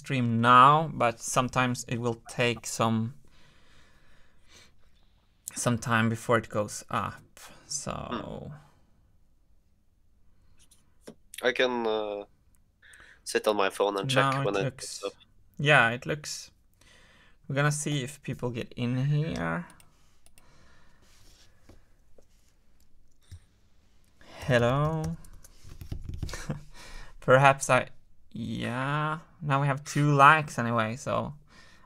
stream now, but sometimes it will take some time before it goes up. So I can sit on my phone and check when it looks up. Yeah, it looks. We're gonna see if people get in here. Hello. Perhaps I. Yeah. Now we have 2 likes anyway. So.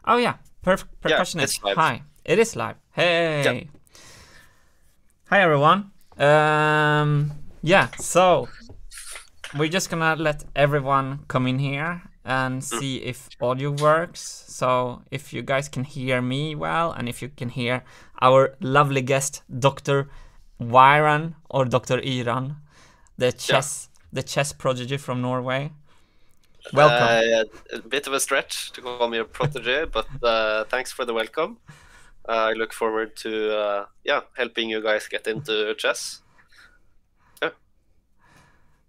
Oh yeah. Percussionist. Yeah, hi. It is live. Hey. Yeah. Hi everyone. Yeah. So. We're just gonna let everyone come in here and see if audio works. So if you guys can hear me well, and if you can hear our lovely guest, Dr. Vyran or Dr. Iran, the chess prodigy from Norway. Welcome. A bit of a stretch to call me a protege, but thanks for the welcome. I look forward to helping you guys get into chess.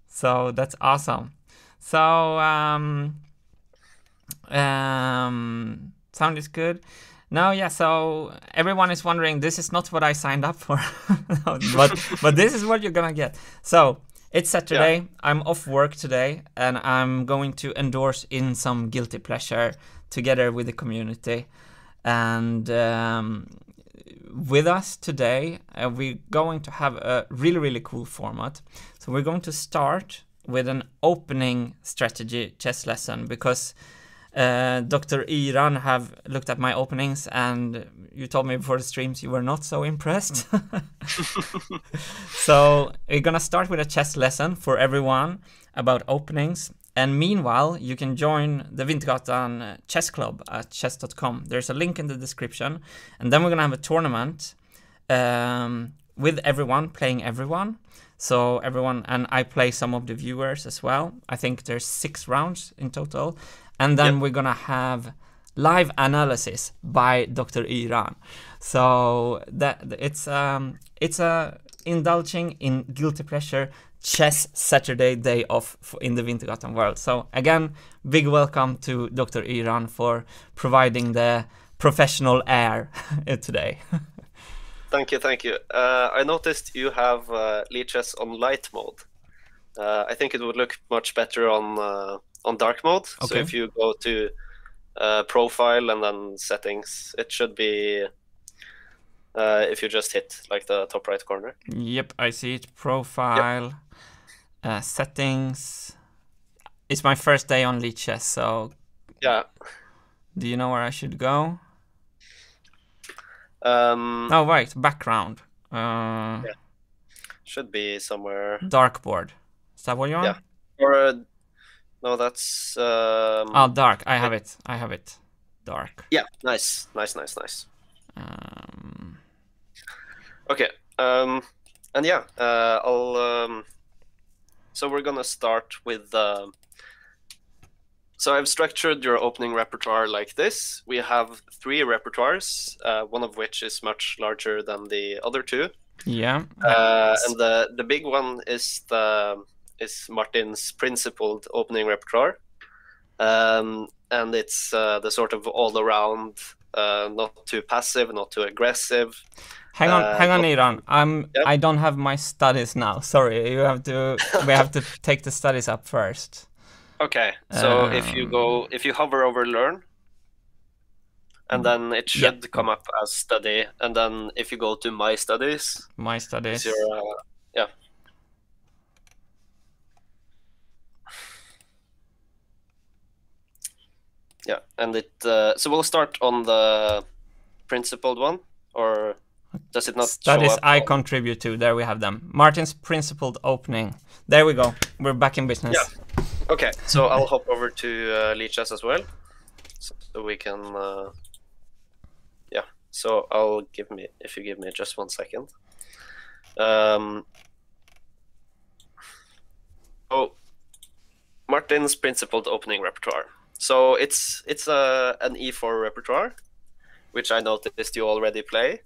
So that's awesome. So sound is good. No, yeah. So everyone is wondering. This is not what I signed up for, but this is what you're gonna get. So it's Saturday. Yeah. I'm off work today, and I'm going to endorse in some guilty pleasure together with the community. And with us today, we're going to have a really, really cool format. So we're going to start with an opening strategy chess lesson, because Dr. Iran have looked at my openings and you told me before the streams you were not so impressed. So we're going to start with a chess lesson for everyone about openings. And meanwhile, you can join the Wintergatan Chess Club at chess.com. There's a link in the description. And then we're going to have a tournament with everyone playing everyone. So everyone, and I play some of the viewers as well. I think there's 6 rounds in total. And then we're going to have live analysis by Dr. Iran. So that it's a indulging in guilty pleasure chess Saturday day off in the Wintergatan world. So again, big welcome to Dr. Iran for providing the professional air today. Thank you, thank you. I noticed you have Lichess on light mode. I think it would look much better on dark mode. Okay. So if you go to profile and then settings, it should be if you just hit like the top right corner. Yep, I see it. Profile. Yep. Settings. It's my first day on Lichess, so yeah. Do you know where I should go? Oh right, background. Yeah. Should be somewhere. Darkboard. Is that what you want? Yeah. Or no, that's. Oh, dark. I have it. I have it. Dark. Yeah. Nice. Nice. Nice. Nice. Okay. And yeah, I'll. So we're gonna start with. So I've structured your opening repertoire like this. We have 3 repertoires, one of which is much larger than the other 2. Yeah. And the big one is Martin's principled opening repertoire, and it's the sort of all around, not too passive, not too aggressive. Hang on, Iran. I don't have my studies now. Sorry, you have to. We have to take the studies up first. Okay, so if you hover over learn, and then it should come up as study, and then if you go to my studies, your, and it so we'll start on the principled one, or does it not studies show up? I contribute to. There we have them. Martin's principled opening. There we go. We're back in business. Yeah. Okay, so I'll hop over to Lichess as well, so we can, so I'll if you give me just 1 second. Oh, Martin's principled opening repertoire. So it's an E4 repertoire, which I noticed you already play,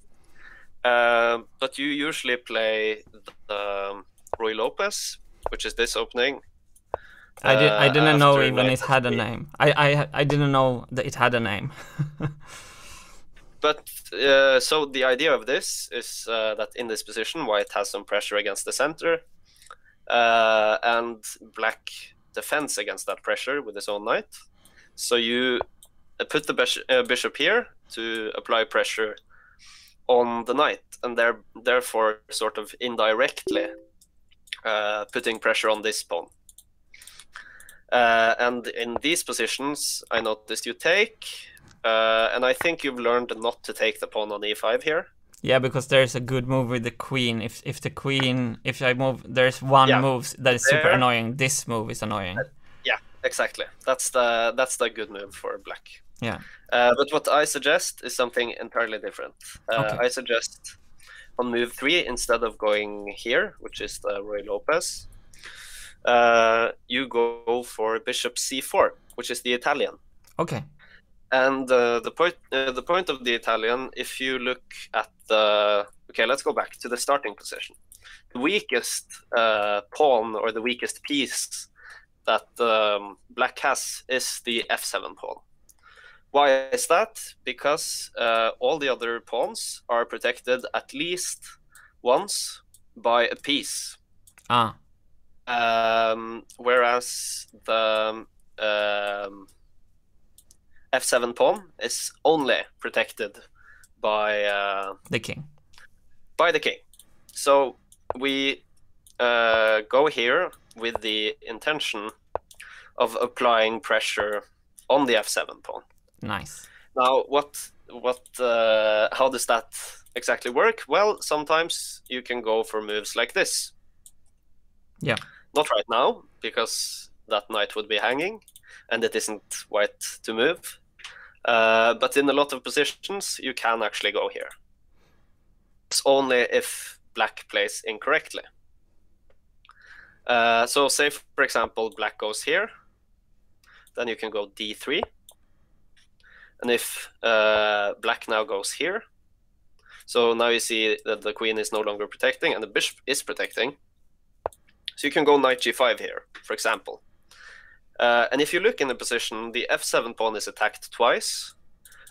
but you usually play the Ruy Lopez, which is this opening. I didn't know even it had a name. I didn't know that it had a name. But so the idea of this is that in this position, white has some pressure against the center, and black defends against that pressure with his own knight. So you put the bishop here to apply pressure on the knight, and therefore sort of indirectly putting pressure on this pawn. And in these positions, I noticed you take, and I think you've learned not to take the pawn on e5 here. Yeah, because there's a good move with the queen. If the queen, if I move, there's one move that is super annoying. This move is annoying. Yeah, exactly. That's the good move for black. Yeah. But what I suggest is something entirely different. Okay. I suggest on move 3, instead of going here, which is the Ruy Lopez, you go for bishop c4, which is the Italian. Okay. And the point of the Italian, if you look at the... Okay, let's go back to the starting position. The weakest pawn, or the weakest piece that black has, is the f7 pawn. Why is that? Because all the other pawns are protected at least once by a piece. Ah. Whereas the f7 pawn is only protected by the king. By the king. So we go here with the intention of applying pressure on the f7 pawn. Nice. Now, how does that exactly work? Well, sometimes you can go for moves like this. Yeah. Not right now, because that knight would be hanging, and it isn't white to move. But in a lot of positions, you can actually go here. It's only if black plays incorrectly. So say, for example, black goes here. Then you can go d3. And if black now goes here, so now you see that the queen is no longer protecting, and the bishop is protecting. So you can go knight g5 here, for example. And if you look in the position, the f7 pawn is attacked twice,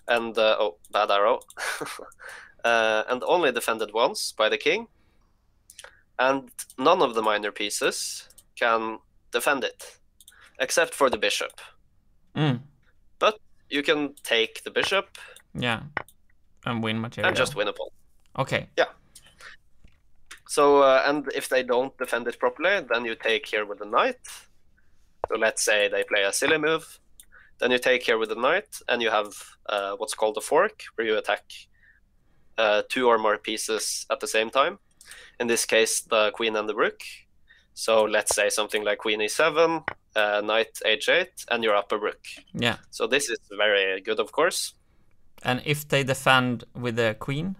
and oh, bad arrow, and only defended once by the king. And none of the minor pieces can defend it, except for the bishop. Mm. But you can take the bishop. Yeah. And win material. And just win a pawn. Okay. Yeah. So, and if they don't defend it properly, then you take here with the knight. So let's say they play a silly move. Then you take here with the knight, and you have what's called a fork, where you attack two or more pieces at the same time. In this case, the queen and the rook. So let's say something like queen e7, knight h8, and your upper rook. Yeah. So this is very good, of course. And if they defend with the queen?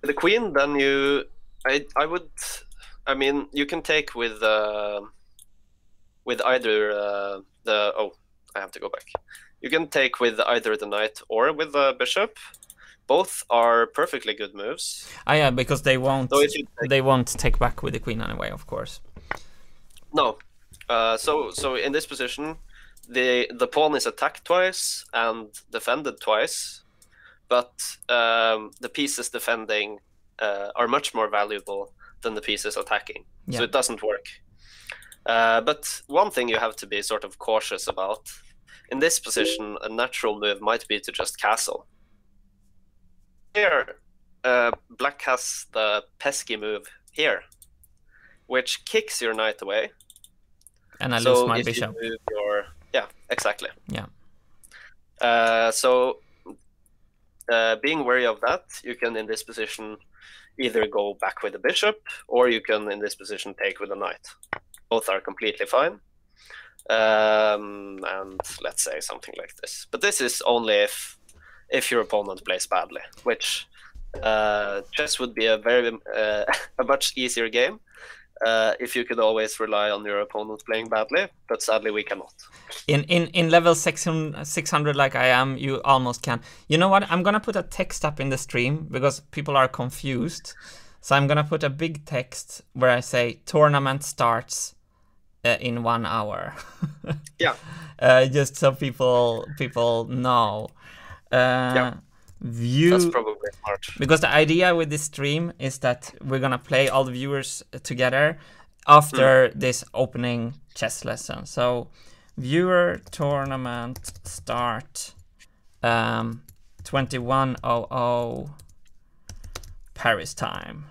With the queen, then you, I mean, you can take with either the, oh, I have to go back. You can take with either the knight or with the bishop. Both are perfectly good moves. Ah, yeah, because they won't. So they won't take back with the queen anyway, of course. No. So in this position, the pawn is attacked twice and defended twice, but the pieces defending are much more valuable than the pieces attacking. Yeah. So it doesn't work. But one thing you have to be sort of cautious about in this position, a natural move might be to just castle. Here, black has the pesky move here, which kicks your knight away. And I lose my bishop. You move your... Yeah, exactly. Yeah. So being wary of that, you can in this position either go back with the bishop, or you can in this position take with the knight. Both are completely fine. And let's say something like this. But this is only if your opponent plays badly, which chess would be a much easier game if you could always rely on your opponent playing badly, but sadly we cannot. In level 600 like I am, you almost can. You know what, I'm gonna put a text up in the stream because people are confused. So I'm gonna put a big text where I say tournament starts in 1 hour. Yeah. Just so people know. Yeah. That's probably hard. Because the idea with this stream is that we're gonna play all the viewers together after this opening chess lesson. So viewer tournament start 21:00 Paris time.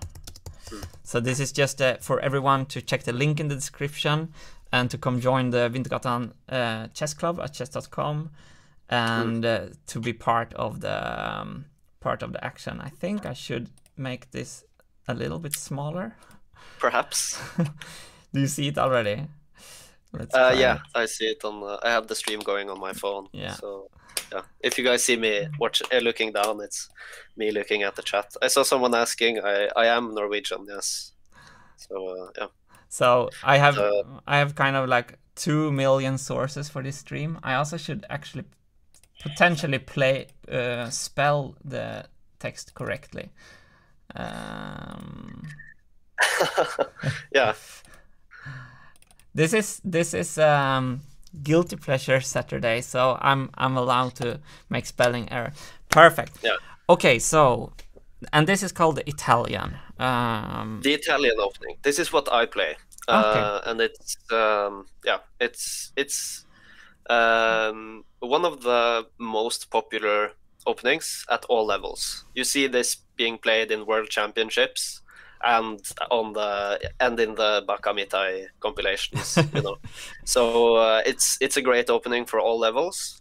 So this is just for everyone to check the link in the description and to come join the Wintergatan Chess Club at chess.com and to be part of the action. I think I should make this a little bit smaller. Perhaps. Do you see it already? Let's yeah, I see it on. I have the stream going on my phone. Yeah. So yeah, if you guys see me looking down, it's me looking at the chat. I saw someone asking. I am Norwegian. Yes. So yeah. So I have kind of like 2 million sources for this stream. I also should actually potentially spell the text correctly. Yeah. This is guilty pleasure Saturday, so I'm allowed to make spelling error. Perfect. Yeah. Okay, so and this is called the Italian. The Italian opening. This is what I play. Okay. And it's yeah, it's one of the most popular openings at all levels. You see this being played in world championships. And in the Bakamitai compilations, you know, so it's a great opening for all levels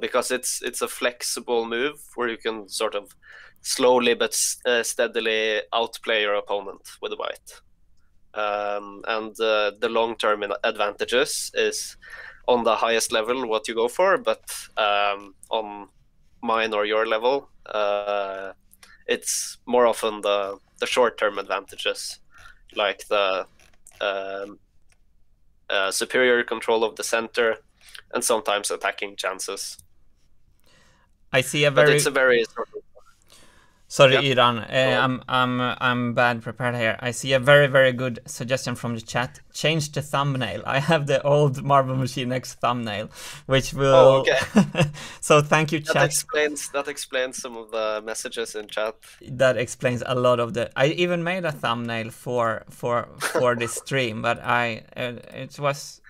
because it's a flexible move where you can sort of slowly but steadily outplay your opponent with the white, and the long-term advantages is on the highest level what you go for, but on mine or your level, it's more often the short-term advantages, like the superior control of the center, and sometimes attacking chances. I see a very. But it's a very. Sorry, yeah. Iran. I'm bad prepared here. I see a very, very good suggestion from the chat. Change the thumbnail. I have the old Marble Machine X thumbnail, which will. Oh, okay. So thank you, chat. That explains some of the messages in chat. That explains a lot of the. I even made a thumbnail for this stream, but it was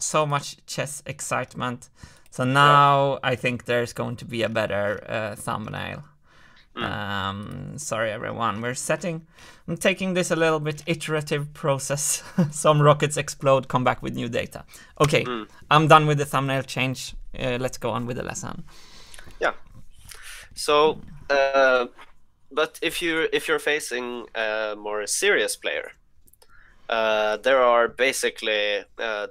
so much chess excitement. So now I think there's going to be a better thumbnail. Sorry everyone, I'm taking this a little bit iterative process. Some rockets explode, come back with new data. Okay, I'm done with the thumbnail change. Let's go on with the lesson. Yeah. So, but if you're facing a more serious player, there are basically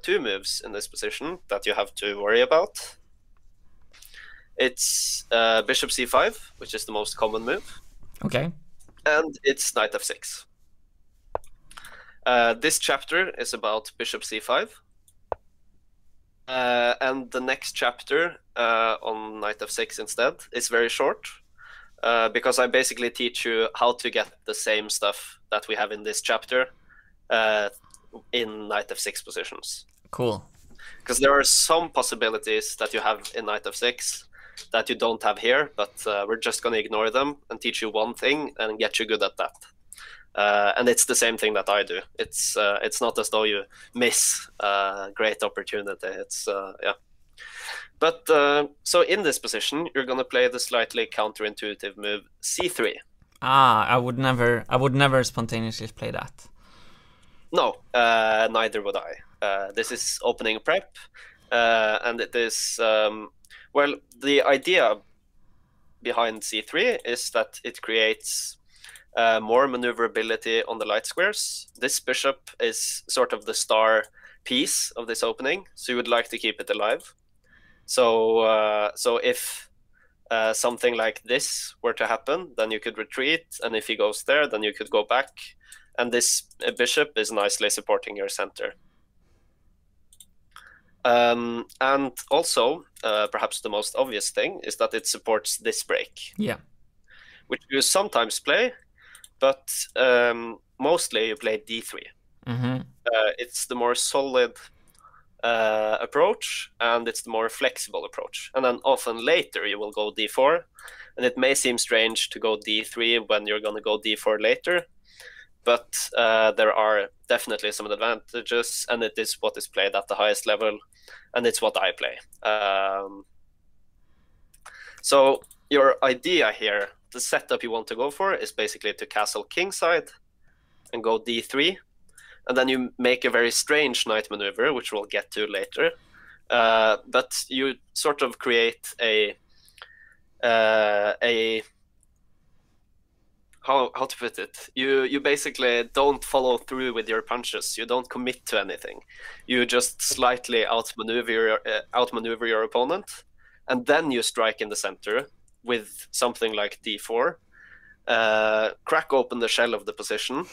2 moves in this position that you have to worry about. It's bishop c5, which is the most common move. Okay. And it's knight f6. This chapter is about bishop c5. And the next chapter on knight f6 instead is very short, because I basically teach you how to get the same stuff that we have in this chapter in knight f6 positions. Cool. Because there are some possibilities that you have in knight f6 that you don't have here, but we're just going to ignore them and teach you one thing and get you good at that. And it's the same thing that I do. It's not as though you miss a great opportunity. It's yeah. But so in this position, you're going to play the slightly counterintuitive move c3. Ah, I would never spontaneously play that. No, neither would I. This is opening prep, and it is. Well, the idea behind c3 is that it creates more maneuverability on the light squares. This bishop is sort of the star piece of this opening, so you would like to keep it alive. So, so if something like this were to happen, then you could retreat, and if he goes there, then you could go back. And this bishop is nicely supporting your center. And also, perhaps the most obvious thing is that it supports this break. Yeah. Which you sometimes play, but mostly you play d3. Mm-hmm. It's the more solid approach, and it's the more flexible approach. And then often later you will go d4, and it may seem strange to go d3 when you're going to go d4 later, but there are definitely some advantages, and it is what is played at the highest level, and it's what I play. So your idea here, the setup you want to go for, is basically to castle kingside and go d3, and then you make a very strange knight maneuver, which we'll get to later. But you sort of create a how to put it? You basically don't follow through with your punches. You don't commit to anything. You just slightly outmaneuver your opponent, and then you strike in the center with something like d4, crack open the shell of the position.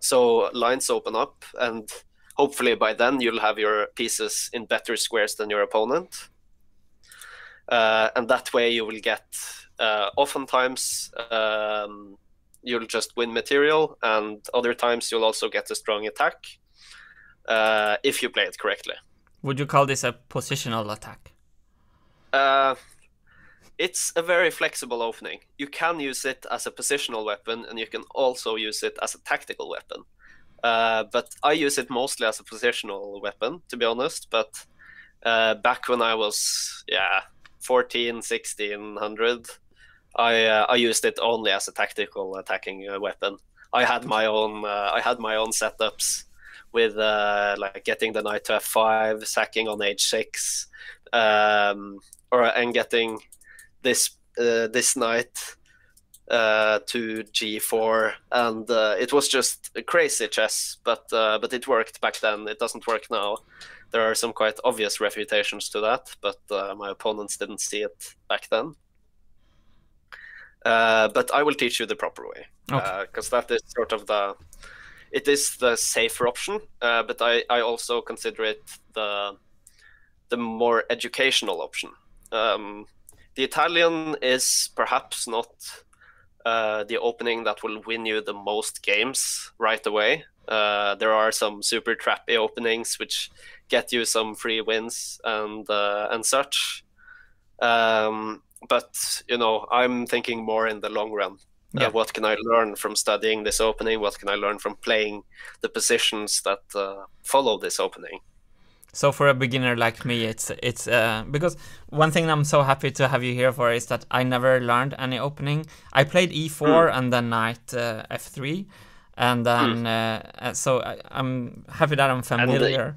So lines open up, and hopefully by then you'll have your pieces in better squares than your opponent. And that way you will get, oftentimes, you'll just win material, and other times you'll also get a strong attack, if you play it correctly. Would you call this a positional attack? It's a very flexible opening. You can use it as a positional weapon, and you can also use it as a tactical weapon. But I use it mostly as a positional weapon, to be honest. But back when I was 14, 16, 100, I used it only as a tactical attacking weapon. I had my own setups with like getting the knight to f5, sacking on h6, and getting this knight to g4, and it was just crazy chess, but it worked back then. It doesn't work now. There are some quite obvious refutations to that, but my opponents didn't see it back then. But I will teach you the proper way, because that is sort of the safer option. But I also consider it the more educational option. The Italian is perhaps not the opening that will win you the most games right away. There are some super trappy openings which get you some free wins and such. But you know, I'm thinking more in the long run. Yeah. What can I learn from studying this opening? What can I learn from playing the positions that follow this opening? So for a beginner like me, it's because one thing I'm so happy to have you here for is that I never learned any opening. I played e4 and then knight f3, and then so I'm happy that I'm familiar.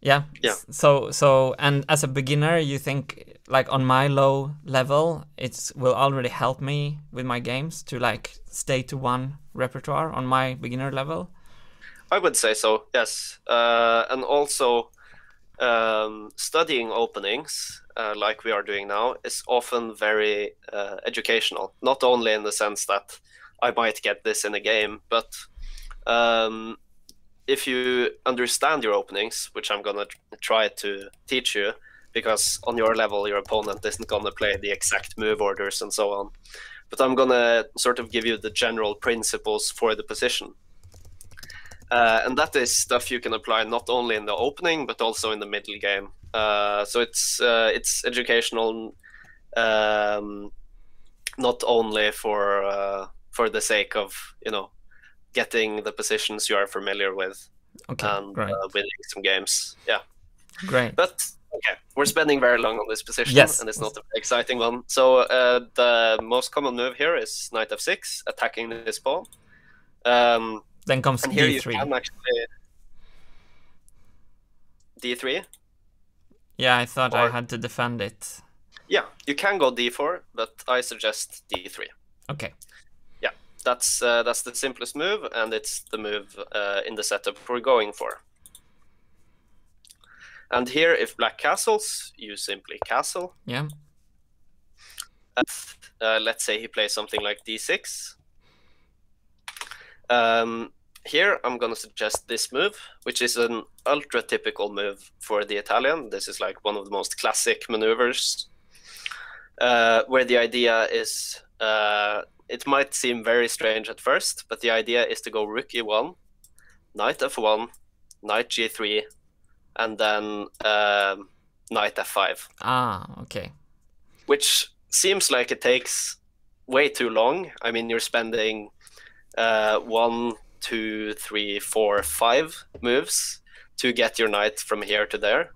Yeah. So and as a beginner, you think like on my low level, it will already help me with my games to like stay to one repertoire on my beginner level. I would say so, yes. And also studying openings, like we are doing now, is often very educational. Not only in the sense that I might get this in a game, but if you understand your openings, which I'm going to try to teach you, because on your level your opponent isn't going to play the exact move orders and so on. But I'm going to sort of give you the general principles for the position. And that is stuff you can apply not only in the opening but also in the middle game. So it's educational, not only for the sake of, you know, getting the positions you are familiar with and winning some games. Yeah, great. But okay, we're spending very long on this position, and it's not an exciting one. So the most common move here is knight f6, attacking this pawn. Then comes and here d3. You can actually... d3? Yeah, I thought I had to defend it. Yeah, you can go d4, but I suggest d3. Okay. Yeah, that's the simplest move, and it's the move in the setup we're going for. And here, if black castles, you simply castle. Yeah. And, let's say he plays something like d6. Here I'm going to suggest this move, which is an ultra-typical move for the Italian. This is like one of the most classic maneuvers, where the idea is, it might seem very strange at first, but the idea is to go rook e1, knight f1, knight g3, and then knight f5. Ah, okay. Which seems like it takes way too long. I mean, you're spending 1, 2, 3, 4, 5 moves to get your knight from here to there.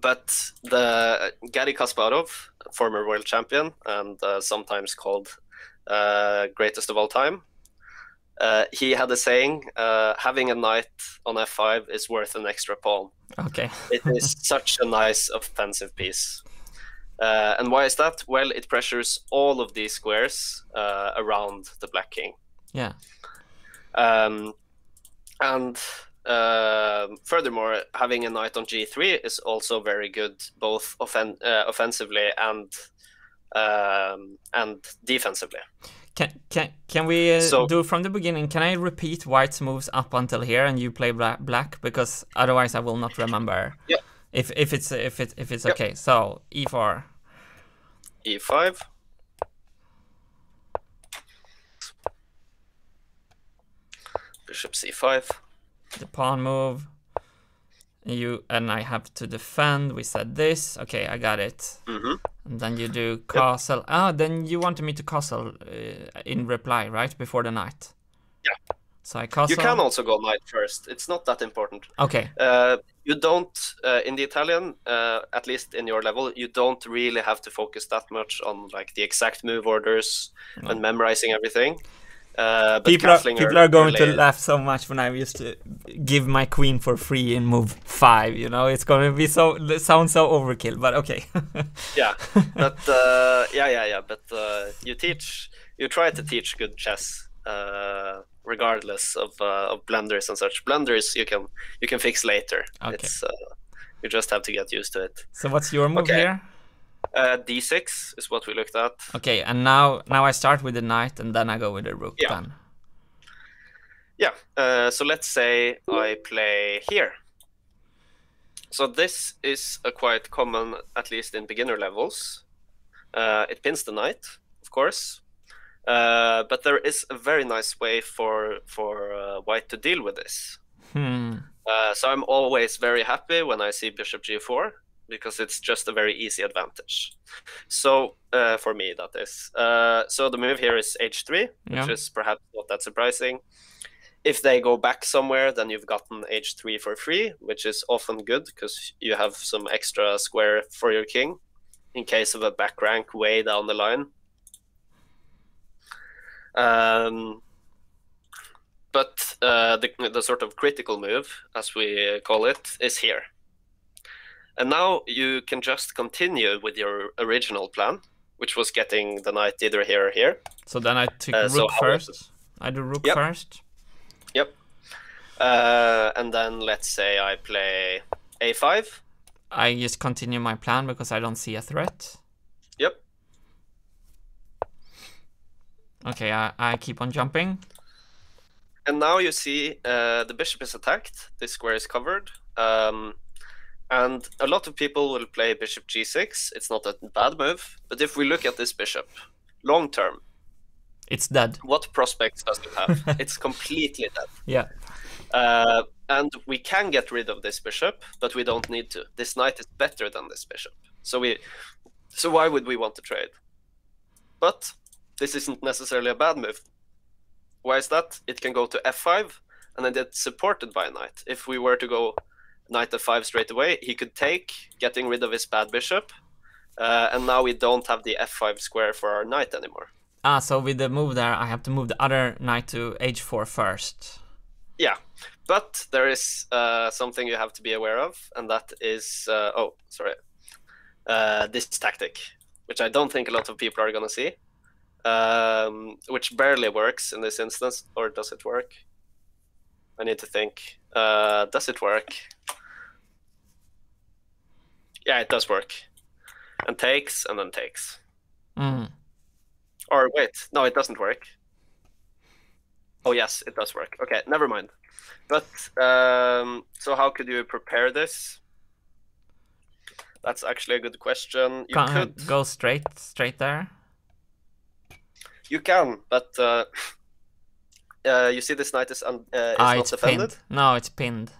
But the Garry Kasparov, former world champion and sometimes called greatest of all time, he had a saying, having a knight on f5 is worth an extra pawn. Okay. It is such a nice offensive piece. And why is that? Well, it pressures all of these squares around the black king. Yeah. Furthermore, having a knight on g3 is also very good, both offensively and defensively. Can we do from the beginning? Can I repeat white's moves up until here, and you play black? Because otherwise, I will not remember. Yeah. If it's okay. Yep. So e4, e5. Bishop c5. The pawn move. You and I have to defend. We said this. Okay, I got it. Mm-hmm. And then you do castle. Yep. Ah, then you wanted me to castle in reply, right? Before the knight. Yeah. So I castle. You can also go knight first. It's not that important. Okay. You don't, in the Italian, at least in your level, you don't really have to focus that much on like the exact move orders and memorizing everything. People are going to laugh so much when I used to give my queen for free in move 5. You know, it's going to be sound so overkill, but okay. Yeah, but you teach, you try to teach good chess, regardless of blunders and such. Blunders you can fix later. Okay. It's, you just have to get used to it. So what's your move here? D6 is what we looked at. Okay, and now I start with the knight, and then I go with the rook. Yeah. Then. Yeah. So let's say I play here. So this is a quite common, at least in beginner levels. It pins the knight, of course, but there is a very nice way for white to deal with this. Hmm. So I'm always very happy when I see bishop g4. Because it's just a very easy advantage. So, for me, that is. So the move here is h3, which is perhaps not that surprising. If they go back somewhere, then you've gotten h3 for free, which is often good because you have some extra square for your king in case of a back rank way down the line. But the sort of critical move, as we call it, is here. And now you can just continue with your original plan, which was getting the knight either here or here. So then I take rook first. I do rook first. Yep. And then let's say I play a5. I just continue my plan because I don't see a threat. Yep. Okay, I keep on jumping. And now you see the bishop is attacked. This square is covered. And a lot of people will play bishop g6. It's not a bad move, but if we look at this bishop, long term, it's dead. What prospects does it have? It's completely dead. Yeah. And we can get rid of this bishop, but we don't need to. This knight is better than this bishop. So why would we want to trade? But this isn't necessarily a bad move. Why is that? It can go to f5, and then it's supported by a knight. If we were to go knight f5 straight away, he could take, getting rid of his bad bishop, and now we don't have the f5 square for our knight anymore. Ah, so with the move there, I have to move the other knight to h4 first. Yeah, but there is something you have to be aware of, and that is, this tactic, which I don't think a lot of people are gonna see, which barely works in this instance, or does it work? I need to think. Does it work? Yeah, it does work. And takes, and then takes. Mm. Or wait, no, it doesn't work. Oh yes, it does work. Okay, never mind. But so how could you prepare this? That's actually a good question. You could go straight there. You can, but you see this knight is not defended? Pinned. No, it's pinned.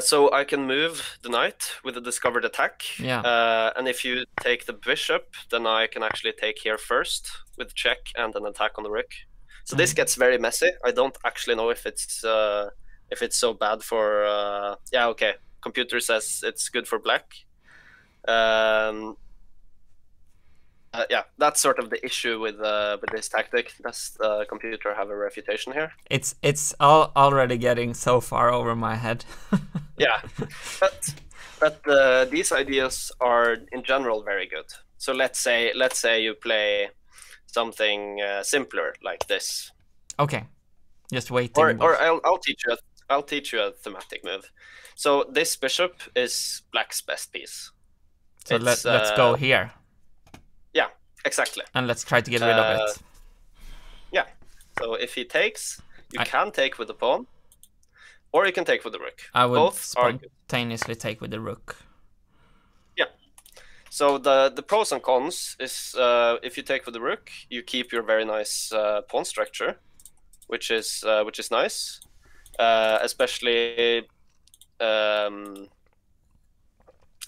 So I can move the knight with a discovered attack. Yeah. And if you take the bishop, then I can actually take here first with check and an attack on the rook. So this gets very messy. I don't actually know if it's so bad for... yeah, okay. Computer says it's good for black. Yeah, that's sort of the issue with this tactic. Does the computer have a refutation here? It's already getting so far over my head. Yeah, but these ideas are in general very good. So let's say you play something simpler like this. Okay, just wait. Or I'll teach you a thematic move. So this bishop is black's best piece. So let's go here. Yeah, exactly. And let's try to get rid of it. Yeah. So if he takes, you can take with the pawn, or you can take with the rook. I would both spontaneously take with the rook. Yeah. So the pros and cons is if you take with the rook, you keep your very nice pawn structure, which is nice, especially.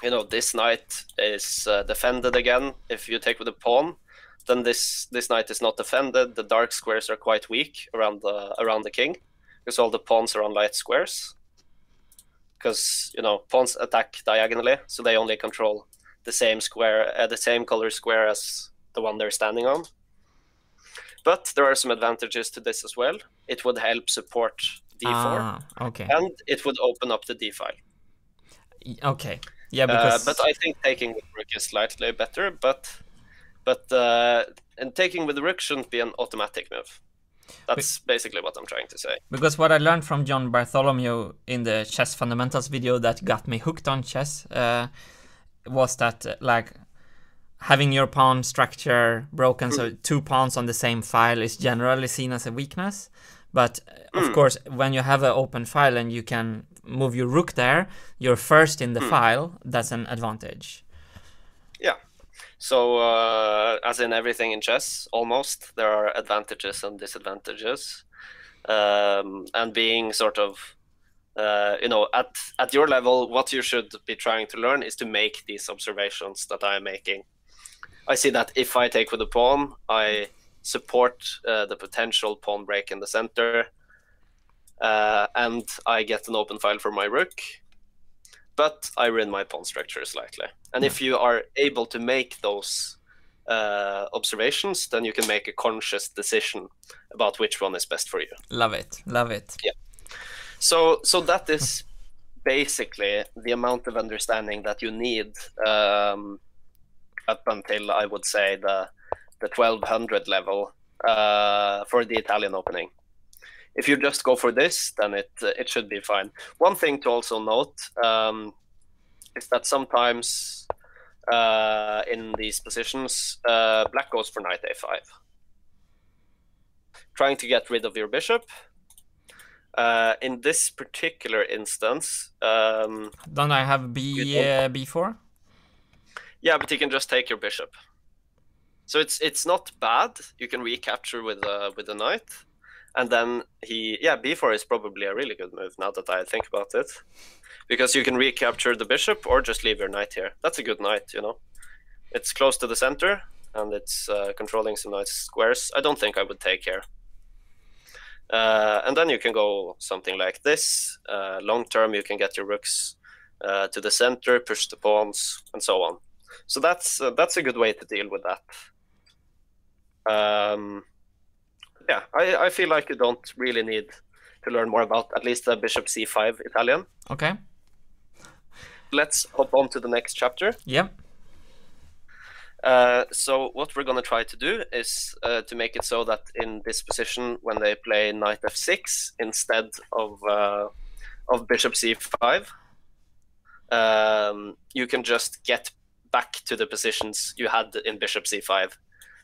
You know, this knight is defended again. If you take with a pawn, then this knight is not defended. The dark squares are quite weak around the king, because all the pawns are on light squares. Because you know, pawns attack diagonally, so they only control the same square, the same color square as the one they're standing on. But there are some advantages to this as well. It would help support d4, okay, and it would open up the d file. Okay. Yeah, because... but I think taking with the rook is slightly better, but and taking with the rook shouldn't be an automatic move. That's basically what I'm trying to say. Because what I learned from John Bartholomew in the Chess Fundamentals video that got me hooked on chess was that like having your pawn structure broken, so two pawns on the same file is generally seen as a weakness. But of course, when you have an open file and you can move your rook there, you're first in the file. That's an advantage. Yeah. So as in everything in chess, almost, there are advantages and disadvantages. And being sort of, you know, at your level, what you should be trying to learn is to make these observations that I'm making. I see that if I take with a pawn, I support the potential pawn break in the center, and I get an open file for my rook, but I ruin my pawn structure slightly. And if you are able to make those observations, then you can make a conscious decision about which one is best for you. Love it, love it. Yeah. So that is basically the amount of understanding that you need up until, I would say, the 1200 level for the Italian opening. If you just go for this, then it should be fine. One thing to also note is that sometimes in these positions, black goes for knight a5, trying to get rid of your bishop. In this particular instance, don't I have b4? Yeah, but you can just take your bishop. So it's not bad. You can recapture with the knight, and then b4 is probably a really good move now that I think about it, because you can recapture the bishop or just leave your knight here. That's a good knight, you know. It's close to the center and it's controlling some nice squares. I don't think I would take here. And then you can go something like this. Long term, you can get your rooks to the center, push the pawns, and so on. So that's a good way to deal with that. Yeah, I feel like you don't really need to learn more about at least the bishop c5 Italian. Okay. Let's hop on to the next chapter. Yep. So what we're going to try to do is to make it so that in this position, when they play knight f6 instead of bishop c5, you can just get back to the positions you had in bishop c5.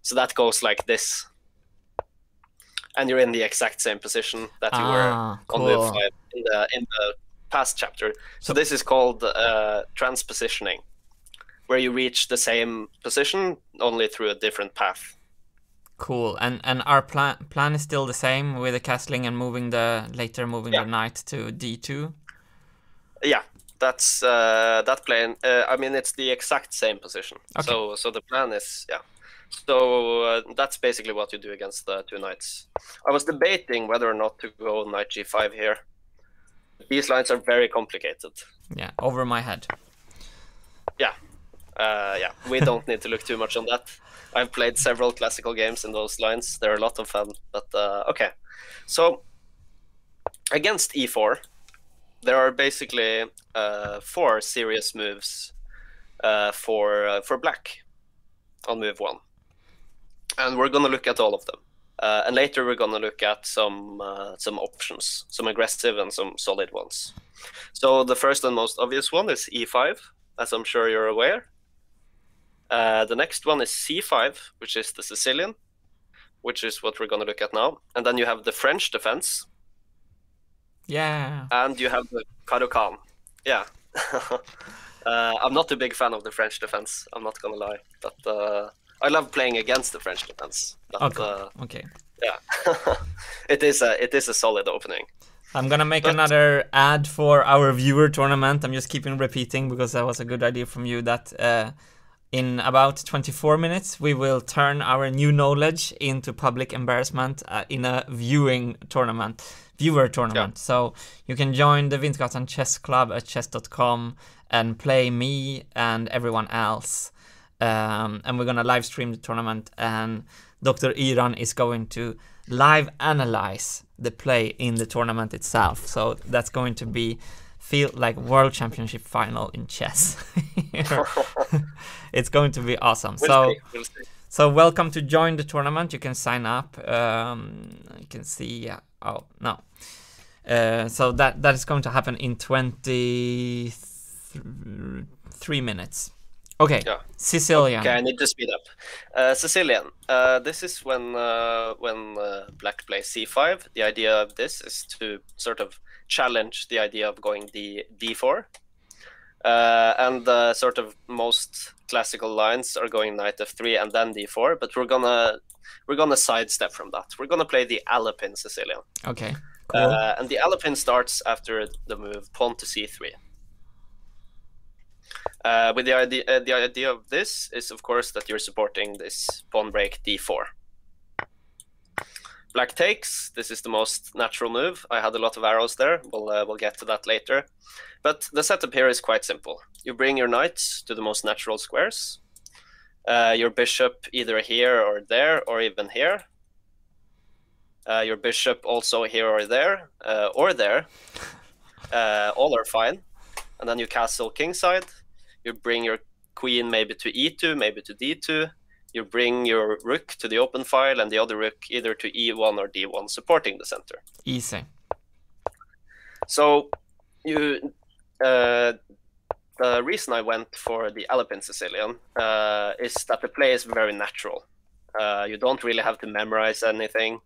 So that goes like this. And you're in the exact same position that you were on the five in the past chapter. So this is called transpositioning, where you reach the same position only through a different path. Cool. And our plan is still the same with the castling and moving the the knight to d2. Yeah, that's that plan. I mean, it's the exact same position. Okay. So the plan is that's basically what you do against the two knights. I was debating whether or not to go knight g5 here. These lines are very complicated. Yeah, over my head. Yeah. Yeah, we don't need to look too much on that. I've played several classical games in those lines. They're a lot of fun. But okay, so against e4, there are basically four serious moves for black on move one, and we're gonna look at all of them. And later we're gonna look at some options, some aggressive and some solid ones. So the first and most obvious one is e5, as I'm sure you're aware. The next one is c5, which is the Sicilian, which is what we're going to look at now. And then you have the French defense. Yeah. And you have the Caro-Kann. Yeah. I'm not a big fan of the French defense, I'm not going to lie. But I love playing against the French defense. But, okay. Yeah. it is a solid opening. I'm going to make another ad for our viewer tournament. I'm just keeping repeating because that was a good idea from you that... in about 24 minutes, we will turn our new knowledge into public embarrassment in a viewer tournament. Yeah. So you can join the Wintergatan Chess Club at chess.com and play me and everyone else. And we're going to live stream the tournament, and Dr. Iran is going to live analyze the play in the tournament itself. So that's going to be... feel like World Championship final in chess. It's going to be awesome. So welcome to join the tournament. You can sign up. You can see. Oh no. So that is going to happen in 23 minutes. Okay. Yeah. Sicilian. Okay, I need to speed up. Sicilian. This is when black plays c5. The idea of this is to sort of challenge the idea of going d4, and the sort of most classical lines are going knight f3 and then d4, but we're gonna sidestep from that. We're gonna play the Alapin Sicilian. Okay. Cool. And the Alapin starts after the move pawn to c3. With the idea of this is of course that you're supporting this pawn break d4. Black takes. This is the most natural move. I had a lot of arrows there. We'll get to that later. But the setup here is quite simple. You bring your knights to the most natural squares. Your bishop either here or there or even here. Your bishop also here or there. All are fine. And then you castle kingside. You bring your queen maybe to e2, maybe to d2. You bring your rook to the open file and the other rook either to e1 or d1, supporting the center. Easy. So you, the reason I went for the Alapin Sicilian is that the play is very natural. You don't really have to memorize anything,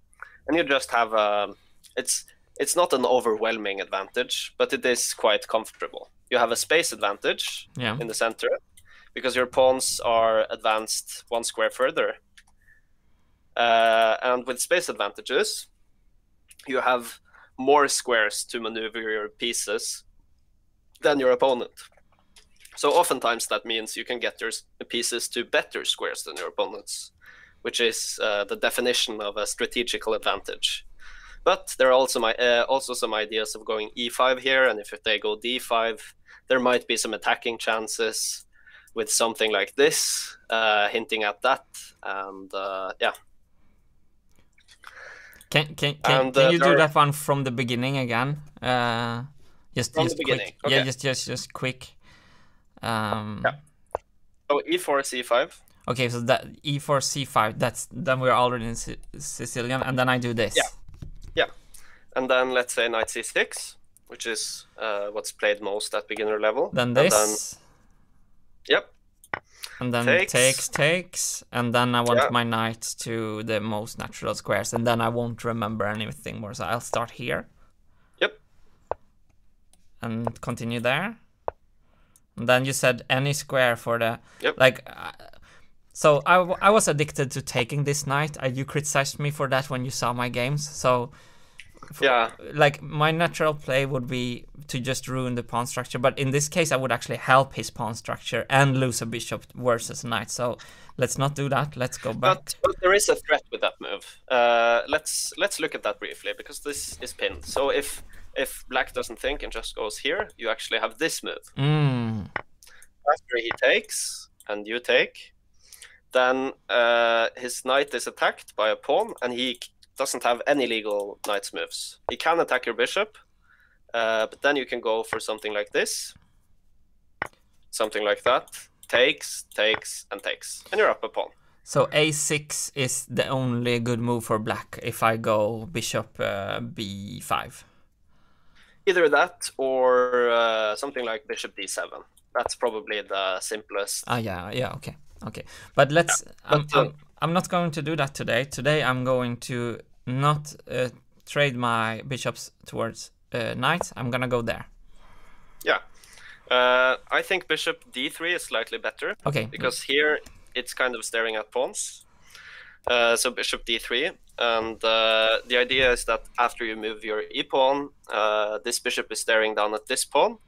and you just have a... It's not an overwhelming advantage, but it is quite comfortable. You have a space advantage in the center, because your pawns are advanced one square further. And with space advantages, you have more squares to maneuver your pieces than your opponent. So oftentimes that means you can get your pieces to better squares than your opponents, which is the definition of a strategical advantage. But there are also some ideas of going e5 here, and if they go d5, there might be some attacking chances with something like this, hinting at that, and yeah. Can you do that one from the beginning again? Just the beginning. Quick. Okay. Yeah, just quick. Yeah. Oh, e4, c5. Okay, so that e4, c5. That's then we're already in Sicilian, and then I do this. Yeah, yeah, and then let's say knight c6, which is what's played most at beginner level. Then this. And then, yep. And then takes, and then I want my knight to the most natural squares, and then I won't remember anything more, so I'll start here. Yep. And continue there. And then you said any square for the... Yep. Like, So I was addicted to taking this knight. You criticized me for that when you saw my games. So yeah, like my natural play would be to just ruin the pawn structure, but in this case I would actually help his pawn structure and lose a bishop versus a knight. So let's not do that. Let's go back. But there is a threat with that move. Let's look at that briefly, because this is pinned. So if black doesn't think and just goes here, you actually have this move. After he takes and you take, then his knight is attacked by a pawn, and he doesn't have any legal knight's moves. He can attack your bishop, but then you can go for something like this, something like that, takes, takes, and takes, and you're up a pawn. So a6 is the only good move for black if I go bishop b5. Either that or something like bishop d7. That's probably the simplest. Ah, yeah, yeah, okay. Okay, but let's. Yeah, but, I'm not going to do that today. Today I'm going to not trade my bishops towards knights. I'm gonna go there. Yeah, I think bishop d3 is slightly better. Okay. Because here it's kind of staring at pawns. So bishop d3, and the idea is that after you move your e pawn, this bishop is staring down at this pawn,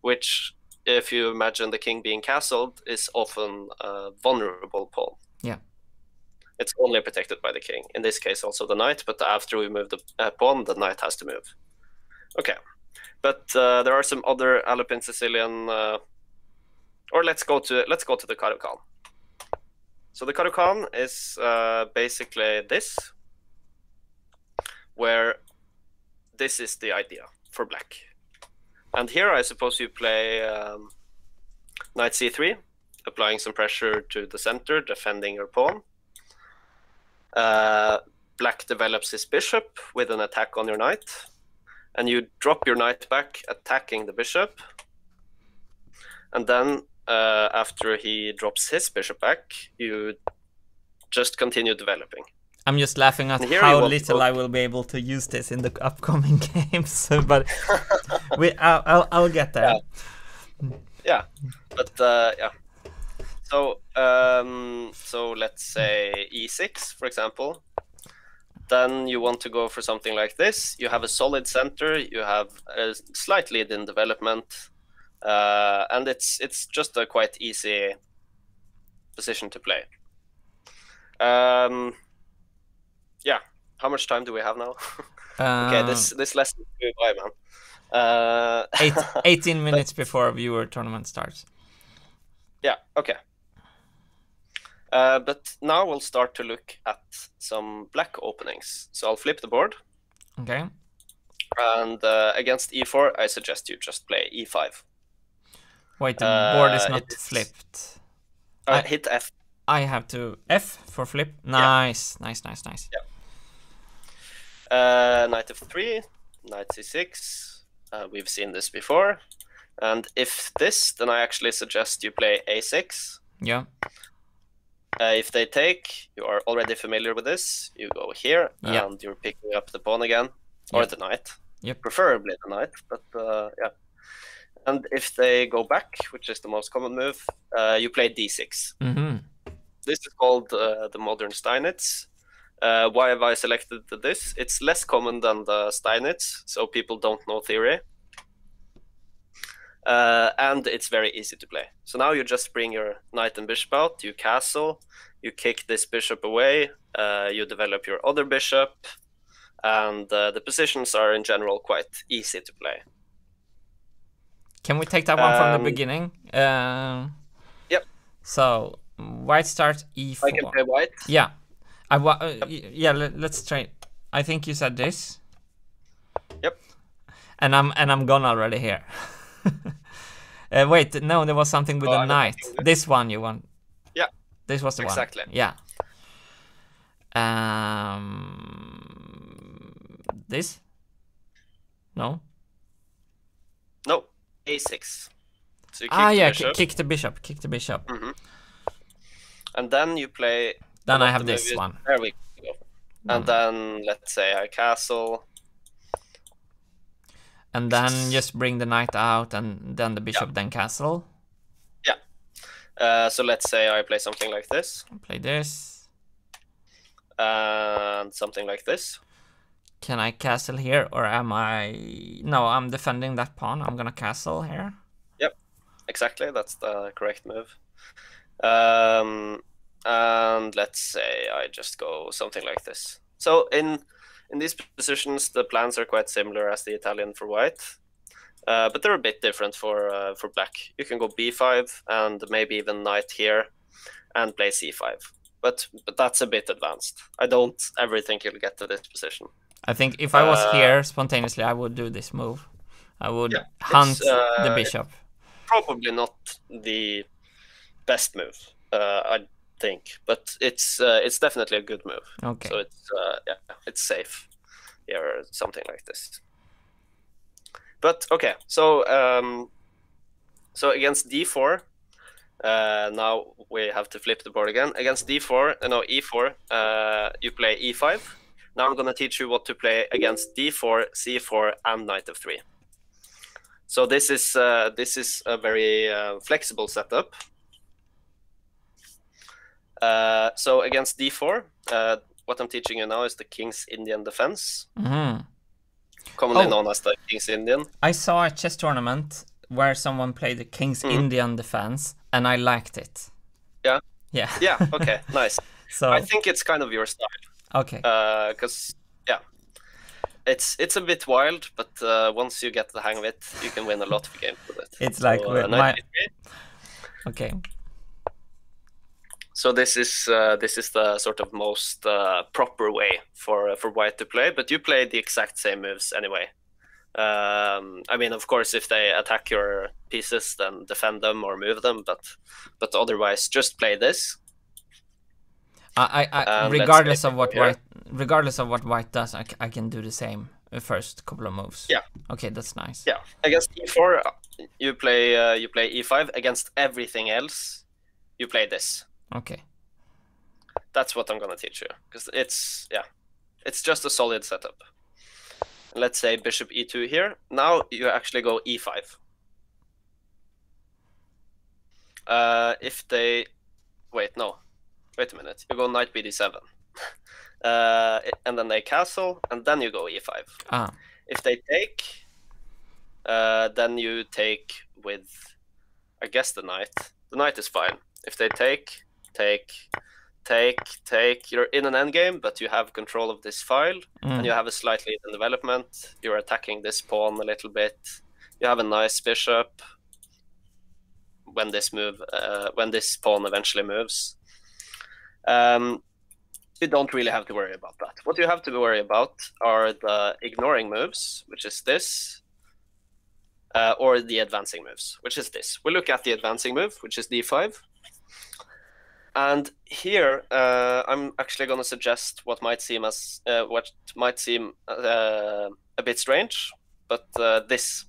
which, if you imagine the king being castled, is often a vulnerable pawn. Yeah. It's only protected by the king. In this case, also the knight, but after we move the pawn, the knight has to move. Okay. But there are some other Alapin Sicilian... or let's go to the Caro-Kann. So the Caro-Kann is basically this, where this is the idea for black. And here I suppose you play knight c3, applying some pressure to the center, defending your pawn. Black develops his bishop with an attack on your knight, and you drop your knight back, attacking the bishop. And then after he drops his bishop back, you just continue developing. I'm just laughing at how little I will be able to use this in the upcoming games, but I'll get there. Yeah, yeah. But yeah. So so let's say e6, for example. Then you want to go for something like this. You have a solid center. You have a slight lead in development, and it's just a quite easy position to play. Yeah, how much time do we have now? Okay, this lesson is by, man. 18 minutes before viewer tournament starts. Yeah, okay. But now we'll start to look at some black openings. So I'll flip the board. Okay. And against e4, I suggest you just play e5. Wait, the board is not flipped. Hit F. I have to F for flip. Nice, yeah. Nice. Yeah. Knight f3, knight c6, we've seen this before, and if this, then I actually suggest you play a6. Yeah. If they take, you are already familiar with this, you go here, yeah, and you're picking up the pawn again, or the knight, preferably the knight, but yeah. And if they go back, which is the most common move, you play d6. Mm-hmm. This is called the Modern Steinitz. Why have I selected this? It's less common than the Steinitz, so people don't know theory. And it's very easy to play. So now you just bring your knight and bishop out, you castle, you kick this bishop away, you develop your other bishop, and the positions are in general quite easy to play. Can we take that one from the beginning? Yep. So white starts e4. I can play white. Yeah. Yeah, let's try. I think you said this. Yep. And I'm gone already here. Wait, no, there was something with the knight. This one you want. Yeah. This was the one. Exactly. Yeah. This? No. No. a6. So you kick the bishop. Kick the bishop. Mm-hmm. And then you play. Then I have this one. There we go. And then let's say I castle. And then just bring the knight out, and then the bishop, then castle. Yeah. So let's say I play something like this. Play this. And something like this. Can I castle here, or am I... No, I'm defending that pawn. I'm gonna castle here. Yep, exactly. That's the correct move. And let's say I just go something like this. So in these positions, the plans are quite similar as the Italian for white. But they're a bit different for black. You can go b5 and maybe even knight here and play c5. But that's a bit advanced. I don't ever think you'll get to this position. I think if I was here spontaneously, I would do this move. I would hunt the bishop. Probably not the best move, I think, but it's definitely a good move. Okay. So it's safe here or something like this. But okay, so so against d4, now we have to flip the board again. Against d4, no e4, you play e5. Now I'm gonna teach you what to play against d4, c4, and knight f3. So this is a very flexible setup. So against d4, what I'm teaching you now is the King's Indian Defense. Mm-hmm. Commonly known as the King's Indian. I saw a chess tournament where someone played the King's Indian Defense, and I liked it. Yeah? Yeah. Yeah, okay, nice. So I think it's kind of your style. Okay. Because, yeah, it's a bit wild, but once you get the hang of it, you can win a lot of games with it. It's so, like... with my... Okay. So this is the sort of most proper way for white to play, but you play the exact same moves anyway. I mean, of course, if they attack your pieces, then defend them or move them, but otherwise, just play this. Regardless of what white, regardless of what white does, I can do the same first couple of moves. Yeah. Okay, that's nice. Yeah. Against e4, you play e5. Against everything else, you play this. Okay, that's what I'm gonna teach you, because it's it's just a solid setup. Let's say bishop e2 here. Now you actually go e5. If they wait a minute, you go knight bd7, and then they castle, and then you go e5. Ah. If they take, then you take with, I guess the knight. The knight is fine. If they take. Take. You're in an endgame, but you have control of this file, and you have a slight lead in development. You're attacking this pawn a little bit. You have a nice bishop when this move, when this pawn eventually moves. You don't really have to worry about that. What you have to worry about are the ignoring moves, which is this, or the advancing moves, which is this. We'll look at the advancing move, which is d5. And here I'm actually going to suggest what might seem as a bit strange, but this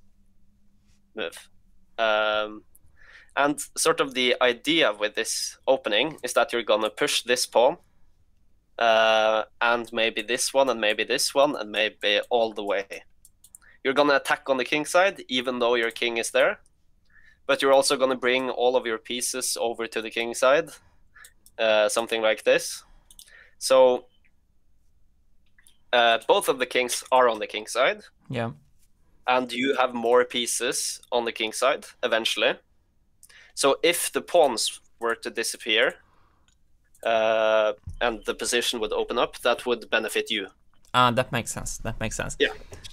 move. And sort of the idea with this opening is that you're going to push this pawn, and maybe this one, and maybe this one, and maybe all the way. You're going to attack on the king side, even though your king is there, but you're also going to bring all of your pieces over to the king side. Something like this. So both of the kings are on the king side. Yeah. And you have more pieces on the king side eventually. So if the pawns were to disappear and the position would open up, that would benefit you. Ah, that makes sense. That makes sense. Yeah.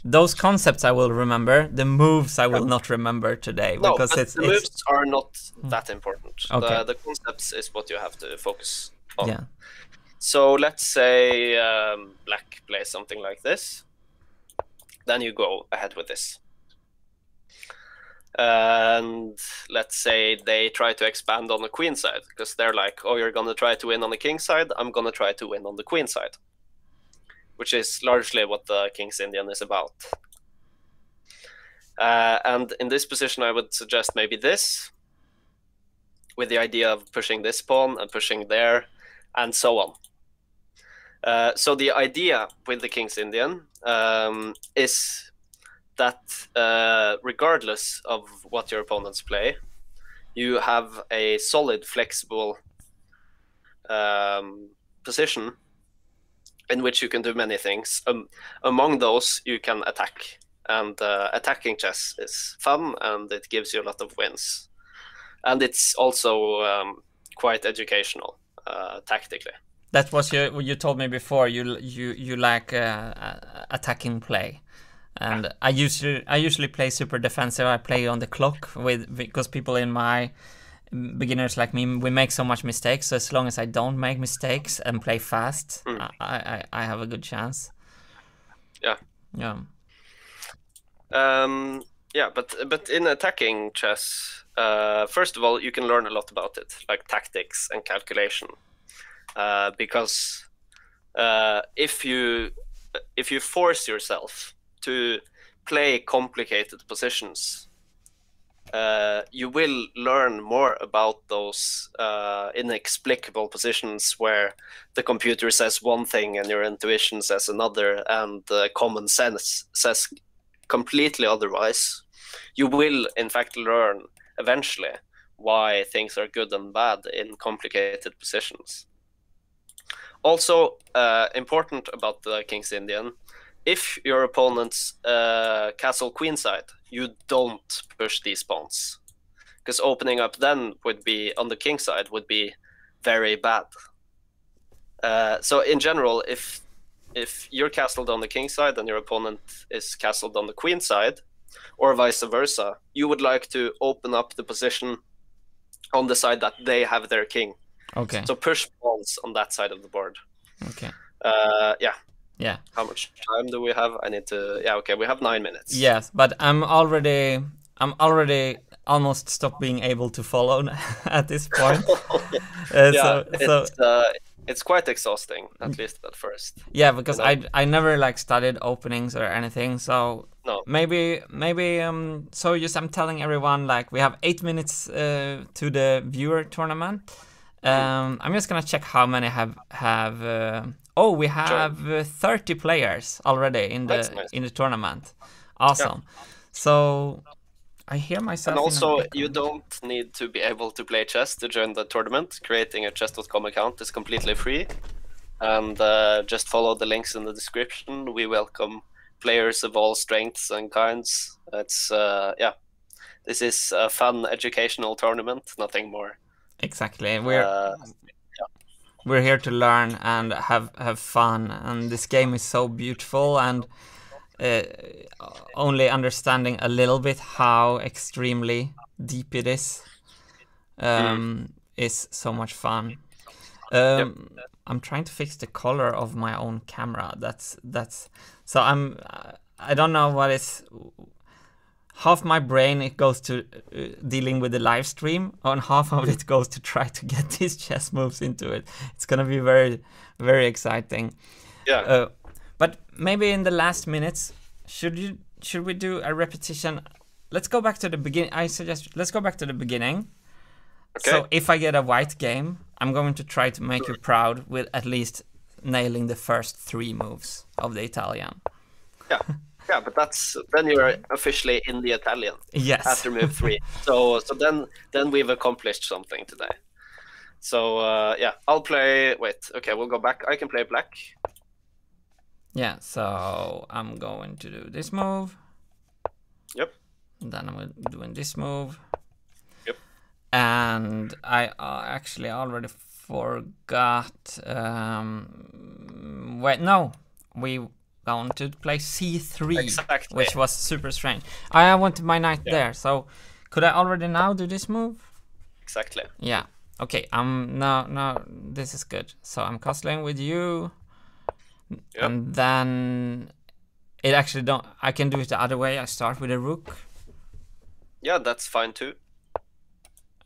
Those concepts I will remember. The moves I will not remember today, because no, the moves are not that important. Okay. The concepts is what you have to focus on. Yeah. So let's say black plays something like this. Then you go ahead with this. And let's say they try to expand on the queen side, because they're like, oh, you're going to try to win on the king side. I'm going to try to win on the queen side, which is largely what the King's Indian is about. And in this position, I would suggest maybe this, with the idea of pushing this pawn and pushing there, and so on. So the idea with the King's Indian is that regardless of what your opponents play, you have a solid, flexible position in which you can do many things. Among those, you can attack. And attacking chess is fun, and it gives you a lot of wins. And it's also quite educational tactically. That was your, what you told me before. You lack attacking play, and yeah. I usually play super defensive. I play on the clock because people in my beginners like me, we make so much mistakes. So as long as I don't make mistakes and play fast, I have a good chance. Yeah. Yeah. Yeah, but in attacking chess, first of all, you can learn a lot about it, like tactics and calculation. Because if you force yourself to play complicated positions, you will learn more about those inexplicable positions where the computer says one thing and your intuition says another, and common sense says completely otherwise. You will, in fact, learn eventually why things are good and bad in complicated positions. Also important about the King's Indian, if your opponent's castle queenside, you don't push these pawns, because opening up then would be on the king side would be very bad. So in general, if you're castled on the king side and your opponent is castled on the queen side, or vice versa, you would like to open up the position on the side that they have their king. Okay. So push pawns on that side of the board. Okay. Yeah. Yeah. How much time do we have? I need to. Yeah. Okay. We have 9 minutes. Yes, but I'm already almost stopped being able to follow at this point. Yeah. It's quite exhausting, at least at first. Yeah, because I never like studied openings or anything. So no. maybe so just I'm telling everyone, like, we have 8 minutes to the viewer tournament. I'm just gonna check how many have. Oh, we have 30 players already in the in the tournament. Awesome. Yeah. So I hear myself. And also, you don't need to be able to play chess to join the tournament. Creating a chess.com account is completely free, and just follow the links in the description. We welcome players of all strengths and kinds. It's yeah, this is a fun educational tournament, nothing more. Exactly. We're we're here to learn and have fun, and this game is so beautiful, and only understanding a little bit how extremely deep it is is so much fun. I'm trying to fix the color of my own camera. That's so I don't know what is. Half my brain, it goes to dealing with the live stream, and half of it goes to try to get these chess moves into it. It's gonna be very, very exciting. Yeah. But maybe in the last minutes, should we do a repetition? Let's go back to the beginning. I suggest let's go back to the beginning. Okay. So if I get a white game, I'm going to try to make you proud with at least nailing the first 3 moves of the Italian. Yeah. Yeah, but then you're officially in the Italian. Yes. After move 3, so then we've accomplished something today. So yeah, I'll play. Wait, okay, we'll go back. I can play black. Yeah, so I'm going to do this move. Yep. Then I'm doing this move. Yep. And I actually already forgot. Wait, no, we. Down to play c3, exactly. Which was super strange. I wanted my knight there, so could I already now do this move? Exactly. Yeah. Okay. Now this is good. So I'm castling with you, and then it actually don't. I can do it the other way. I start with a rook. Yeah, that's fine too.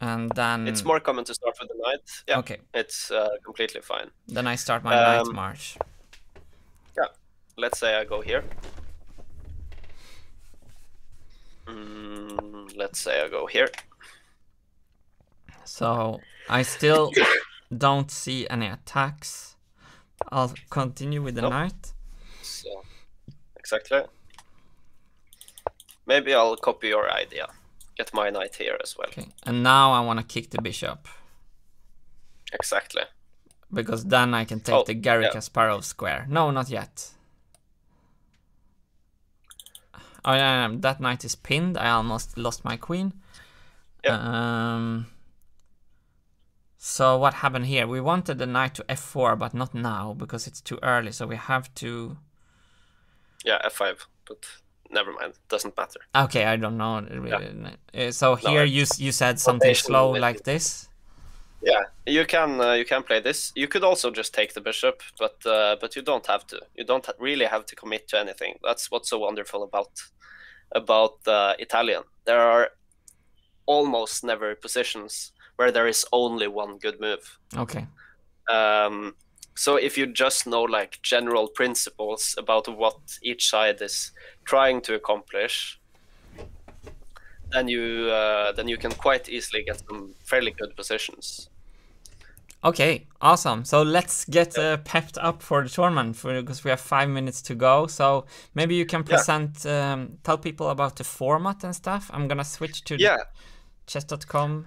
And then it's more common to start with the knight. Yeah. Okay. It's completely fine. Then I start my knight march. Let's say I go here. Let's say I go here. So I still don't see any attacks. I'll continue with the knight. So, exactly. Maybe I'll copy your idea. get my knight here as well. Okay. And now I want to kick the bishop. Exactly. Because then I can take the Garry Kasparov square. No, not yet. Oh yeah, that knight is pinned. I almost lost my queen. Yep. So what happened here? We wanted the knight to f4, but not now because it's too early. So we have to. Yeah, f5, but never mind. Doesn't matter. Okay, I don't know. Yeah. So here you said something slow like this. Yeah, you can play this. You could also just take the bishop, but you don't have to. You don't really have to commit to anything. That's what's so wonderful about Italian. There are almost never positions where there is only one good move. Okay. So if you just know like general principles about what each side is trying to accomplish, then you can quite easily get some fairly good positions. Okay, awesome. So let's get pepped up for the tournament because we have 5 minutes to go. So maybe you can present, tell people about the format and stuff. I'm gonna switch to chess.com.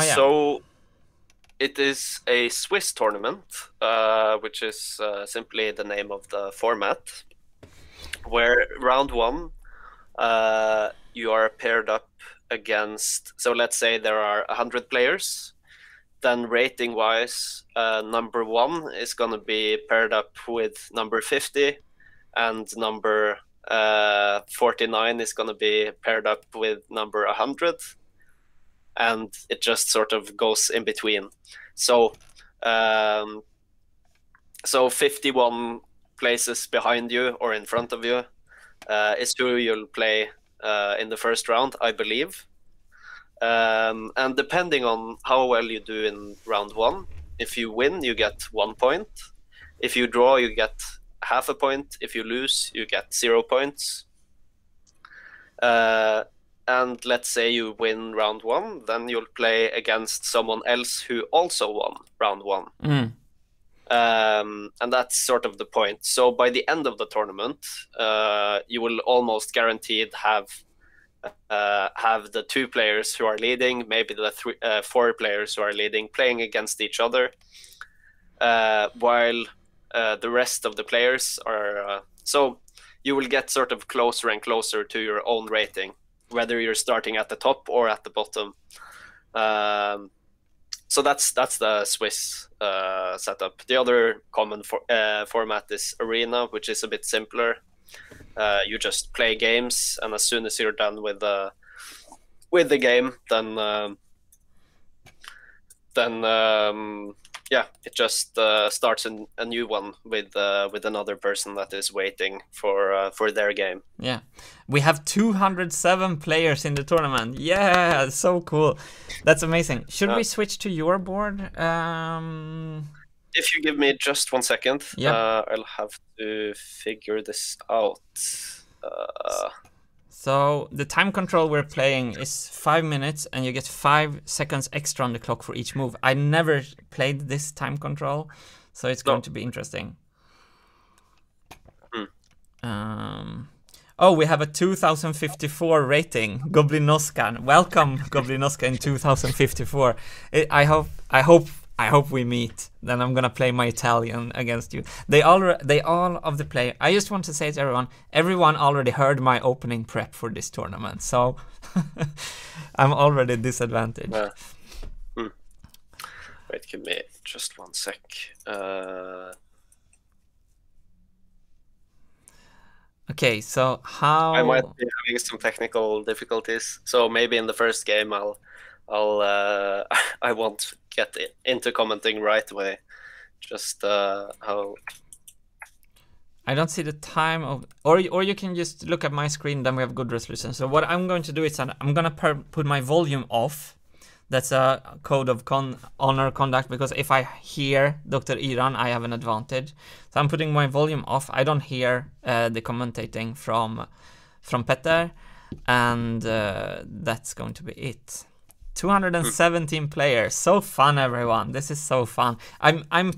So it is a Swiss tournament, which is simply the name of the format, where round one you are paired up against, so let's say there are 100 players, then rating wise number 1 is going to be paired up with number 50 and number 49 is going to be paired up with number 100, and it just sort of goes in between. So so 51 places behind you or in front of you is who you'll play in the first round, I believe. And depending on how well you do in round one, if you win, you get 1 point. If you draw, you get half a point. If you lose, you get 0 points. And let's say you win round one, then you'll play against someone else who also won round one. Mm. And that's sort of the point. So by the end of the tournament, you will almost guaranteed have the 2 players who are leading, maybe the 4 players who are leading, playing against each other, while the rest of the players are... so you will get sort of closer and closer to your own rating, whether you're starting at the top or at the bottom. So that's the Swiss setup. The other common format is Arena, which is a bit simpler. You just play games, and as soon as you're done with the game, then yeah, it just starts a new one with another person that is waiting for their game. Yeah, we have 207 players in the tournament. Yeah, so cool. That's amazing. Should we switch to your board? If you give me just 1 second, I'll have to figure this out. So the time control we're playing is 5 minutes, and you get 5 seconds extra on the clock for each move. I never played this time control, so it's going to be interesting. Mm. Oh, we have a 2054 rating, Goblinoska. Welcome, Goblinoska, in 2054. I hope we meet. Then I'm gonna play my Italian against you. I just want to say to everyone already heard my opening prep for this tournament, so I'm already disadvantaged. Wait, give me just 1 sec. Okay, so how? I might be having some technical difficulties, so maybe in the first game I won't get into commenting right away. Just how I don't see the time of, or you can just look at my screen. Then we have good resolution. So what I'm going to do is I'm gonna put my volume off. That's a code of honor conduct, because if I hear Dr. Iran, I have an advantage. So I'm putting my volume off. I don't hear the commentating from Petter, and that's going to be it. 217 players. So fun, everyone. This is so fun. I'm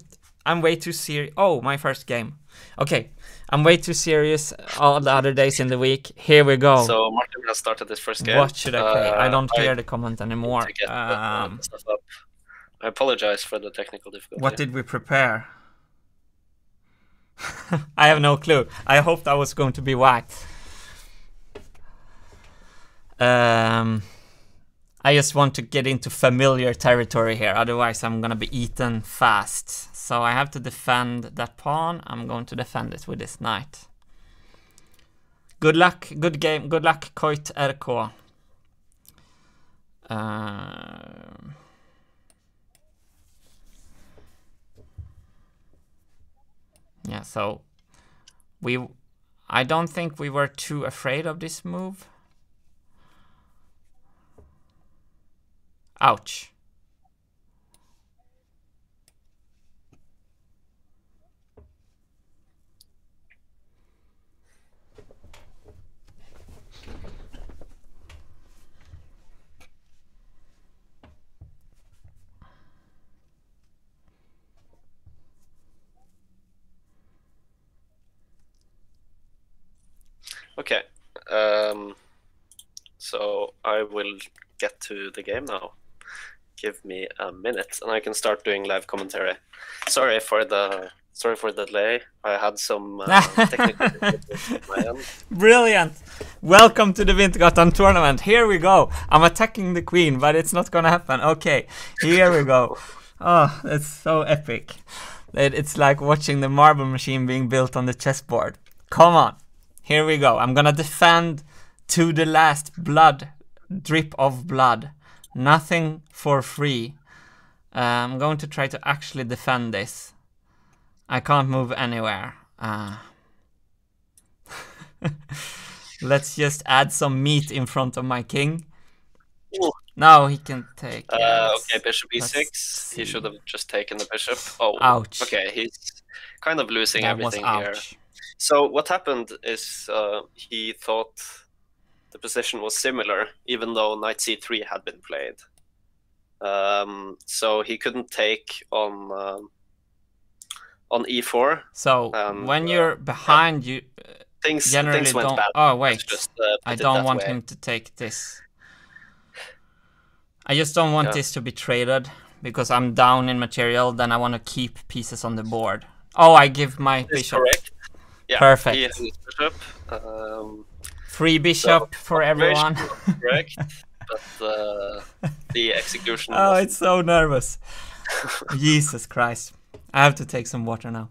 I'm way too serious. Oh, my first game. Okay, I'm way too serious all the other days in the week. Here we go. So Martin has started this first game. What should I play? I don't hear the comment anymore. I apologize for the technical difficulty. What did we prepare? I have no clue. I hoped I was going to be white. I just want to get into familiar territory here, otherwise I'm gonna be eaten fast. So I have to defend that pawn. I'm going to defend it with this knight. Good luck, good game, good luck, Koit Erko. Yeah, so I don't think we were too afraid of this move. Ouch. Okay, so I will get to the game now. Give me a minute, and I can start doing live commentary. Sorry for the delay. I had some technical difficulties at my end. Brilliant! Welcome to the Wintergatan tournament. Here we go. I'm attacking the queen, but it's not gonna happen. Okay, here we go. Oh, it's so epic. It's like watching the marble machine being built on the chessboard. Come on, here we go. I'm gonna defend to the last blood, drip of blood. Nothing for free. I'm going to try to actually defend this. I can't move anywhere. Let's just add some meat in front of my king. Ooh. No, he can take. Okay, bishop e6. He should have just taken the bishop. Oh, ouch. Okay, he's kind of losing everything here. So what happened is he thought the position was similar, even though knight c3 had been played. So he couldn't take on e4. So when you're behind, yeah, things went bad. Oh wait, just, I don't want him to take this. I just don't want this to be traded because I'm down in material. Then I want to keep pieces on the board. Oh, I give my bishop. Correct. Yeah, perfect. He has his bishop. Free bishop for everyone. Correct, but the execution. Oh, it's so nervous. Jesus Christ! I have to take some water now.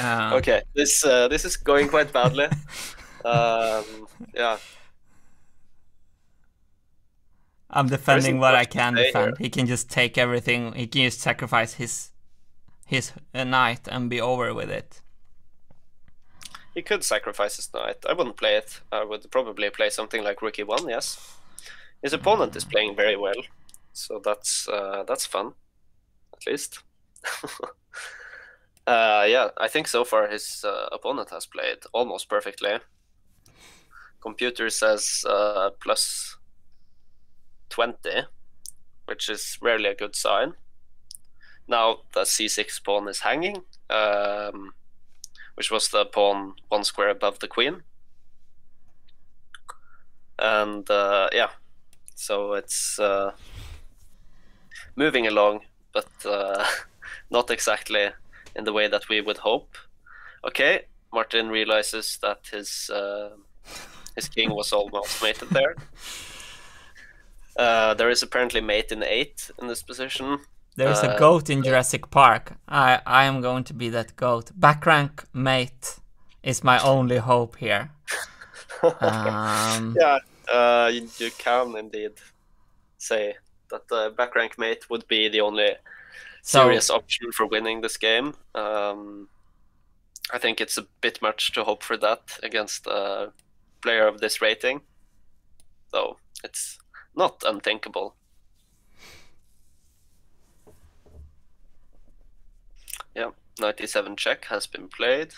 Okay, this is going quite badly. Yeah. I'm defending what I can defend. Here. He can just take everything. He can just sacrifice his knight and be over with it. He could sacrifice his knight. I wouldn't play it. I would probably play something like rook e1, yes. His opponent is playing very well, so that's fun, at least. Yeah, I think so far his opponent has played almost perfectly. Computer says plus 20, which is rarely a good sign. Now the c6 pawn is hanging. Which was the pawn one square above the queen. And yeah, so it's moving along, but not exactly in the way that we would hope. Okay, Martin realizes that his king was almost mated there. There is apparently mate in 8 in this position. There is a goat in Jurassic Park. I am going to be that goat. Backrank mate is my only hope here. Yeah, you can indeed say that the backrank mate would be the only serious option for winning this game. I think it's a bit much to hope for that against a player of this rating, though it's not unthinkable. Yeah, knight e7 check has been played.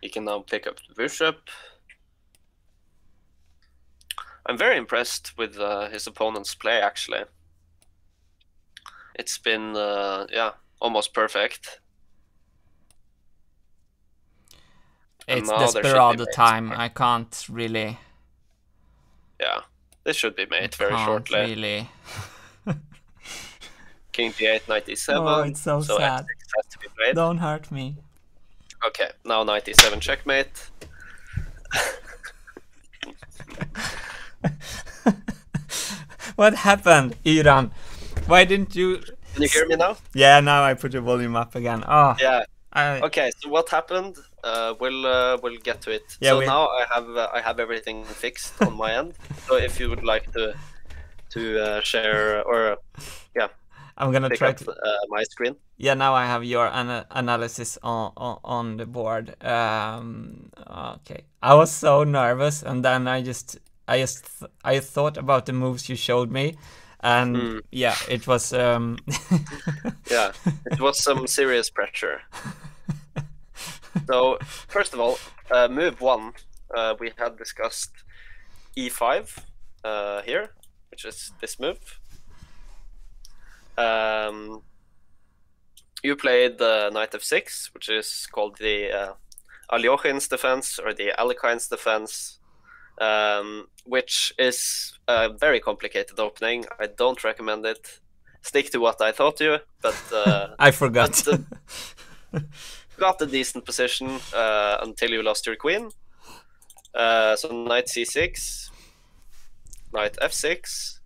You can now pick up the bishop. I'm very impressed with his opponent's play, actually. It's been, yeah, almost perfect. It's desperado time. I can't really... Yeah, this should be made very shortly. Really. King d8, knight e7. Oh, it's so, so sad. Has to be played. Don't hurt me. Okay, now knight e7 checkmate. What happened, Iran? Why didn't you... Can you hear me now? Yeah, now I put your volume up again. Oh, yeah. Okay, so what happened? We'll get to it. Yeah, so now I have everything fixed on my end. So if you would like to share or yeah, I'm gonna try to my screen. Yeah, now I have your analysis on the board. Okay, I was so nervous, and then I thought about the moves you showed me. And yeah, it was yeah, it was some serious pressure. So first of all, move one, we had discussed e5 here, which is this move. You played the knight f6, which is called the Alekhine's defense or the Alekhine's defense. Which is a very complicated opening. I don't recommend it. Stick to what I taught you, but... I forgot. But, got a decent position until you lost your queen. So knight c6, knight f6.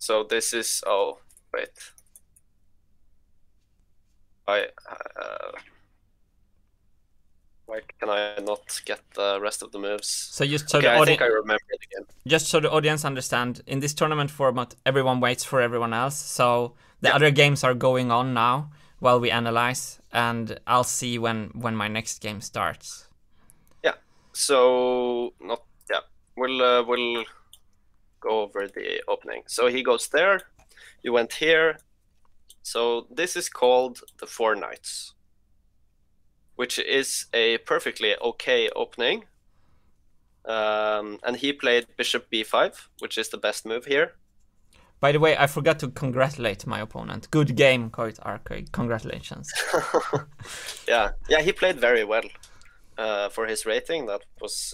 So this is... Oh, wait. Why can I not get the rest of the moves? So just so I think I remember it again. Just so the audience understand, in this tournament format, everyone waits for everyone else. So the other games are going on now while we analyze, and I'll see when my next game starts. Yeah. So not we'll go over the opening. So he goes there. You went here. So this is called the Four Knights, which is a perfectly okay opening. And he played bishop b5, which is the best move here. By the way, I forgot to congratulate my opponent. Good game, Koit Erko. Congratulations. Yeah, yeah, he played very well for his rating. That was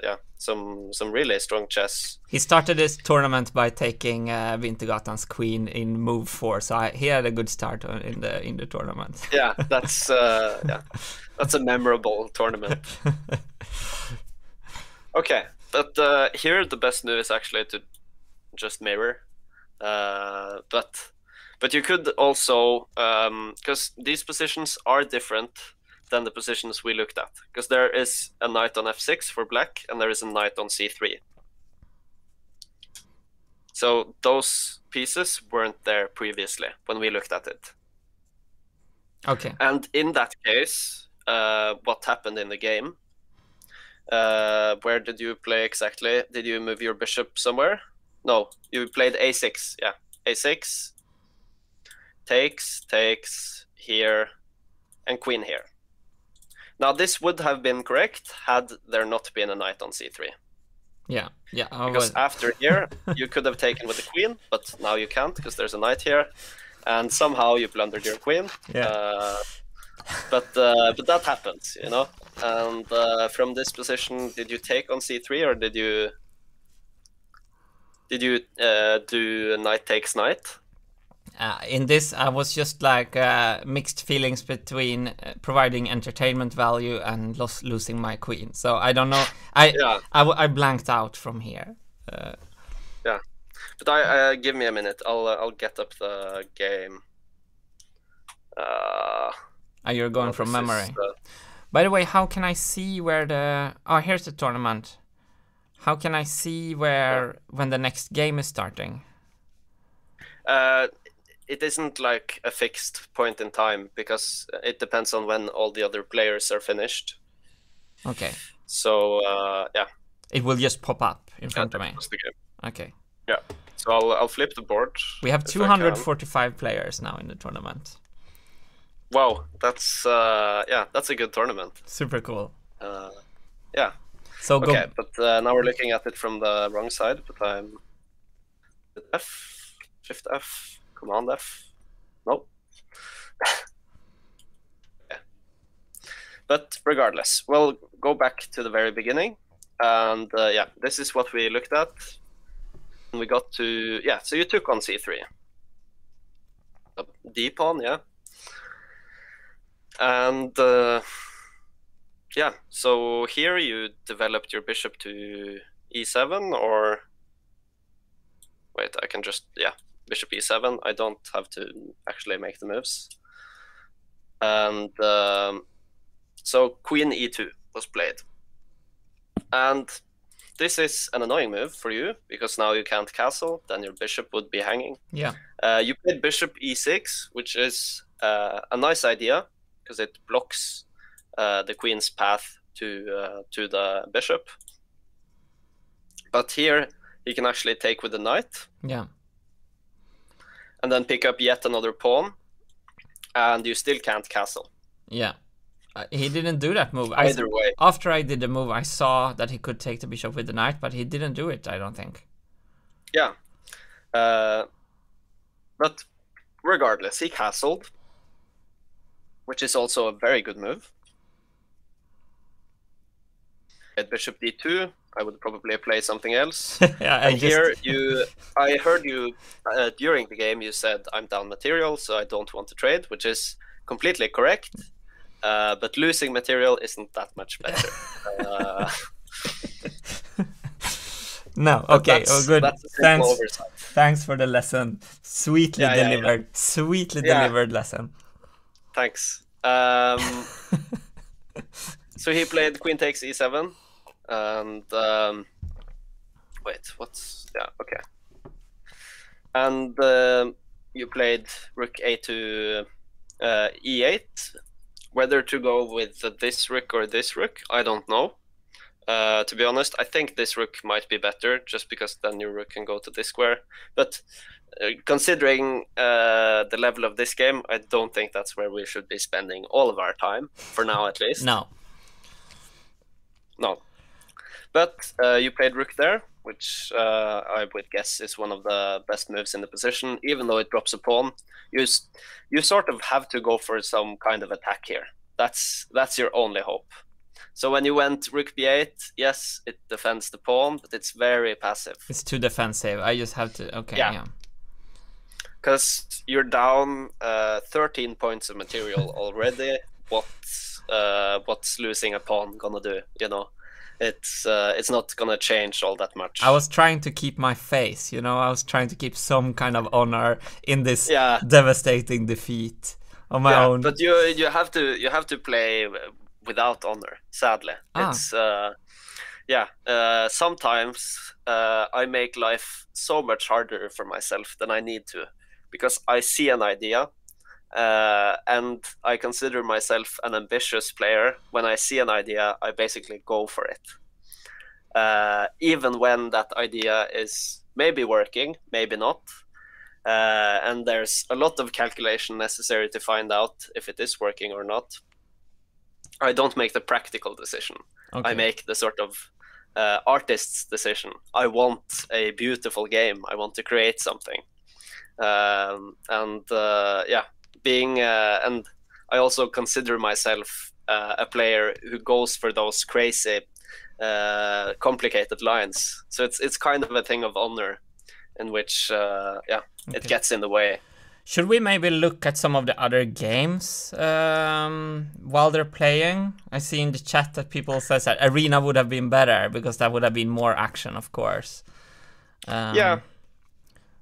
yeah, some really strong chess. He started this tournament by taking Wintergatan's queen in move 4, so he had a good start in the tournament. Yeah, that's yeah, that's a memorable tournament. Okay, but here the best move is actually to just mirror, but you could also because these positions are different than the positions we looked at, because there is a knight on f6 for black, and there is a knight on c3. So those pieces weren't there previously when we looked at it. Okay. And in that case, what happened in the game? Where did you play exactly? Did you move your bishop somewhere? No, you played a6, yeah. a6, takes, takes, here, and queen here. Now, this would have been correct had there not been a knight on c3. Yeah, yeah. Because after here, you could have taken with the queen, but now you can't because there's a knight here. And somehow you plundered your queen. Yeah. But that happens, you know. And from this position, did you take on c3, or did you do knight takes knight? In this, I was just like mixed feelings between providing entertainment value and losing my queen. So I don't know. I blanked out from here. Yeah, but I give me a minute. I'll get up the game. You're going from memory. By the way, how can I see where the? Oh, here's the tournament. How can I see where when the next game is starting? It isn't like a fixed point in time, because it depends on when all the other players are finished. Okay. So, yeah. It will just pop up in front of me. Okay. Yeah. So I'll flip the board. We have 245 players now in the tournament. Wow. That's, yeah, that's a good tournament. Super cool. Yeah. So okay, but now we're looking at it from the wrong side, but I'm... Is it F? Shift F? Command F? No. Yeah. But regardless, we'll go back to the very beginning. And yeah, this is what we looked at. And we got to, yeah, so you took on C3. D pawn, yeah. And yeah, so here you developed your bishop to E7 or... Wait, I can just, yeah, bishop E7. I don't have to actually make the moves. And so queen E2 was played. And this is an annoying move for you, because now you can't castle, then your bishop would be hanging. Yeah. You played bishop E6, which is a nice idea, because it blocks the queen's path to the bishop. But here, he can actually take with the knight. Yeah. And then pick up yet another pawn, and you still can't castle. Yeah. He didn't do that move. Either way. After I did the move, I saw that he could take the bishop with the knight, but he didn't do it, I don't think. Yeah. But regardless, he castled, which is also a very good move. At bishop d2, I would probably play something else. Yeah, and here you, I heard you during the game, you said, I'm down material, so I don't want to trade, which is completely correct. But losing material isn't that much better. No, okay, oh, good. Thanks. Thanks for the lesson. Sweetly delivered. Yeah. Sweetly delivered lesson. Thanks. So he played queen takes e7, and wait, what's okay? And you played rook a to e8. Whether to go with this rook or this rook, I don't know. To be honest, I think this rook might be better, just because then your rook can go to this square. But considering the level of this game, I don't think that's where we should be spending all of our time, for now at least. No. No. But you played rook there, which I would guess is one of the best moves in the position. Even though it drops a pawn, you sort of have to go for some kind of attack here. That's your only hope. So when you went rook b8, yes, it defends the pawn, but it's very passive. It's too defensive. I just have to, okay, yeah. Because you're down 13 points of material already. What's losing a pawn gonna do, you know? It's not gonna change all that much. I was trying to keep my face, you know. I was trying to keep some kind of honor in this devastating defeat on my own. But you have to play without honor. Sadly, it's sometimes I make life so much harder for myself than I need to, because I see an idea. And I consider myself an ambitious player. When I see an idea, I basically go for it. Even when that idea is maybe working, maybe not. And there's a lot of calculation necessary to find out if it is working or not. I don't make the practical decision. Okay. I make the sort of artist's decision. I want a beautiful game. I want to create something. And I also consider myself a player who goes for those crazy, complicated lines. So it's kind of a thing of honor, in which it gets in the way. Should we maybe look at some of the other games while they're playing? I see in the chat that people says that Arena would have been better because that would have been more action, of course. Yeah.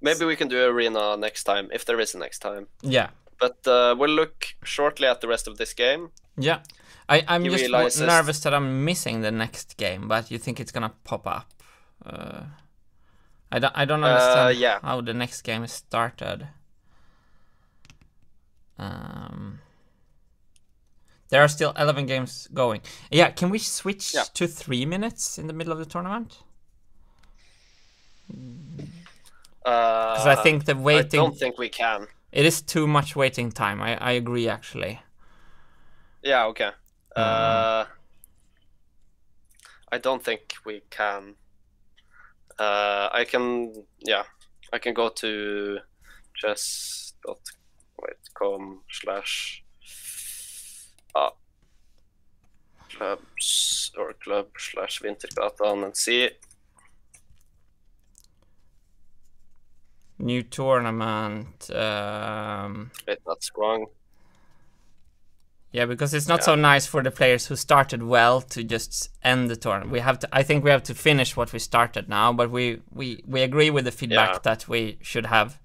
Maybe we can do Arena next time, if there is a next time. Yeah. But we'll look shortly at the rest of this game. Yeah. I'm just nervous that I'm missing the next game, but you think it's going to pop up? I don't understand how the next game is started. There are still 11 games going. Yeah, can we switch to 3 minutes in the middle of the tournament? Because I think the waiting... I don't think we can. It is too much waiting time. I agree, actually. Yeah, okay. I don't think we can. I can... Yeah. I can go to chess.com/club/Wintergatan and see. New tournament. Wait, that's wrong. Yeah, because it's not so nice for the players who started well to just end the tournament. We have to, I think we have to finish what we started now, but we agree with the feedback that we should have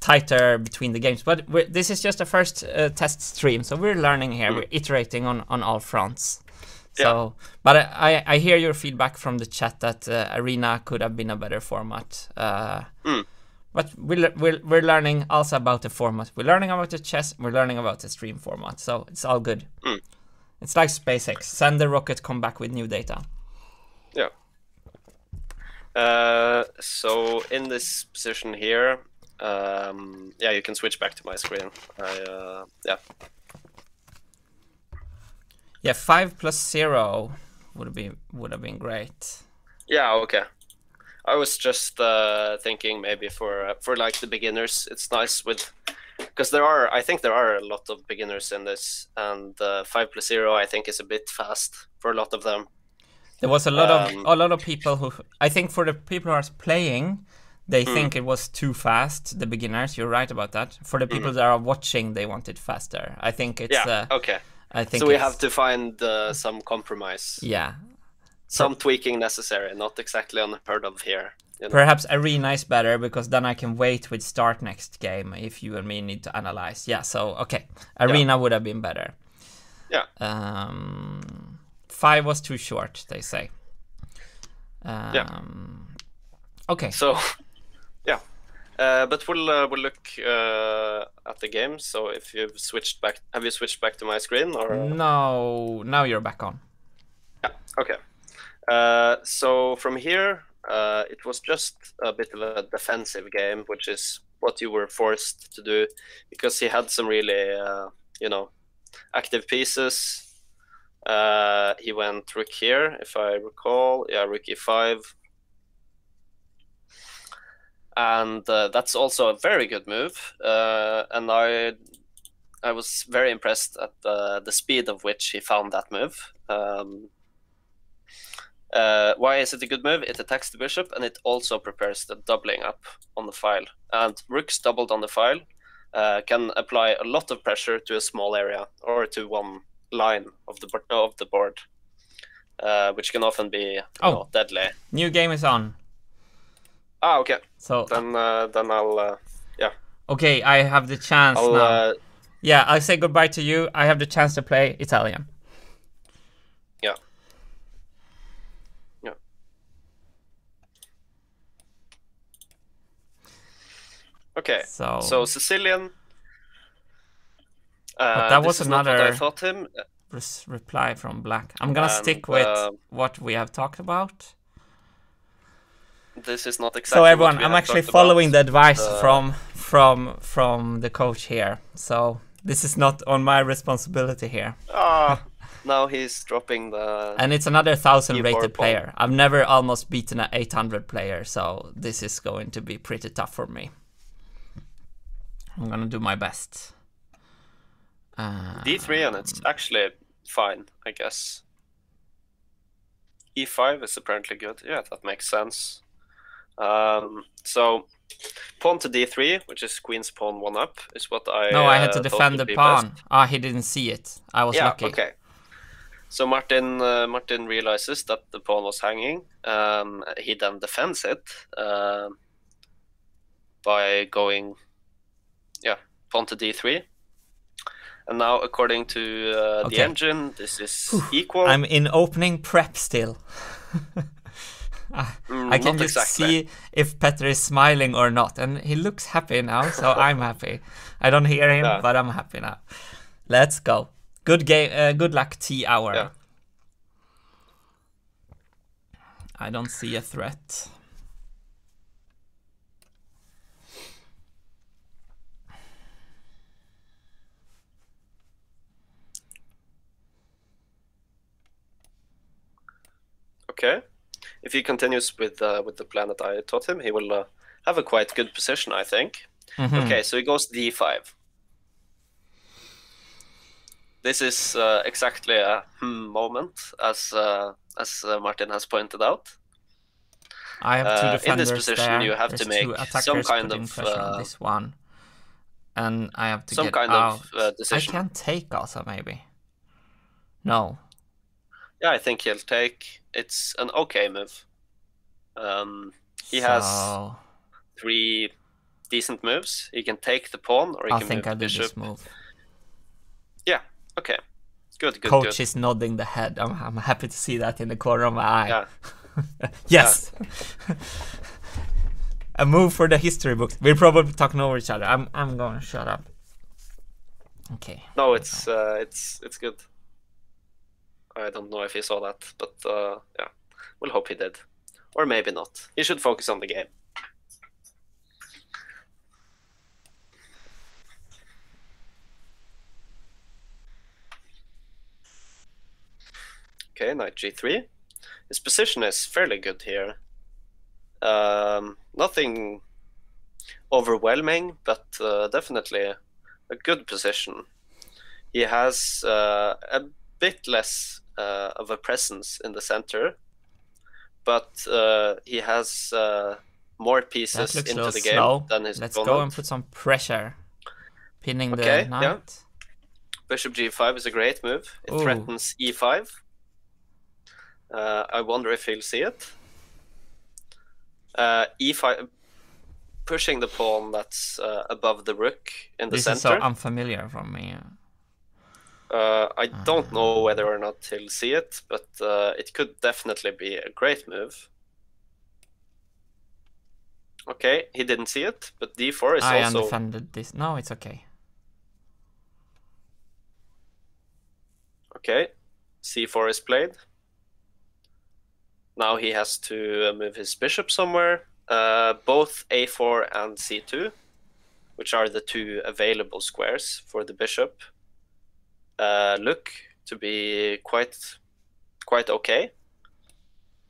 tighter between the games. But this is just a first test stream, so we're learning here. We're iterating on all fronts. So, but I hear your feedback from the chat that Arena could have been a better format. But we're learning also about the format. We're learning about the chess. We're learning about the stream format. So it's all good. It's like SpaceX. Send the rocket, come back with new data. Yeah. So in this position here, yeah, you can switch back to my screen. Yeah, 5 + 0 would have been great. Yeah. Okay. I was just thinking maybe for like the beginners, it's nice with, because there are, I think there are a lot of beginners in this, and 5 + 0 I think is a bit fast for a lot of them. There was a lot of people who, I think for the people who are playing, they think it was too fast. The beginners, you're right about that. For the people that are watching, they want it faster. I think it's okay. I think so. We have to find some compromise. Yeah. Some tweaking necessary, not exactly unheard of here. You know? Perhaps Arena is better, because then I can wait with start next game if you and me need to analyze. Yeah, so, okay. Arena would have been better. Yeah. 5 was too short, they say. Okay. So, yeah. But we'll look at the game. So if you've switched back, have you switched back to my screen? Or? No, now you're back on. Yeah, okay. So from here, it was just a bit of a defensive game, which is what you were forced to do, because he had some really, you know, active pieces. He went rook here, if I recall. Yeah, rook e5. And that's also a very good move. And I was very impressed at the speed of which he found that move. Why is it a good move? It attacks the bishop, and it also prepares the doubling up on the file. And rooks doubled on the file can apply a lot of pressure to a small area or to one line of the board, which can often be you know, deadly. New game is on. Ah, okay. So then I'll yeah. Okay, I have the chance now. Yeah, I'll say goodbye to you. I have the chance to play Italian. Yeah. Okay, so Sicilian. But that was another reply from Black. I'm gonna stick with what we have talked about. This is not exactly. So everyone, I'm actually following the advice from the coach here. So this is not on my responsibility here. Now he's dropping the. And it's another 1,000 rated player. I've never almost beaten an 800 player, so this is going to be pretty tough for me. I'm gonna do my best. D3 and it's actually fine, I guess. E5 is apparently good. Yeah, that makes sense. So pawn to D3, which is queen's pawn 1 up, is what I. No, I had to defend the pawn. Ah, he didn't see it. I was lucky. Okay. So Martin realizes that the pawn was hanging. He then defends it by going. Yeah, pawn to d3, and now according to the engine, this is equal. I'm in opening prep still. I can just see if Petter is smiling or not, and he looks happy now, so I'm happy. I don't hear him, but I'm happy now. Let's go. Good game. Good luck, T-Hour. Yeah. I don't see a threat. Okay, if he continues with the plan that I taught him, he will have a quite good position, I think. Mm-hmm. Okay, so he goes d5. This is exactly a moment, as Martin has pointed out. I have two defenders in this position, there. You have to make some kind of on this one, and I have to some get kind out. Of decision. I can take also maybe. No. Yeah, I think he'll take. It's an okay move. He has three decent moves. He can take the pawn, or he can move the bishop. I think I did this move. Yeah. Okay. Good. Coach is nodding the head. I'm happy to see that in the corner of my eye. Yeah. Yes, yeah. A move for the history books. We're probably talking over each other. I'm going to shut up. Okay. No, it's good. I don't know if he saw that, but yeah, we'll hope he did, or maybe not. He should focus on the game. Okay, knight g3. His position is fairly good here. Nothing overwhelming, but definitely a good position. He has a bit less of a presence in the center, but he has more pieces into the game than his opponent. Let's go and put some pressure. Pinning the knight. Yeah. Bishop g5 is a great move. It threatens e5. I wonder if he'll see it. E5, pushing the pawn that's above the rook in the center. This is so unfamiliar from me. I don't know whether or not he'll see it, but it could definitely be a great move. Okay, he didn't see it, but d4 is also... I undefended this. No, it's okay. Okay, c4 is played. Now he has to move his bishop somewhere. Both a4 and c2, which are the two available squares for the bishop, look to be quite okay.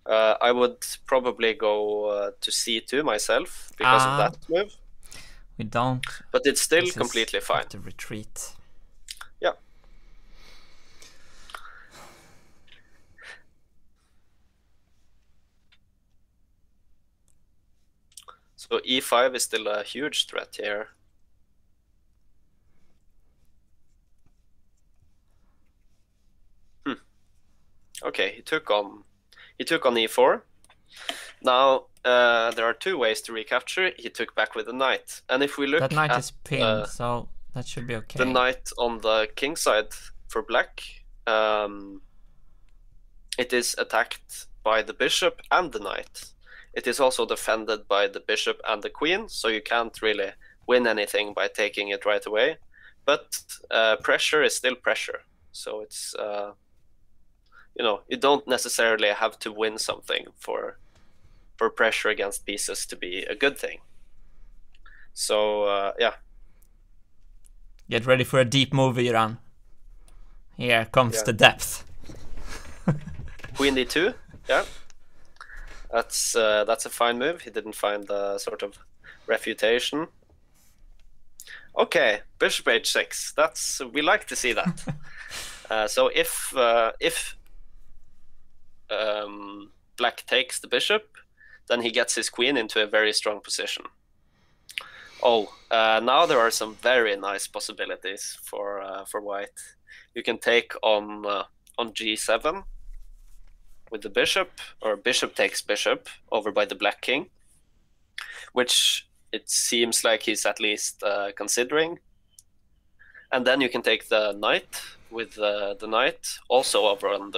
I would probably go to c2 myself because of that move. We don't. But it's still completely fine. To retreat. Yeah. So e5 is still a huge threat here. Okay, he took on e4. Now there are two ways to recapture. He took back with the knight, and if we look at that knight is pinned, so that should be okay. The knight on the king side for black, it is attacked by the bishop and the knight. It is also defended by the bishop and the queen, so you can't really win anything by taking it right away. But pressure is still pressure, so it's you know, you don't necessarily have to win something for pressure against pieces to be a good thing. So yeah, get ready for a deep move, Vyran. Here comes the depth. Queen d2, yeah. That's a fine move. He didn't find the sort of refutation. Okay, bishop h6. That's, we like to see that. So if black takes the bishop, then he gets his queen into a very strong position. Now there are some very nice possibilities for white. You can take on g7. With the bishop, or bishop takes bishop over by the black king, which it seems like he's at least considering. And then you can take the knight with the knight also over on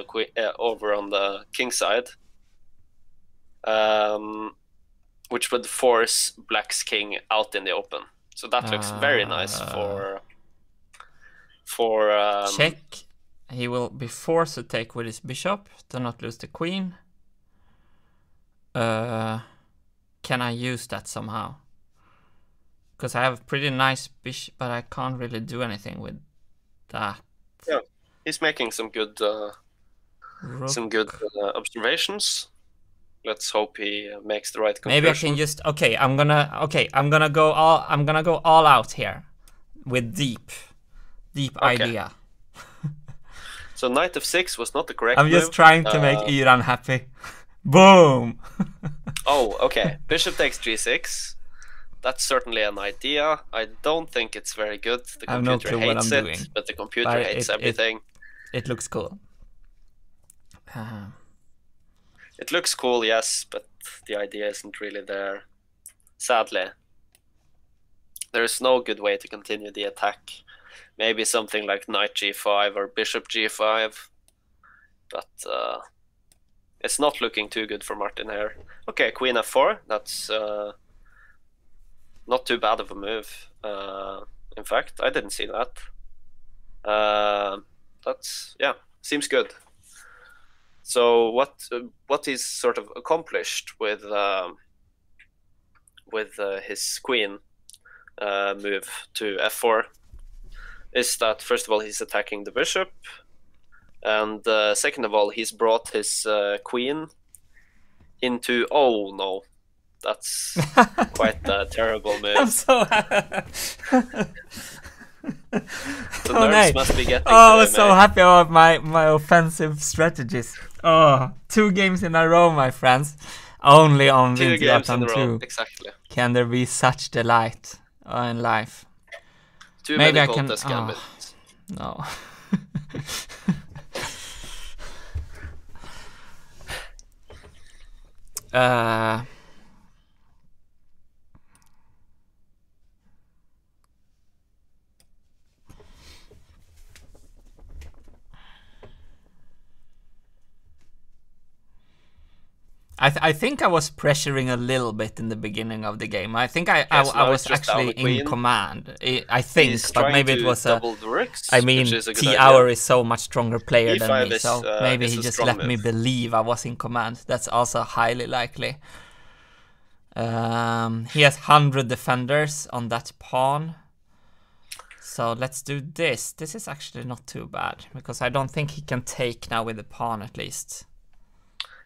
the king side, which would force black's king out in the open. So that looks very nice for check. He will be forced to take with his bishop to not lose the queen. Can I use that somehow? Because I have a pretty nice bishop, but I can't really do anything with that. Yeah, he's making some good observations. Let's hope he makes the right conclusion. Maybe I can just I'm gonna go all out here with deep idea. So knight f6 was not the correct move. I'm just trying to make Iran happy. Boom. Oh, okay. Bishop takes g6. That's certainly an idea. I don't think it's very good. The computer hates it, but the computer hates everything. It looks cool. It looks cool, yes, but the idea isn't really there. Sadly, there is no good way to continue the attack. Maybe something like knight g5 or bishop g5, but it's not looking too good for Martin here. Okay, queen f4. That's not too bad of a move. In fact, I didn't see that. That's seems good. So what he's sort of accomplished with his queen move to f4 is that first of all he's attacking the bishop, and second of all he's brought his queen into that's quite a terrible move. I'm so the nerves must be getting so happy about my offensive strategies. Oh, 2 games in a row, my friends. Only on Wintergatan 2. Exactly. Can there be such delight in life? Too many Botez gambit. No. I think I was pressuring a little bit in the beginning of the game. I think I was actually in command. I think, but maybe it was a... I mean, T-Hour is so much stronger player than me, so maybe he just let me believe I was in command. That's also highly likely. He has 100 defenders on that pawn. So let's do this. This is actually not too bad, because I don't think he can take now with the pawn at least.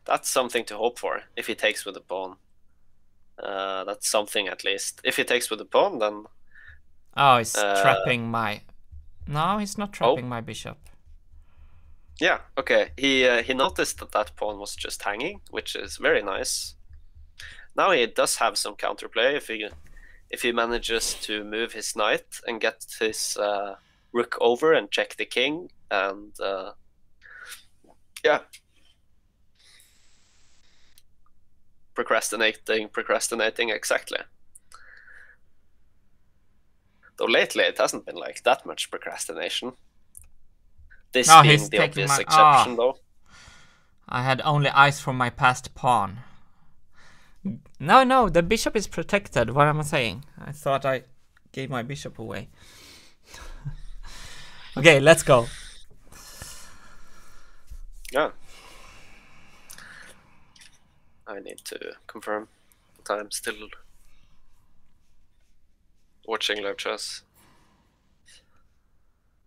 That's something to hope for, if he takes with the pawn. That's something at least. If he takes with the pawn, then... Oh, he's trapping my... No, he's not trapping my bishop. Yeah, okay. He noticed that that pawn was just hanging, which is very nice. Now he does have some counterplay if he manages to move his knight and get his rook over and check the king. And yeah... Procrastinating, exactly. Though lately it hasn't been like that much procrastination. This being the obvious exception, though. I had only eyes for my past pawn. No, the bishop is protected. What am I saying? I thought I gave my bishop away. Okay, let's go. Yeah. I need to confirm that I'm still watching live chess.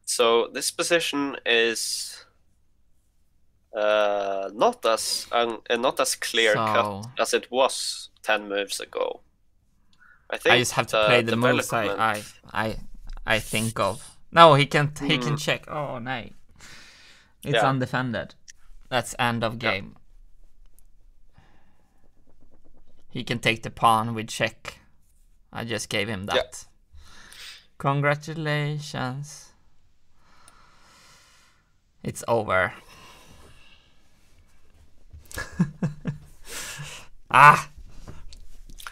So this position is not as clear cut as it was 10 moves ago. I think I just have to play the moves I think of. No, he can check. Oh no, it's undefended. That's end of game. Yeah. He can take the pawn with check. I just gave him that. Yeah. Congratulations. It's over.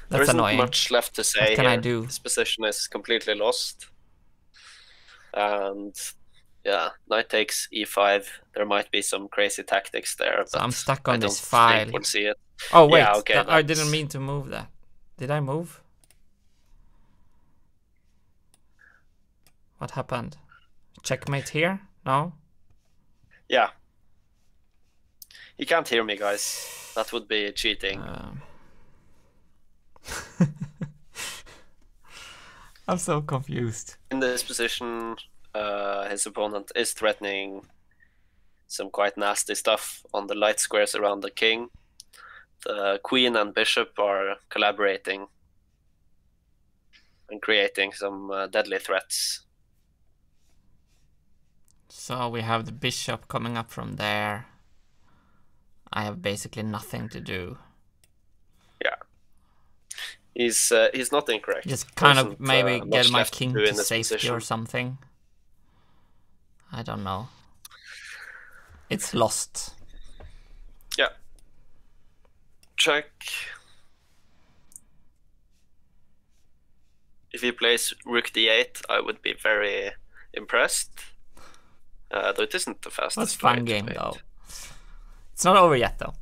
There isn't much left to say. What can I do? This position is completely lost. And yeah, knight takes e5. There might be some crazy tactics there. So I'm stuck on this file. We'll see it. Oh wait, yeah, okay, I didn't mean to move that. Did I move? What happened? Checkmate here? No? Yeah. You can't hear me, guys. That would be cheating. I'm so confused. In this position, his opponent is threatening some quite nasty stuff on the light squares around the king. queen and bishop are collaborating and creating some deadly threats. So we have the bishop coming up from there. I have basically nothing to do. Yeah. He's not incorrect. Just kind of maybe get my king to safety position or something. I don't know. It's lost. Yeah. Check. If he plays rook d8, I would be very impressed. Though it isn't the fastest. That's a fun game though. It's not over yet though.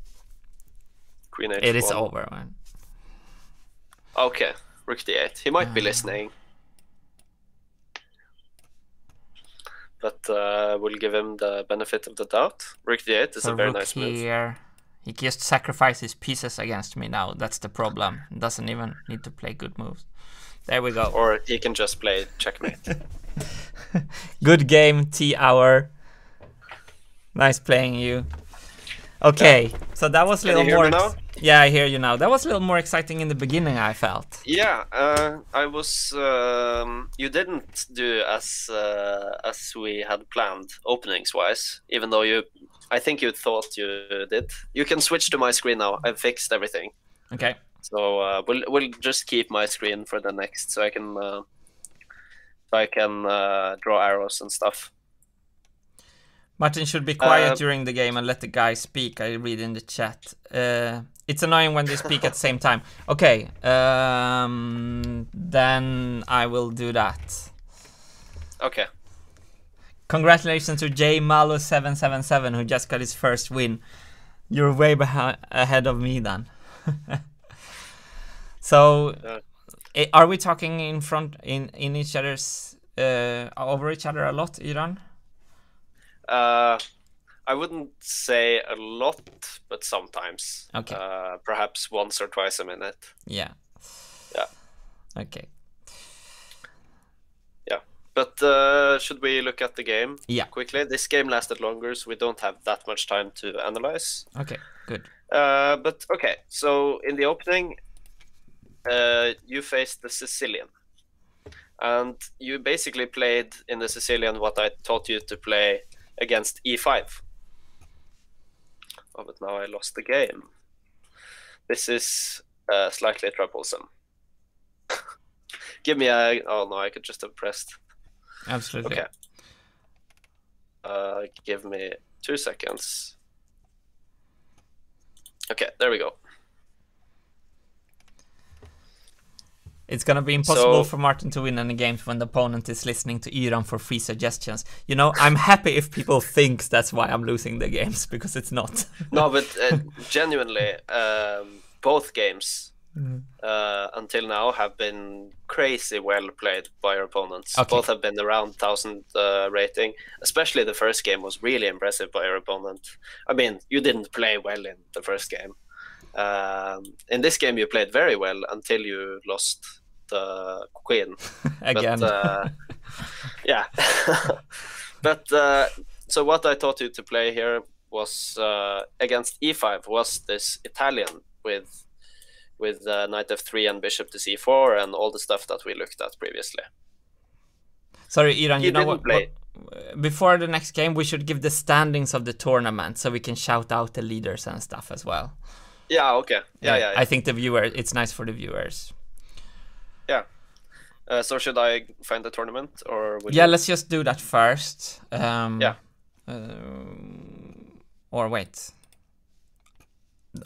Queen h1. It is over, man. Okay, rook d8. He might be listening. But we'll give him the benefit of the doubt. Rook d8 is a very nice move. Here. He just sacrifices pieces against me now. That's the problem. Doesn't even need to play good moves. There we go. Or he can just play checkmate. Good game, T-Hour. Nice playing you. Okay, yeah. So that was a little more... Yeah, I hear you now. That was a little more exciting in the beginning, I felt. Yeah, I was... you didn't do as we had planned, openings-wise, even though you... I think you thought you did. You can switch to my screen now. I've fixed everything. Okay. So we'll just keep my screen for the next, so I can... draw arrows and stuff. Martin should be quiet during the game and let the guy speak. I read in the chat. It's annoying when they speak at the same time. Okay, then I will do that. Okay. Congratulations to jmalu777 who just got his first win. You're way ahead of me then. So... Are we talking in front in each other's over each other a lot, Iran? I wouldn't say a lot, but sometimes. Okay. Perhaps once or twice a minute. Yeah. Yeah. Okay. Yeah, but should we look at the game? Yeah. Quickly, this game lasted longer, so we don't have that much time to analyze. Okay. Good. But okay, so in the opening. You faced the Sicilian, and you basically played in the Sicilian what I taught you to play against e5. Oh, but now I lost the game. This is slightly troublesome. Give me a... Oh no, I could just have pressed. Absolutely. Okay. Give me 2 seconds. Okay, there we go. It's gonna be impossible for Martin to win any games when the opponent is listening to Iran for free suggestions. You know, I'm happy if people think that's why I'm losing the games, because it's not. No, but genuinely, both games until now have been crazy well played by your opponents. Okay. Both have been around 1000 rating. Especially the first game was really impressive by your opponent. I mean, you didn't play well in the first game. In this game you played very well until you lost the queen. Again. But, yeah. But so what I taught you to play here was against e5 was this Italian with knight f3 and bishop to c4 and all the stuff that we looked at previously. Sorry, Iran, you know what, before the next game we should give the standings of the tournament so we can shout out the leaders and stuff as well. Yeah, okay. Yeah, yeah, yeah. I think the viewers, it's nice for the viewers. Yeah. So should I find the tournament or? Yeah, let's just do that first. Yeah. Or wait.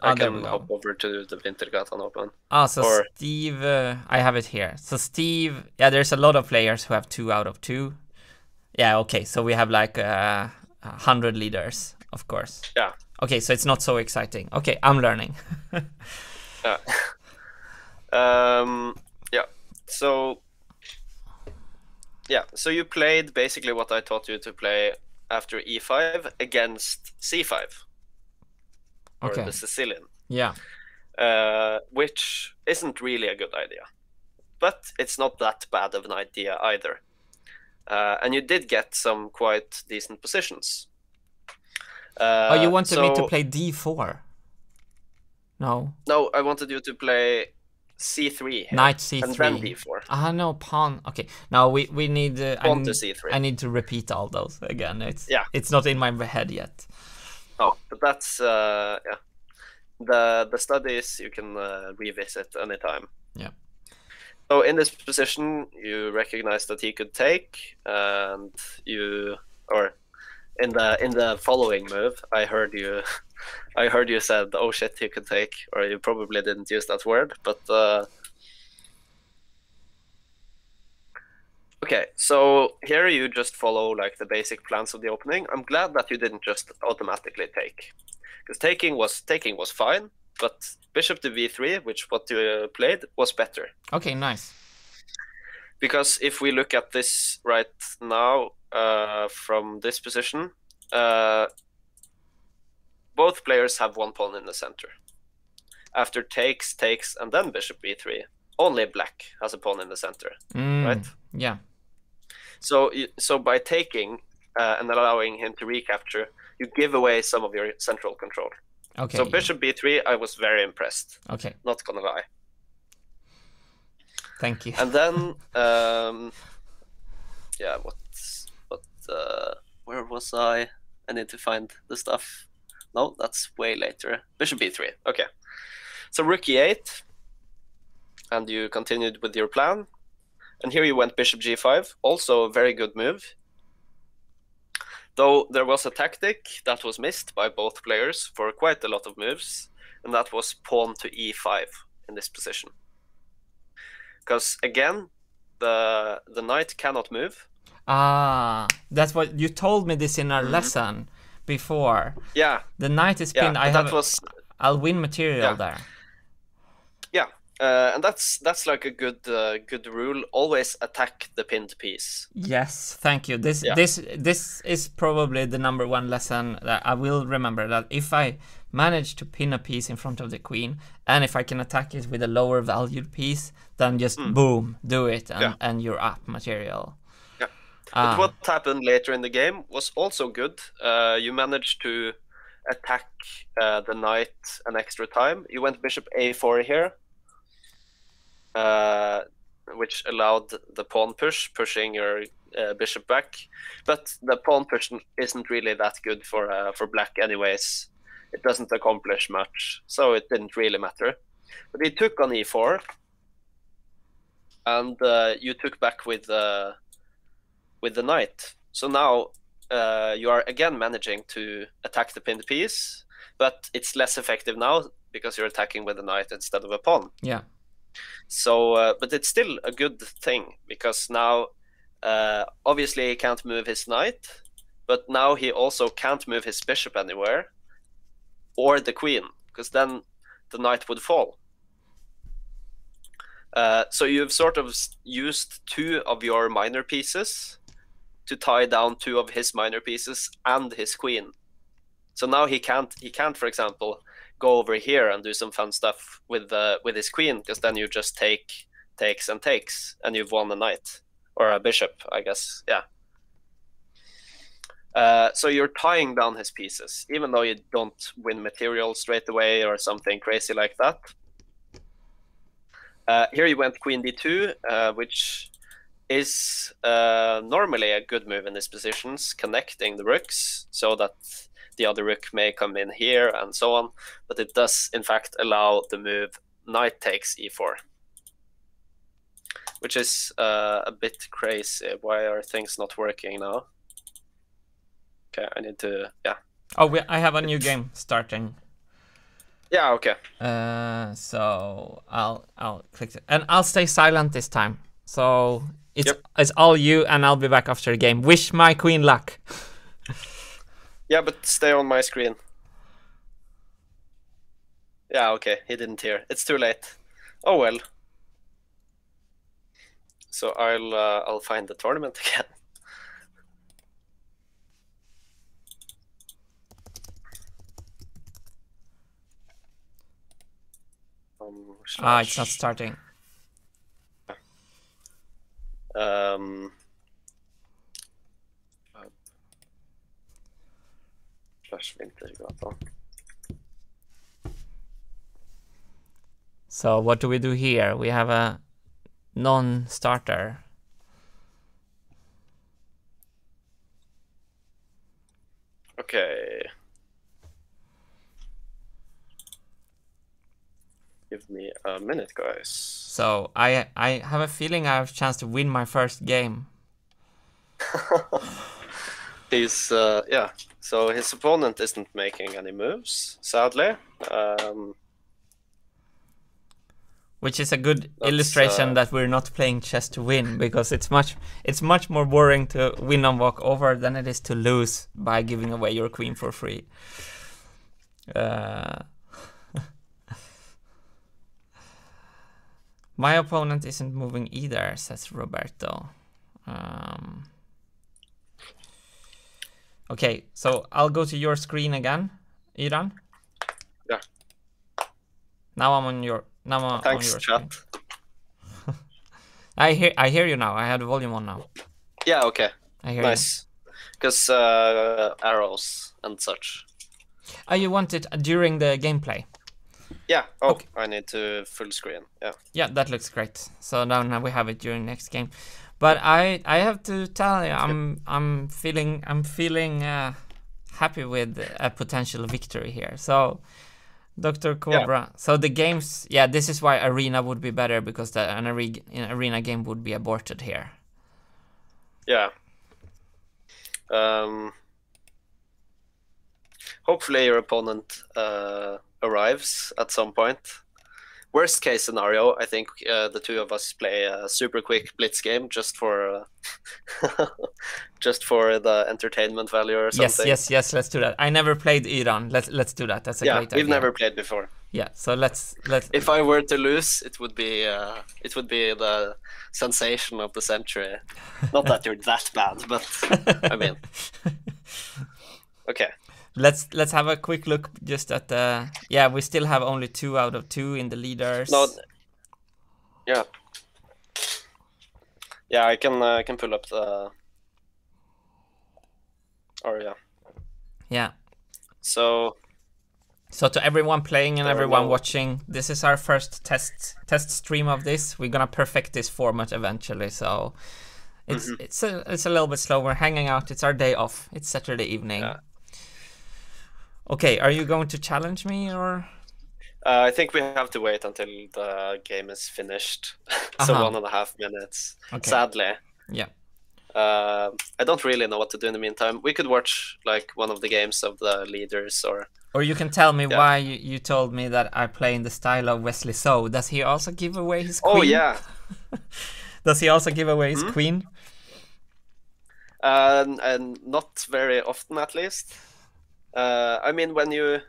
I can hop over to the Wintergatan Open. Ah, so or... Steve, I have it here. So Steve, yeah, there's a lot of players who have 2 out of 2. Yeah, okay. So we have like 100 leaders, of course. Yeah. Okay, so it's not so exciting. Okay, I'm learning. Yeah. Yeah. So. Yeah. So you played basically what I taught you to play after e5 against c5. Okay. Or the Sicilian. Yeah. Which isn't really a good idea, but it's not that bad of an idea either. And you did get some quite decent positions. Oh, you wanted me to play d4? No. No, I wanted you to play c3. Here, Knight c3. And then d4. Ah, no, pawn. Okay, now we need... pawn to c3. I need to repeat all those again. It's, yeah. It's not in my head yet. Oh, but that's... yeah. The studies you can revisit anytime. Yeah. So in this position, you recognize that he could take, and you... or in the following move, I heard you said, "Oh shit, he could take," or you probably didn't use that word, but okay. So here you just follow like the basic plans of the opening. I'm glad that you didn't just automatically take, because taking was fine, but bishop to v3, which what you played, was better. Okay, nice. Because if we look at this right now, from this position, both players have one pawn in the center. After takes, and then bishop b3, only black has a pawn in the center, right? Yeah. So by taking and allowing him to recapture, you give away some of your central control. Okay. So bishop b3, I was very impressed. Okay. Not gonna lie. Thank you. And then, yeah, where was I? I need to find the stuff. No, that's way later. Bishop b3. Okay. So rook e8, and you continued with your plan. And here you went bishop g5, also a very good move. Though there was a tactic that was missed by both players for quite a lot of moves, and that was pawn to e5 in this position. Because again, the knight cannot move. Ah, that's what you told me this in our lesson before. Yeah. The knight is pinned. I have I'll win material there. Yeah, and that's like a good rule. Always attack the pinned piece. Yes, thank you. This is probably the #1 lesson that I will remember. That if I manage to pin a piece in front of the queen, and if I can attack it with a lower valued piece, then just boom, do it, and you're up material. Yeah. But what happened later in the game was also good. You managed to attack the knight an extra time. You went bishop a4 here, which allowed the pawn push, pushing your bishop back. But the pawn push isn't really that good for black anyways. It doesn't accomplish much, so it didn't really matter. But he took on e4, and you took back with the knight. So now you are again managing to attack the pinned piece, but it's less effective now because you're attacking with a knight instead of a pawn. Yeah. So, but it's still a good thing, because now obviously he can't move his knight, but now he also can't move his bishop anywhere. Or the queen, because then the knight would fall. So you've sort of used two of your minor pieces to tie down two of his minor pieces and his queen. So now he can't, for example, go over here and do some fun stuff with his queen, because then you just takes, and you've won a knight or a bishop, I guess. Yeah. So you're tying down his pieces, even though you don't win material straight away or something crazy like that. Here you went queen d2, which is normally a good move in these positions, connecting the rooks so that the other rook may come in here and so on. But it does, in fact, allow the move knight takes e4, which is a bit crazy. Why are things not working now? Okay, I need to, yeah. Oh, I have a new game starting. Yeah, okay. So I'll click it, and I'll stay silent this time. So it's all you, and I'll be back after the game. Wish my queen luck. Yeah, but stay on my screen. Yeah, okay. He didn't hear. It's too late. Oh well. So I'll find the tournament again. Ah, it's not starting. /Wintergatan. So what do we do here? We have a non-starter. Okay. Give me a minute, guys. So I have a feeling I have a chance to win my first game. He's yeah. So his opponent isn't making any moves, sadly. Which is a good illustration that we're not playing chess to win, because it's much more boring to win on walkover than it is to lose by giving away your queen for free. My opponent isn't moving either, says Roberto. Okay, so I'll go to your screen again, Iran. Yeah. Now I'm on your. No, thanks, chat. I hear you now. I had the volume on now. Yeah, okay. I hear nice. You. Because arrows and such. Oh, you want it during the gameplay? Yeah. Oh, okay. I need to full screen. Yeah. Yeah, that looks great. So now we have it during next game. But I have to tell you, I'm feeling happy with a potential victory here. So. Dr. Cobra. Yeah. So the games, yeah, this is why Arena would be better, because an arena game would be aborted here. Yeah. Hopefully your opponent arrives at some point. Worst case scenario, I think the two of us play a super quick blitz game just for just for the entertainment value or something. Yes, yes, yes. Let's do that. I never played Iran. Let's do that. That's a great idea. We've never played before. Yeah. So let's. If I were to lose, it would be the sensation of the century. Not that you're that bad, but I mean. Okay. Let's have a quick look just at the... Yeah, we still have only 2 out of 2 in the leaders. No, yeah. Yeah, I can pull up the... Or yeah. Yeah. So to everyone playing and everyone watching, this is our first test stream of this. We're gonna perfect this format eventually, so... It's a little bit slow. We're hanging out. It's our day off. It's Saturday evening. Yeah. Okay, are you going to challenge me, or? I think we have to wait until the game is finished. So 1.5 minutes, okay. Sadly. Yeah. I don't really know what to do in the meantime. We could watch like one of the games of the leaders, or. Or you can tell me why you told me that I play in the style of Wesley So. Does he also give away his queen? Oh yeah. Does he also give away his queen? And not very often, at least. I mean, when you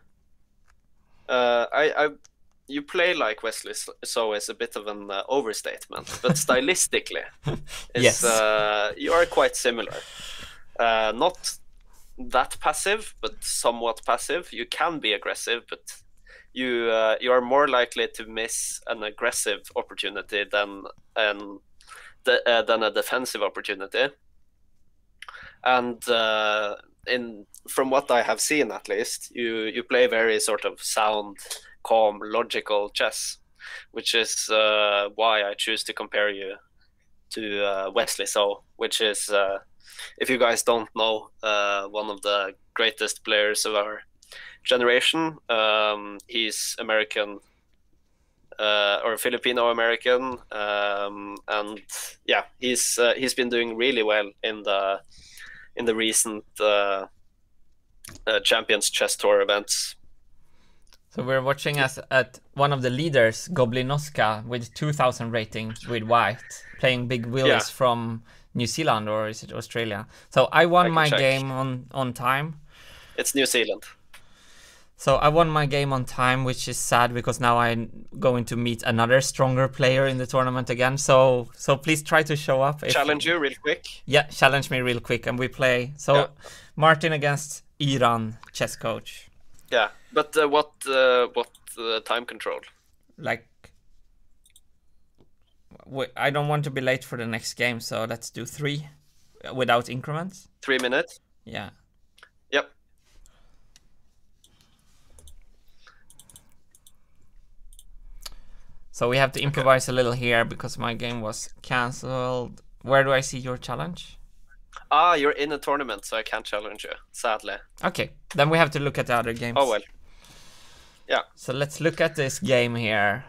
you play like Wesley So is a bit of an overstatement, but stylistically, yes, you are quite similar. Not that passive, but somewhat passive. You can be aggressive, but you are more likely to miss an aggressive opportunity than a defensive opportunity, and. From what I have seen, at least, you play very sort of sound, calm, logical chess, which is why I choose to compare you to Wesley So, which is, if you guys don't know, one of the greatest players of our generation. He's American or Filipino-American, and yeah, he's been doing really well in the. In the recent Champions Chess Tour events. So we're watching us at one of the leaders, Goblinoska, with 2000 rating with white, playing Big Willis from New Zealand, or is it Australia? So I won my game on time. It's New Zealand. So I won my game on time, which is sad because now I'm going to meet another stronger player in the tournament again. So please try to show up. Challenge you real quick. Yeah, challenge me real quick, and we play. So Martin against Iran, chess coach. Yeah, but what time control? Like, I don't want to be late for the next game, so let's do 3 without increments. 3 minutes. Yeah. Yep. So we have to improvise a little here because my game was cancelled. Where do I see your challenge? Ah, you're in a tournament, so I can't challenge you, sadly. Okay, then we have to look at the other games. Oh well. Yeah. So let's look at this game here.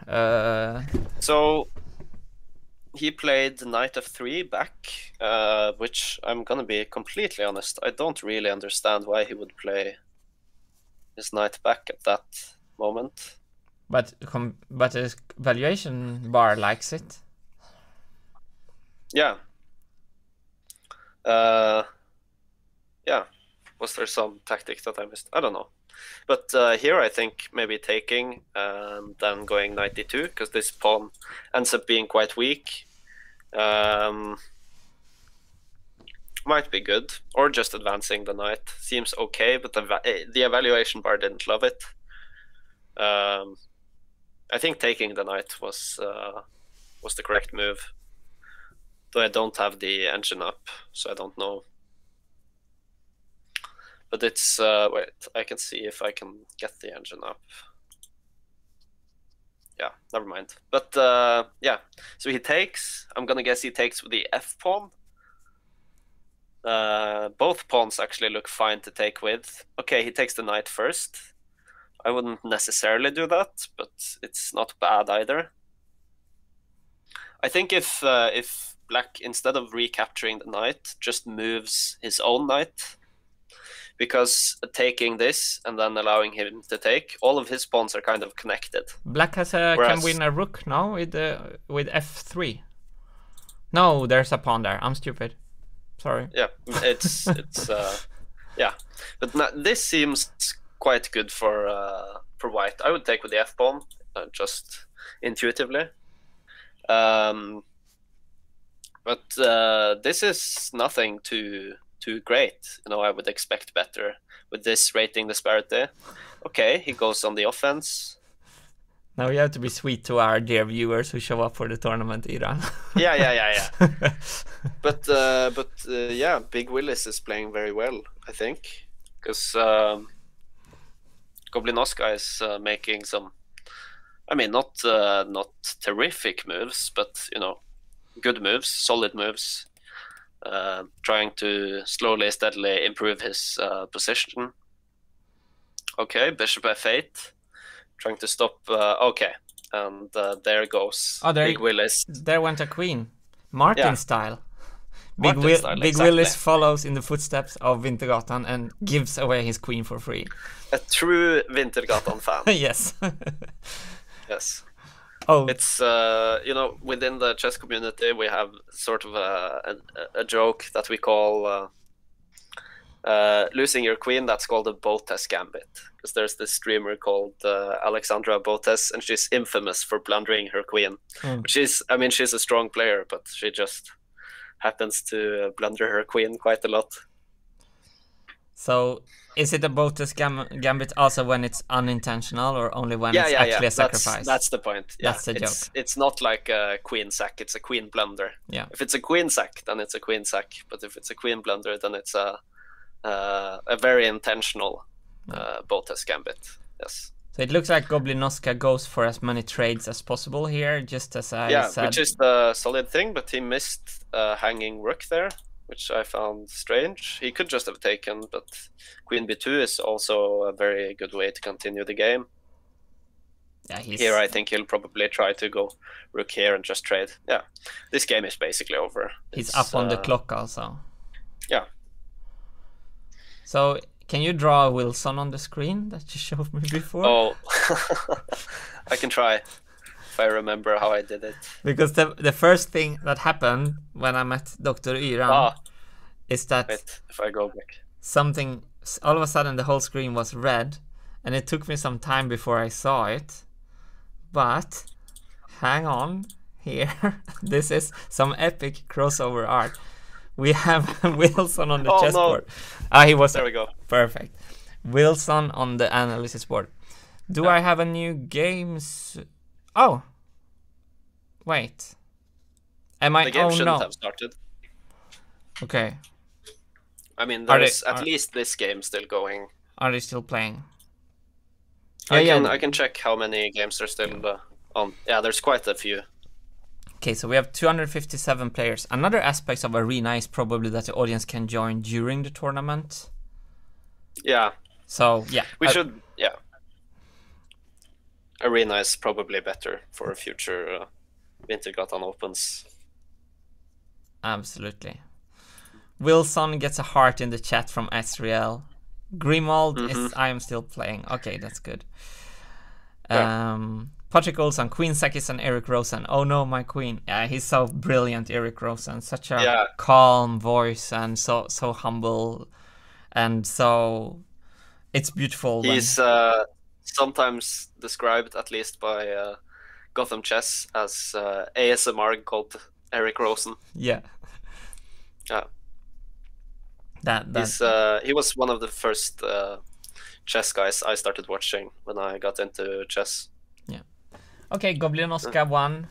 So he played knight f3 back, which I'm gonna be completely honest, I don't really understand why he would play his knight back at that moment. But his valuation bar likes it. Yeah. Yeah. Was there some tactic that I missed? I don't know. But here I think maybe taking and then going knight d2, because this pawn ends up being quite weak. Might be good, or just advancing the knight. Seems okay, but the evaluation bar didn't love it. I think taking the knight was the correct move, though I don't have the engine up, so I don't know. But it's wait, I can see if I can get the engine up. Yeah, never mind. But yeah, so he takes. I'm gonna guess he takes with the f pawn. Both pawns actually look fine to take with. Okay, he takes the knight first. I wouldn't necessarily do that, but it's not bad either. I think if black, instead of recapturing the knight, just moves his own knight, because taking this and then allowing him to take, all of his pawns are kind of connected. Black has a, can win a rook now with f3. No, there's a pawn there. I'm stupid. Sorry. Yeah, it's yeah, but this seems quite good for white. I would take with the f pawn just intuitively. But this is nothing too great. You know, I would expect better with this rating disparity. Okay, he goes on the offense. Now we have to be sweet to our dear viewers who show up for the tournament, Iran. yeah. But yeah, Big Willis is playing very well, I think, because Goblinoska is making some, I mean, not terrific moves, but you know, good moves, solid moves, trying to slowly, steadily improve his position. Okay, bishop f8, trying to stop. Okay, and there goes Big Willis. There went a queen, Martin style. Big Willis follows in the footsteps of Wintergatan and gives away his queen for free. A true Wintergatan fan. Yes. Yes. Oh, it's you know, within the chess community we have sort of a joke that we call losing your queen. That's called a Botez gambit, because there's this streamer called Alexandra Botez, and she's infamous for plundering her queen. She's, I mean, she's a strong player, but she just happens to blunder her queen quite a lot. So is it a Botez gambit also when it's unintentional, or only when it's actually a sacrifice? That's the point. Yeah. That's the joke. It's not like a queen sack, it's a queen blunder. Yeah. If it's a queen sack, then it's a queen sack. But if it's a queen blunder, then it's a very intentional Botez gambit. Yes. So it looks like Goblinoska goes for as many trades as possible here, just as I said. Yeah, which is the solid thing, but he missed hanging rook there, which I found strange. He could just have taken, but queen b2 is also a very good way to continue the game. Yeah, here I think he'll probably try to go rook here and just trade. Yeah, this game is basically over. He's up on the clock also. Yeah. So can you draw a Wilson on the screen that you showed me before? Oh, I can try if I remember how I did it. Because the first thing that happened when I met Dr. Iran is that if I go back, something, all of a sudden the whole screen was red, and it took me some time before I saw it. But hang on here, this is some epic crossover art. We have Wilson on the chessboard. No. Ah, he was there. We go. Perfect. Wilson on the analysis board. Do I have a new games? Oh, wait. Am I? The game shouldn't have started. Okay. I mean, there's at least this game still going. Are they still playing? I can check how many games are still in the. Yeah, there's quite a few. Okay, so we have 257 players. Another aspect of Arena is probably that the audience can join during the tournament. Yeah. So, yeah. We should, yeah. Arena is probably better for future Wintergatan Opens. Absolutely. Wilson gets a heart in the chat from Asriel. Grimald is I am still playing. Okay, that's good. Yeah. Patrick Olson, Queen Sakis and Eric Rosen. Oh no, my queen. Yeah, he's so brilliant, Eric Rosen. Such a calm voice and so humble, and so it's beautiful. He's sometimes described, at least by Gotham Chess, as ASMR god Eric Rosen. Yeah. Yeah. He's, he was one of the first chess guys I started watching when I got into chess. Yeah. Okay, Goblinoska won,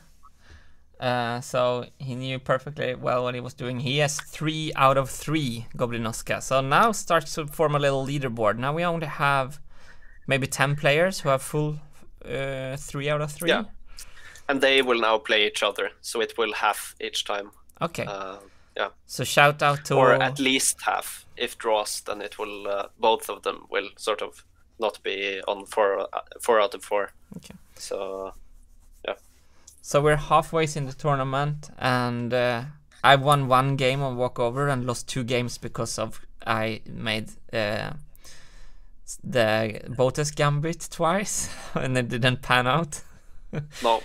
so he knew perfectly well what he was doing. He has 3 out of 3 Goblinoska, so now starts to form a little leaderboard. Now we only have maybe 10 players who have full 3 out of 3. Yeah, and they will now play each other, so it will half each time. Okay. Yeah. So shout out to... Or at least half. If draws, then it will, both of them will sort of not be on 4 out of 4. Okay. So, yeah. So we're halfway in the tournament, and I won 1 game on walkover and lost 2 games because of I made the Botez gambit twice and it didn't pan out. No.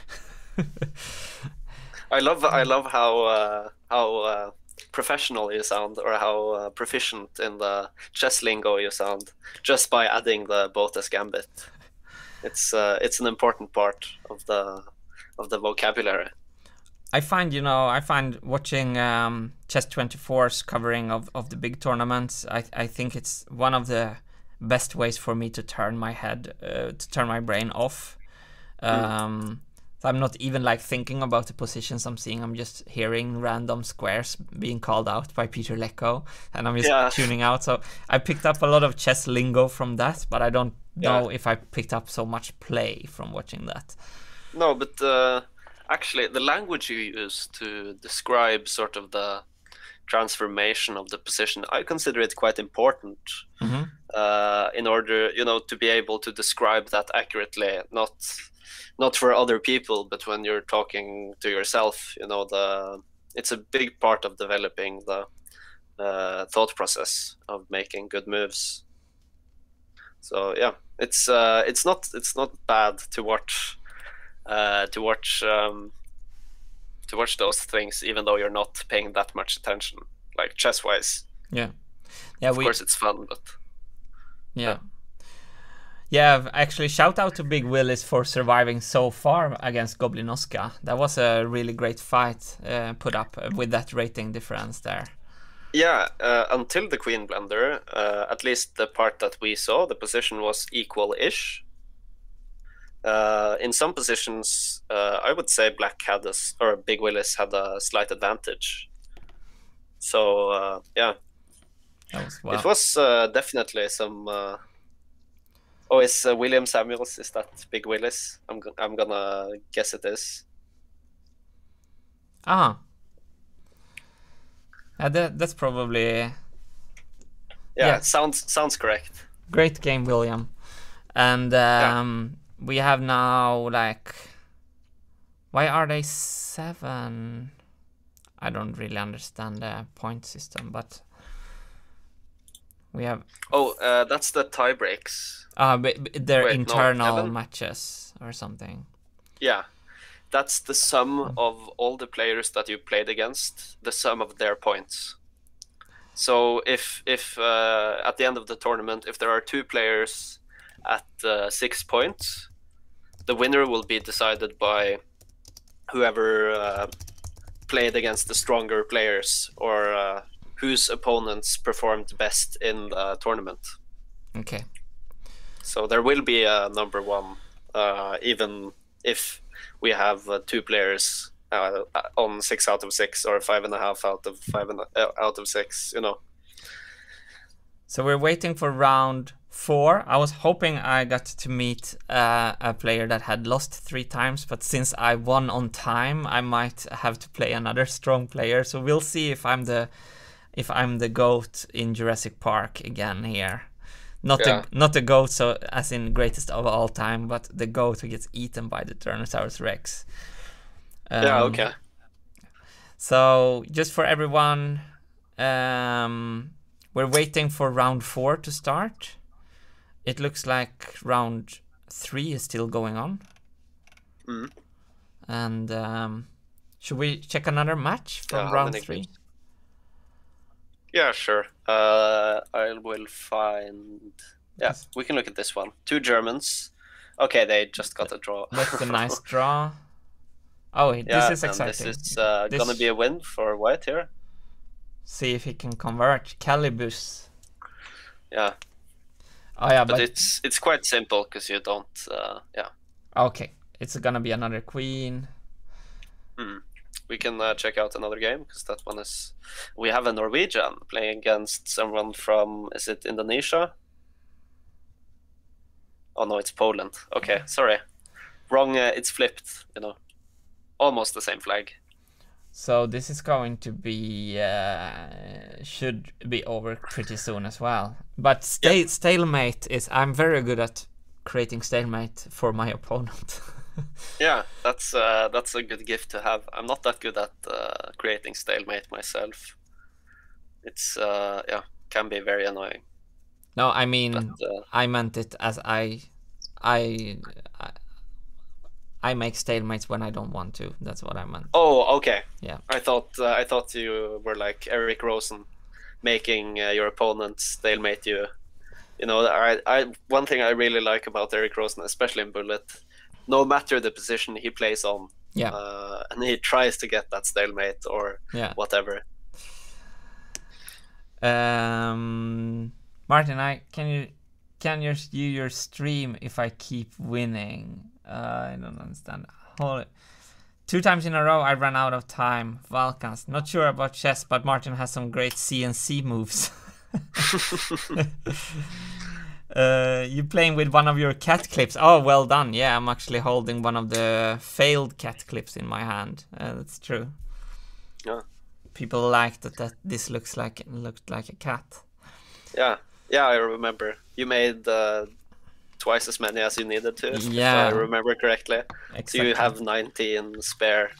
I love how professional you sound, or how proficient in the chess lingo you sound, just by adding the Botez gambit. It's an important part of the vocabulary. I find, you know, watching Chess24's covering of the big tournaments, I think it's one of the best ways for me to turn my head, to turn my brain off. So I'm not even like thinking about the positions I'm seeing. I'm just hearing random squares being called out by Peter Lecco, and I'm just tuning out. So I picked up a lot of chess lingo from that, but I don't know if I picked up so much play from watching that. No, but actually the language you use to describe sort of the transformation of the position, I consider it quite important in order, you know, to be able to describe that accurately, not for other people, but when you're talking to yourself, you know, it's a big part of developing the thought process of making good moves. So yeah, it's not bad to watch those things, even though you're not paying that much attention, like chess-wise. Yeah, yeah. Of course, it's fun, but yeah. Yeah, actually, shout out to Big Willis for surviving so far against Goblinoska. That was a really great fight put up with that rating difference there. Yeah, until the Queen Blender, at least the part that we saw, the position was equal-ish. In some positions, I would say Black had or Big Willis had a slight advantage. So, yeah. That was wild. It was definitely some... Oh, it's William Samuels. Is that Big Willis? I'm gonna guess it is. Ah. That's probably. Yeah, it sounds correct. Great game, William. And we have now, like, why are they 7? I don't really understand the point system, but we have. Oh, that's the tie breaks. But they're internal matches or something. Yeah, that's the sum of all the players that you played against, the sum of their points. So if at the end of the tournament, if there are 2 players at 6 points, the winner will be decided by whoever played against the stronger players, or whose opponents performed best in the tournament. Okay. So there will be a number 1, even if we have 2 players on 6 out of 6 or 5.5 out of 5.5 out of 6, you know. So we're waiting for round 4. I was hoping I got to meet a player that had lost 3 times, but since I won on time, I might have to play another strong player. So we'll see if I'm the GOAT in Jurassic Park again here. Not the GOAT, so as in greatest of all time, but the GOAT who gets eaten by the Tyrannosaurus Rex. Okay. So just for everyone, we're waiting for round 4 to start. It looks like round 3 is still going on. Mm. And should we check another match from round 3? Games? Yeah, sure. I will find... Yeah, yes. We can look at this one. 2 Germans. Okay, they just got a draw. That's a nice draw. Oh, this is exciting. This is going to be a win for White here. See if he can convert Calibus. Yeah. Oh yeah, but it's quite simple because you don't. Okay, it's gonna be another queen. Mm. We can check out another game because that one is. We have a Norwegian playing against someone from. Is it Indonesia? Oh no, it's Poland. Okay, sorry, wrong. It's flipped. You know, almost the same flag. So this is going to be should be over pretty soon as well. But stalemate is. I'm very good at creating stalemate for my opponent. Yeah, that's a good gift to have. I'm not that good at creating stalemate myself. It's can be very annoying. No, I mean I meant it as I make stalemates when I don't want to. That's what I meant. Oh, okay. Yeah. I thought you were like Eric Rosen, making your opponent stalemate you. You know, one thing I really like about Eric Rosen, especially in Bullet, no matter the position he plays on, and he tries to get that stalemate or whatever. Martin, can you your stream if I keep winning? I don't understand. Holy. 2 times in a row I ran out of time. Valkans. Not sure about chess, but Martin has some great CNC moves. You're playing with one of your cat clips. Oh, well done. Yeah, I'm actually holding one of the failed cat clips in my hand. That's true. Yeah. People like that this looked like a cat. Yeah. Yeah, I remember. You made twice as many as you needed to, if I remember correctly. Exactly. So you have 19 spare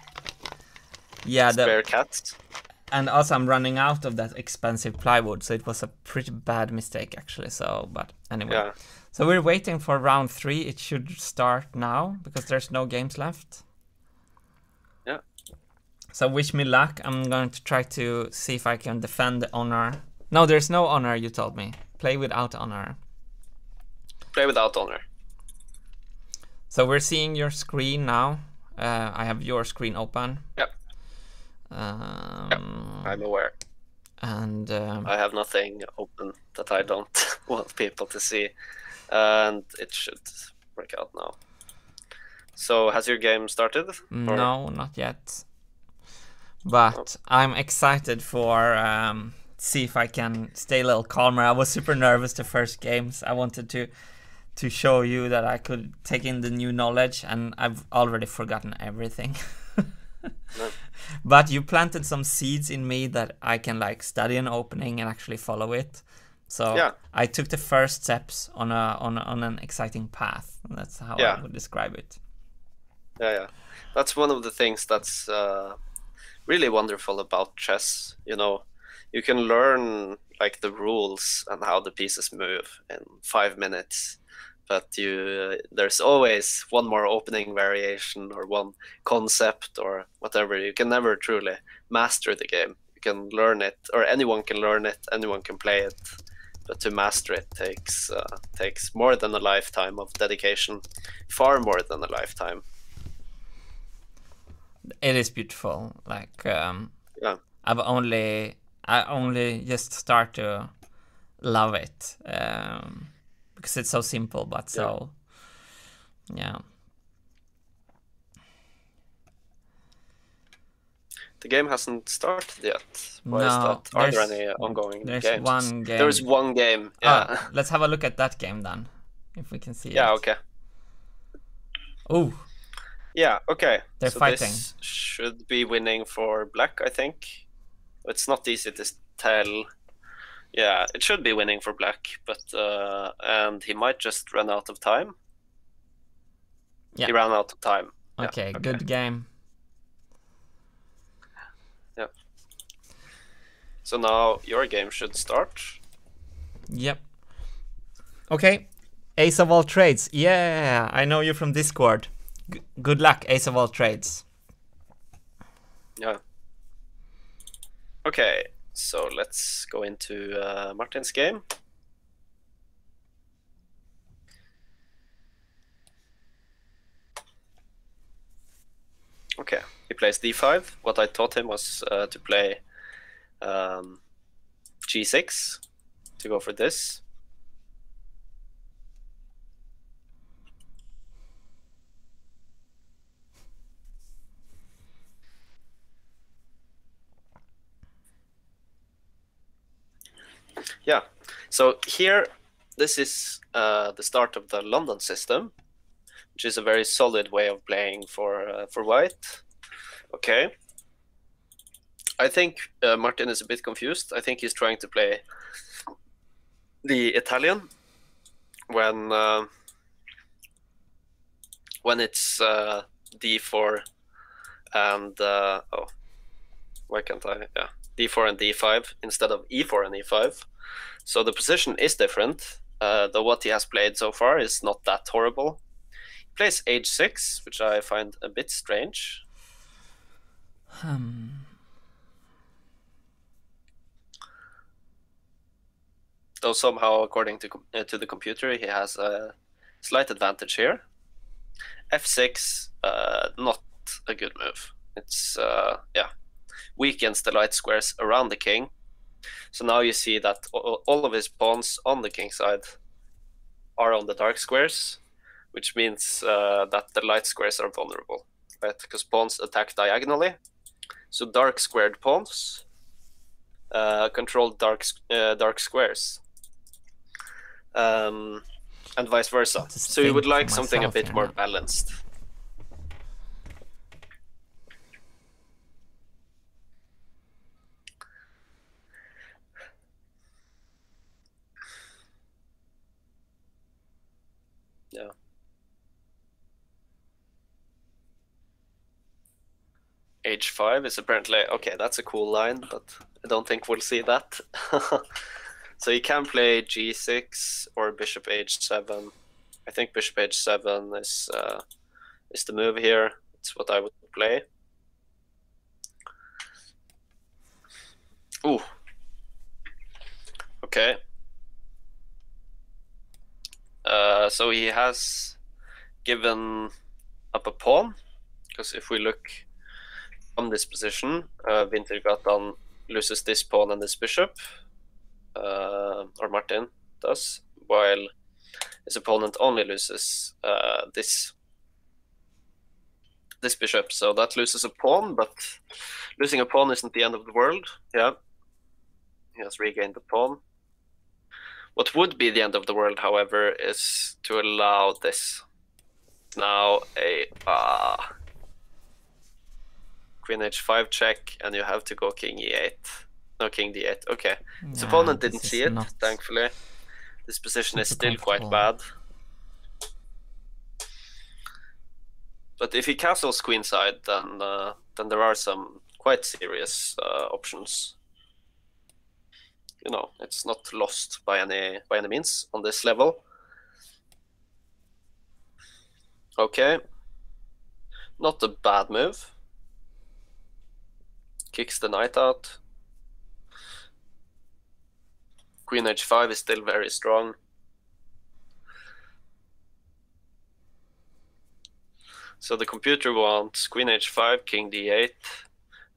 cats. And also I'm running out of that expensive plywood, so it was a pretty bad mistake actually. So, but anyway. Yeah. So we're waiting for round 3. It should start now because there's no games left. Yeah. So wish me luck. I'm going to try to see if I can defend the honor. No, there's no honor, you told me. Play without honor. Play without honor. So we're seeing your screen now. I have your screen open. Yep. I'm aware. And I have nothing open that I don't want people to see. And it should work out now. So has your game started? Or? No, not yet. But I'm excited for... see if I can stay a little calmer. I was super nervous the first games. I wanted to show you that I could take in the new knowledge, and I've already forgotten everything. No. But you planted some seeds in me that I can like study an opening and actually follow it. So I took the first steps on an exciting path. And that's how I would describe it. Yeah. That's one of the things that's really wonderful about chess, you know. You can learn like the rules and how the pieces move in 5 minutes, but there's always one more opening variation or one concept or whatever. You can never truly master the game. You can learn it, or anyone can learn it, anyone can play it, but to master it takes more than a lifetime of dedication, far more than a lifetime. It is beautiful. Like I only just start to love it because it's so simple, but so, yeah. The game hasn't started yet. Why is that? Are there any ongoing games? One game. There is one game. Yeah. Oh, let's have a look at that game then, if we can see it. Yeah. Okay. Oh. Yeah. Okay. They're fighting. This should be winning for Black, I think. It's not easy to tell. Yeah, it should be winning for Black, but and he might just run out of time. Yeah. He ran out of time. Okay, yeah, good game. Yep. So now your game should start. Yep. Okay. Ace of all trades. Yeah, I know you from Discord. Good luck, Ace of all trades. Yeah. Okay, so let's go into Martin's game. Okay, he plays d5. What I taught him was to play g6, to go for this. Yeah, so here, this is the start of the London system, which is a very solid way of playing for White. Okay. I think Martin is a bit confused. I think he's trying to play the Italian when it's d4 and oh, why can't I? Yeah, d4 and d5 instead of e4 and e5. So the position is different. Though what he has played so far is not that horrible. Plays h6, which I find a bit strange. Though somehow, according to the computer, he has a slight advantage here. f6, not a good move. It's yeah, weakens the light squares around the king. So now you see that all of his pawns on the king side are on the dark squares, which means that the light squares are vulnerable, right? Because pawns attack diagonally. So dark squared pawns control dark squares, and vice versa. So you would like something a bit more balanced. Yeah. h5 is apparently okay. That's a cool line, but I don't think we'll see that. So you can play g6 or bishop h7. I think bishop h7 is the move here. It's what I would play. Ooh. Okay. So he has given up a pawn, because if we look from this position, Wintergatan loses this pawn and this bishop, or Martin does, while his opponent only loses this bishop. So that loses a pawn, but losing a pawn isn't the end of the world. Yeah, he has regained the pawn. What would be the end of the world, however, is to allow this. Now a Queen h5 check, and you have to go King e8. No, King d8. Okay. No, his opponent didn't see it, thankfully. This position is still quite bad. But if he castles queenside, then there are some quite serious options. You know, it's not lost by any means on this level. Okay. Not a bad move. Kicks the knight out. Queen h5 is still very strong. So the computer wants Queen h5, King d8,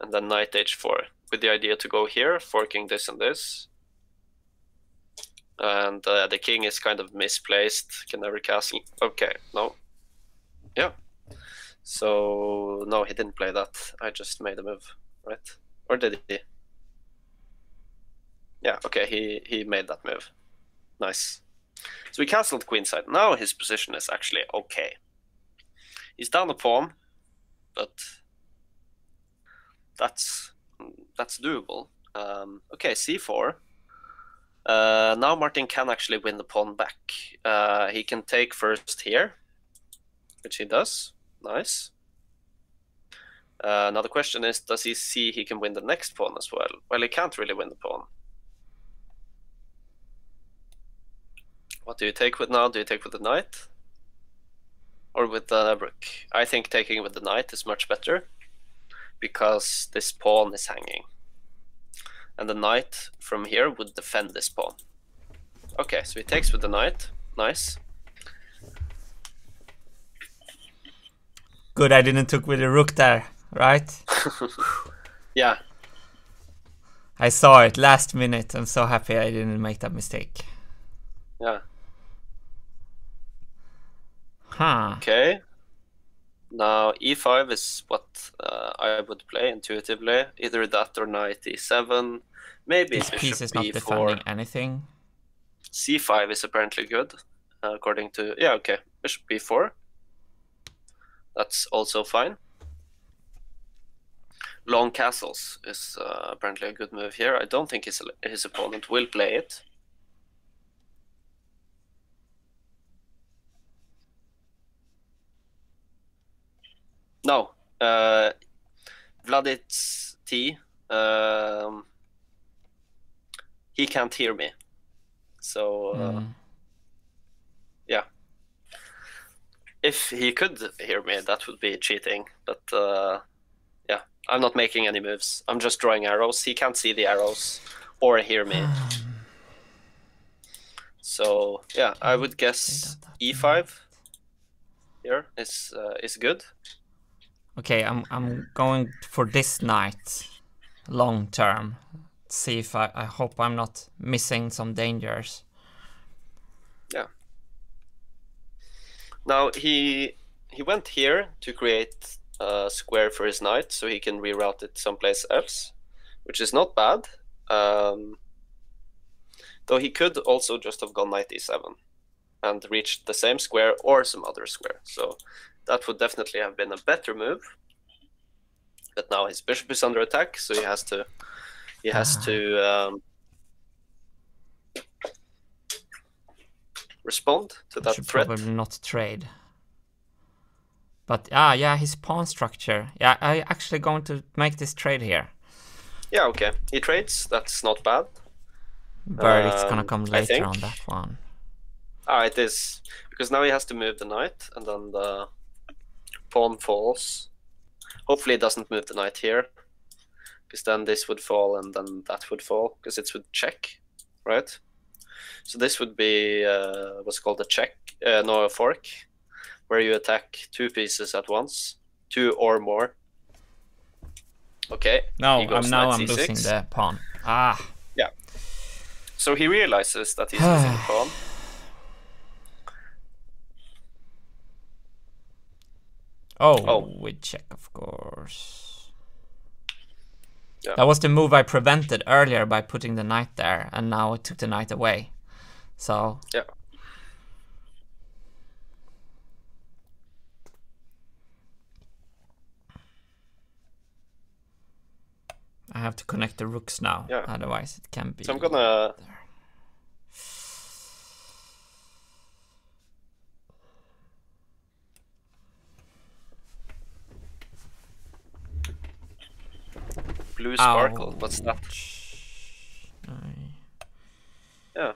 and then Knight h4, with the idea to go here, forking this and this. And the king is kind of misplaced, can never castle. Okay, no. Yeah. So, no, he didn't play that. I just made a move. right? Or did he? Yeah, okay, he made that move. Nice. So we cancelled queenside. Now his position is actually okay. He's down a pawn, but that's doable. Okay, c4. Now Martin can actually win the pawn back. He can take first here, which he does. Nice. Now the question is, does he see he can win the next pawn as well? Well, he can't really win the pawn. What do you take with now? Do you take with the knight? Or with the rook? I think taking with the knight is much better, because this pawn is hanging. And the knight from here would defend this pawn. Okay, so he takes with the knight. Nice. Good, I didn't took with the rook there, right? Yeah. I saw it last minute. I'm so happy I didn't make that mistake. Yeah. Huh. Okay. Now e5 is what I would play intuitively. Either that or knight e7. Maybe this piece is not defending anything. c5 is apparently good, according to okay, bishop b4. That's also fine. Long castles is apparently a good move here. I don't think his opponent will play it. No, Vladitz T, he can't hear me, so yeah. If he could hear me, that would be cheating, but yeah, I'm not making any moves. I'm just drawing arrows. He can't see the arrows or hear me. So yeah, I would guess e5 here is good. Okay, I'm going for this knight long term. Let's see if I hope I'm not missing some dangers. Yeah. Now he went here to create a square for his knight, so he can reroute it someplace else, which is not bad. Though he could also just have gone knight e7 and reached the same square or some other square. So that would definitely have been a better move, but now his bishop is under attack, so he has to respond to that threat. Probably not trade. But yeah, his pawn structure. Yeah, I actually going to make this trade here. Yeah, okay. He trades. That's not bad. But it's gonna come later on that one. Ah, it is, because now he has to move the knight, and then the pawn falls. Hopefully it doesn't move the knight here, because then this would fall and then that would fall, because it would check, right? So this would be what's called a check, no, a fork, where you attack two pieces at once, two or more. Okay. No, now I'm losing the pawn. Ah. Yeah. So he realizes that he's losing the pawn. Oh, we check, of course. Yeah. That was the move I prevented earlier by putting the knight there, and now it took the knight away. So yeah. I have to connect the rooks now, otherwise it can be. So I'm gonna there. Blue sparkle, what's that? Yeah.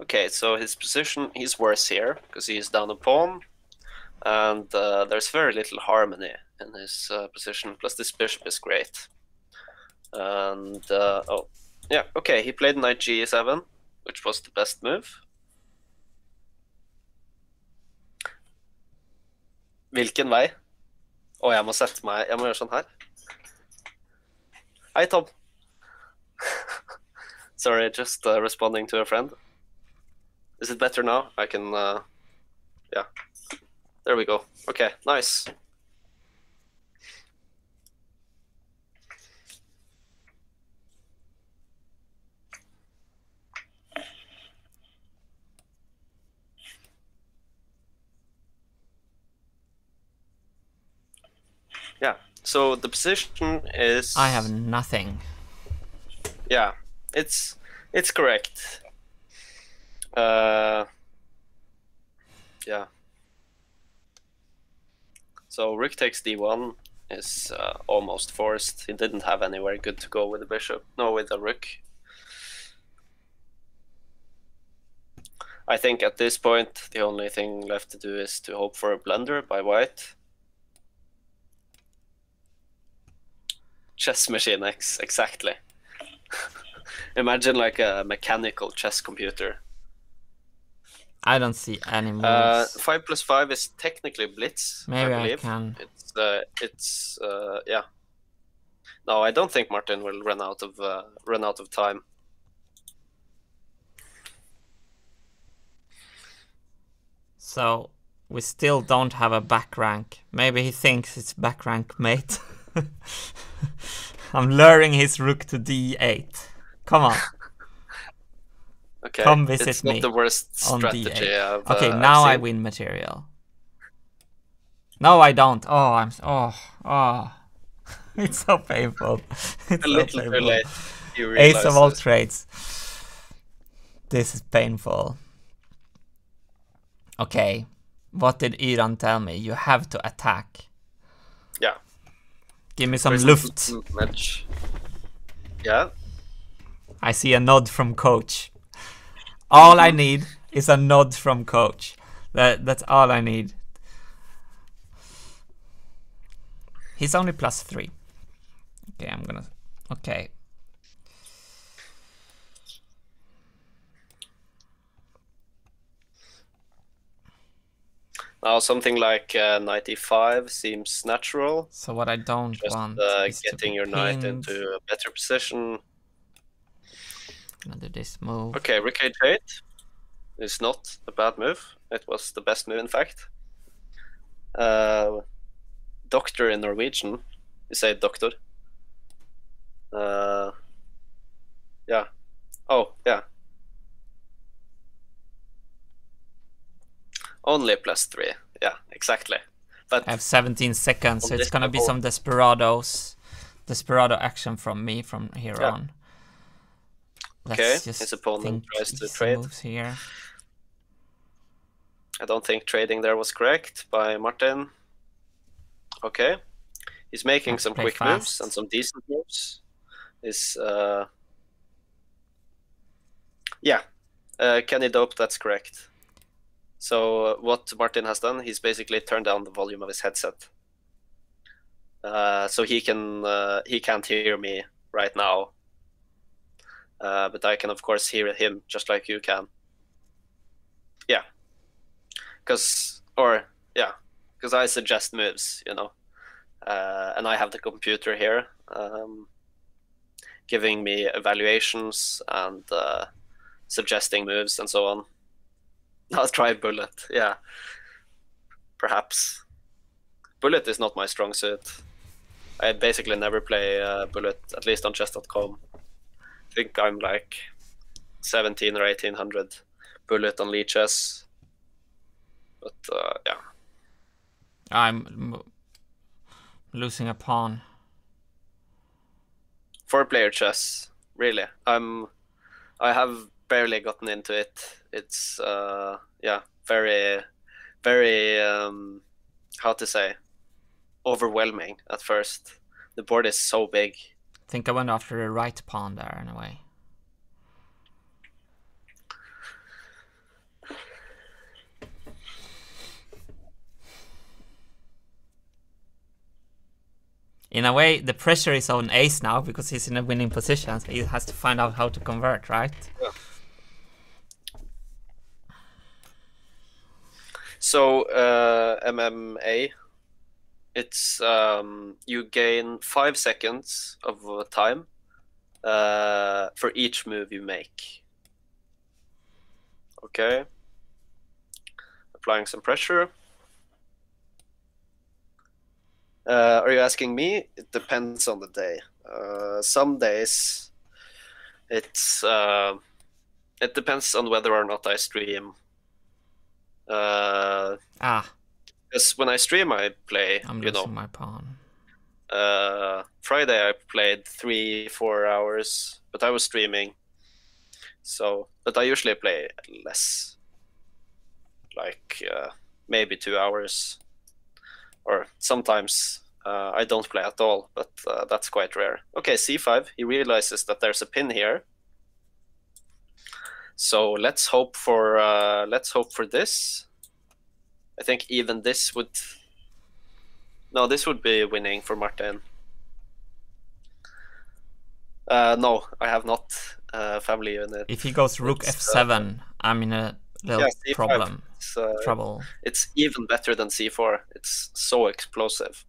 Okay, so his position, he's worse here, because he's down a pawn, and there's very little harmony in his position, plus this bishop is great. And, oh, yeah, okay, he played knight g7, which was the best move. Hvilken vei? Å, jeg må sette meg, jeg må gjøre sånn her. Hi, Tom. Sorry, just responding to a friend. Is it better now? I can, yeah. There we go. Okay, nice. Yeah. So the position is. I have nothing. Yeah, it's correct. Yeah. So rook takes d1 is almost forced. He didn't have anywhere good to go with the bishop. No, with the rook. I think at this point the only thing left to do is to hope for a blunder by white. Chess Machine X, exactly. Imagine like a mechanical chess computer. I don't see any moves. 5 plus 5 is technically blitz. Maybe I can. Yeah. No, I don't think Martin will run out of time. So we still don't have a back rank. Maybe he thinks it's back rank mate. I'm luring his rook to d8. Come on. Okay. Come visit it's not me the worst strategy I've, okay, now I win material. No, I don't. Oh, I'm. Oh, oh. It's so painful. It's a little painful. Too late. You realize Ace of all trades. This is painful. Okay, what did Iran tell me? You have to attack. Yeah. Give me some Luft. Much. Yeah. I see a nod from coach. All I need is a nod from coach. That's all I need. He's only +3. Okay, I'm gonna. Okay. Now something like knight e5 seems natural. So what I don't want is getting your knight into a better position. I'm gonna do this move. Okay, rook h8 is not a bad move. It was the best move, in fact. Doctor in Norwegian, you say doctor. Yeah. Oh, yeah. Only +3, yeah, exactly. But I have 17 seconds, so it's gonna be some desperado action from me from here on. Let's just his opponent tries to trade. Moves here. I don't think trading there was correct by Martin. Okay, he's making some quick moves and some decent moves. Is Kenny Dope? That's correct. So what Martin has done, he's basically turned down the volume of his headset. So he can't hear me right now. But I can of course hear him just like you can. Yeah. Because I suggest moves, you know. And I have the computer here giving me evaluations and suggesting moves and so on. I'll try bullet, yeah. Perhaps. Bullet is not my strong suit. I basically never play bullet, at least on chess.com. I think I'm like 17 or 1800 bullet on Lichess. But yeah. I'm losing a pawn. 4-player chess, really. I have barely gotten into it. It's yeah, very how to say, overwhelming at first. The board is so big. I think I went after the right pawn there in a way. In a way, the pressure is on Ace now because he's in a winning position. So he has to find out how to convert, right? Yeah. So MMA, it's you gain 5 seconds of time for each move you make. Okay, applying some pressure. Are you asking me? It depends on the day. Some days, it's it depends on whether or not I stream. Because when I stream, I play. I'm losing my pawn. Friday I played 3-4 hours, but I was streaming. So, but I usually play less, like maybe 2 hours, or sometimes I don't play at all, but that's quite rare. Okay, c5, he realizes that there's a pin here. So let's hope for this. I think even this would, no, this would be winning for Martin. No, I have not family unit. If he goes rook f7, I'm in a little problem. It's, trouble. It's even better than c4. It's so explosive.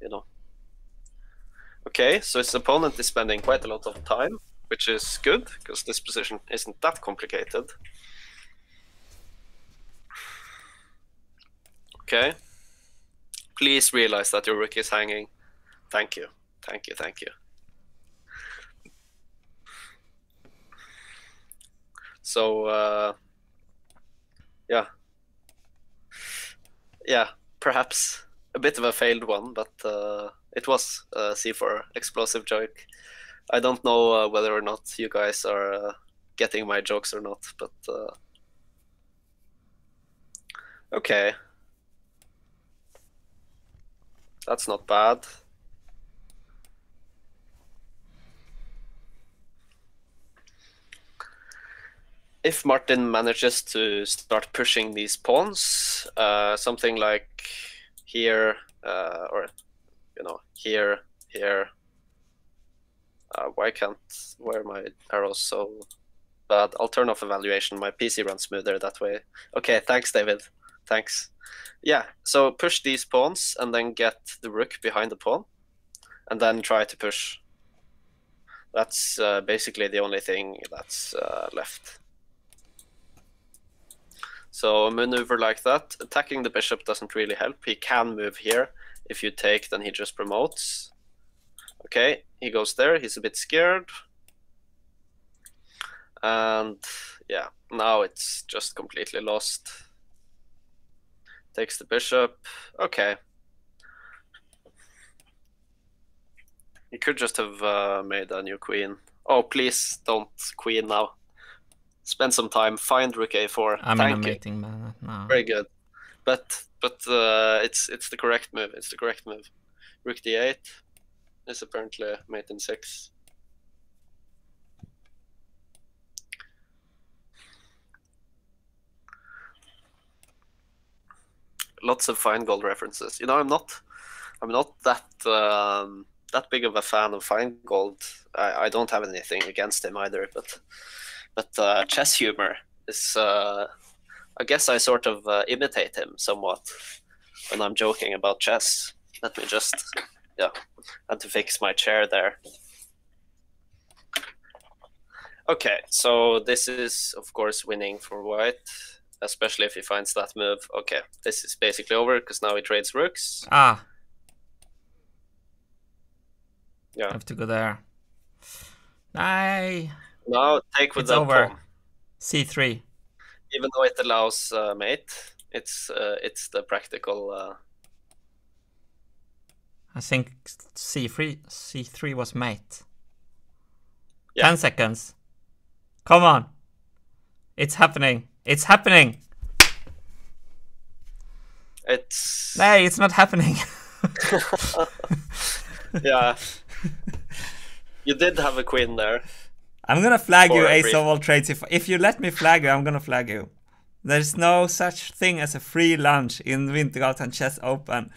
You know. Okay, so his opponent is spending quite a lot of time, which is good because this position isn't that complicated. Okay. Please realize that your rook is hanging. Thank you. Thank you. Thank you. So, yeah. Yeah, perhaps a bit of a failed one, but it was C4 explosive joke. I don't know whether or not you guys are getting my jokes or not, but okay. That's not bad. If Martin manages to start pushing these pawns, something like here, or, you know, here, here. Why can't, where are my arrows so bad? I'll turn off evaluation. My PC runs smoother that way. Okay, thanks, David. Thanks. Yeah, so push these pawns and then get the rook behind the pawn and then try to push. That's basically the only thing that's left. So a maneuver like that, attacking the bishop doesn't really help. He can move here. If you take, then he just promotes. Okay, he goes there. He's a bit scared. And yeah, now it's just completely lost. Takes the bishop. Okay. He could just have made a new queen. Oh, please don't queen now. Spend some time, find rook a4. I'm in a meeting, man. No. Very good. But it's the correct move. It's the correct move. Rook d8 is apparently mate in 6. Lots of Fine Gold references. You know, I'm not that that big of a fan of Fine Gold. I don't have anything against him either, but. But chess humor is, I guess I sort of imitate him somewhat when I'm joking about chess. Let me just, yeah, had to fix my chair there. Okay, so this is, of course, winning for white, especially if he finds that move. Okay, this is basically over because now he trades rooks. Ah. Yeah. I have to go there. Bye. Now take with it's that over. Pawn. C3. Even though it allows mate, it's the practical. I think C3 was mate. Yeah. 10 seconds. Come on, it's happening! It's happening! It's. No, it's not happening. Yeah, you did have a queen there. I'm gonna flag you, Ace of all trades. If you let me flag you, I'm gonna flag you. There's no such thing as a free lunch in Wintergatan Chess Open.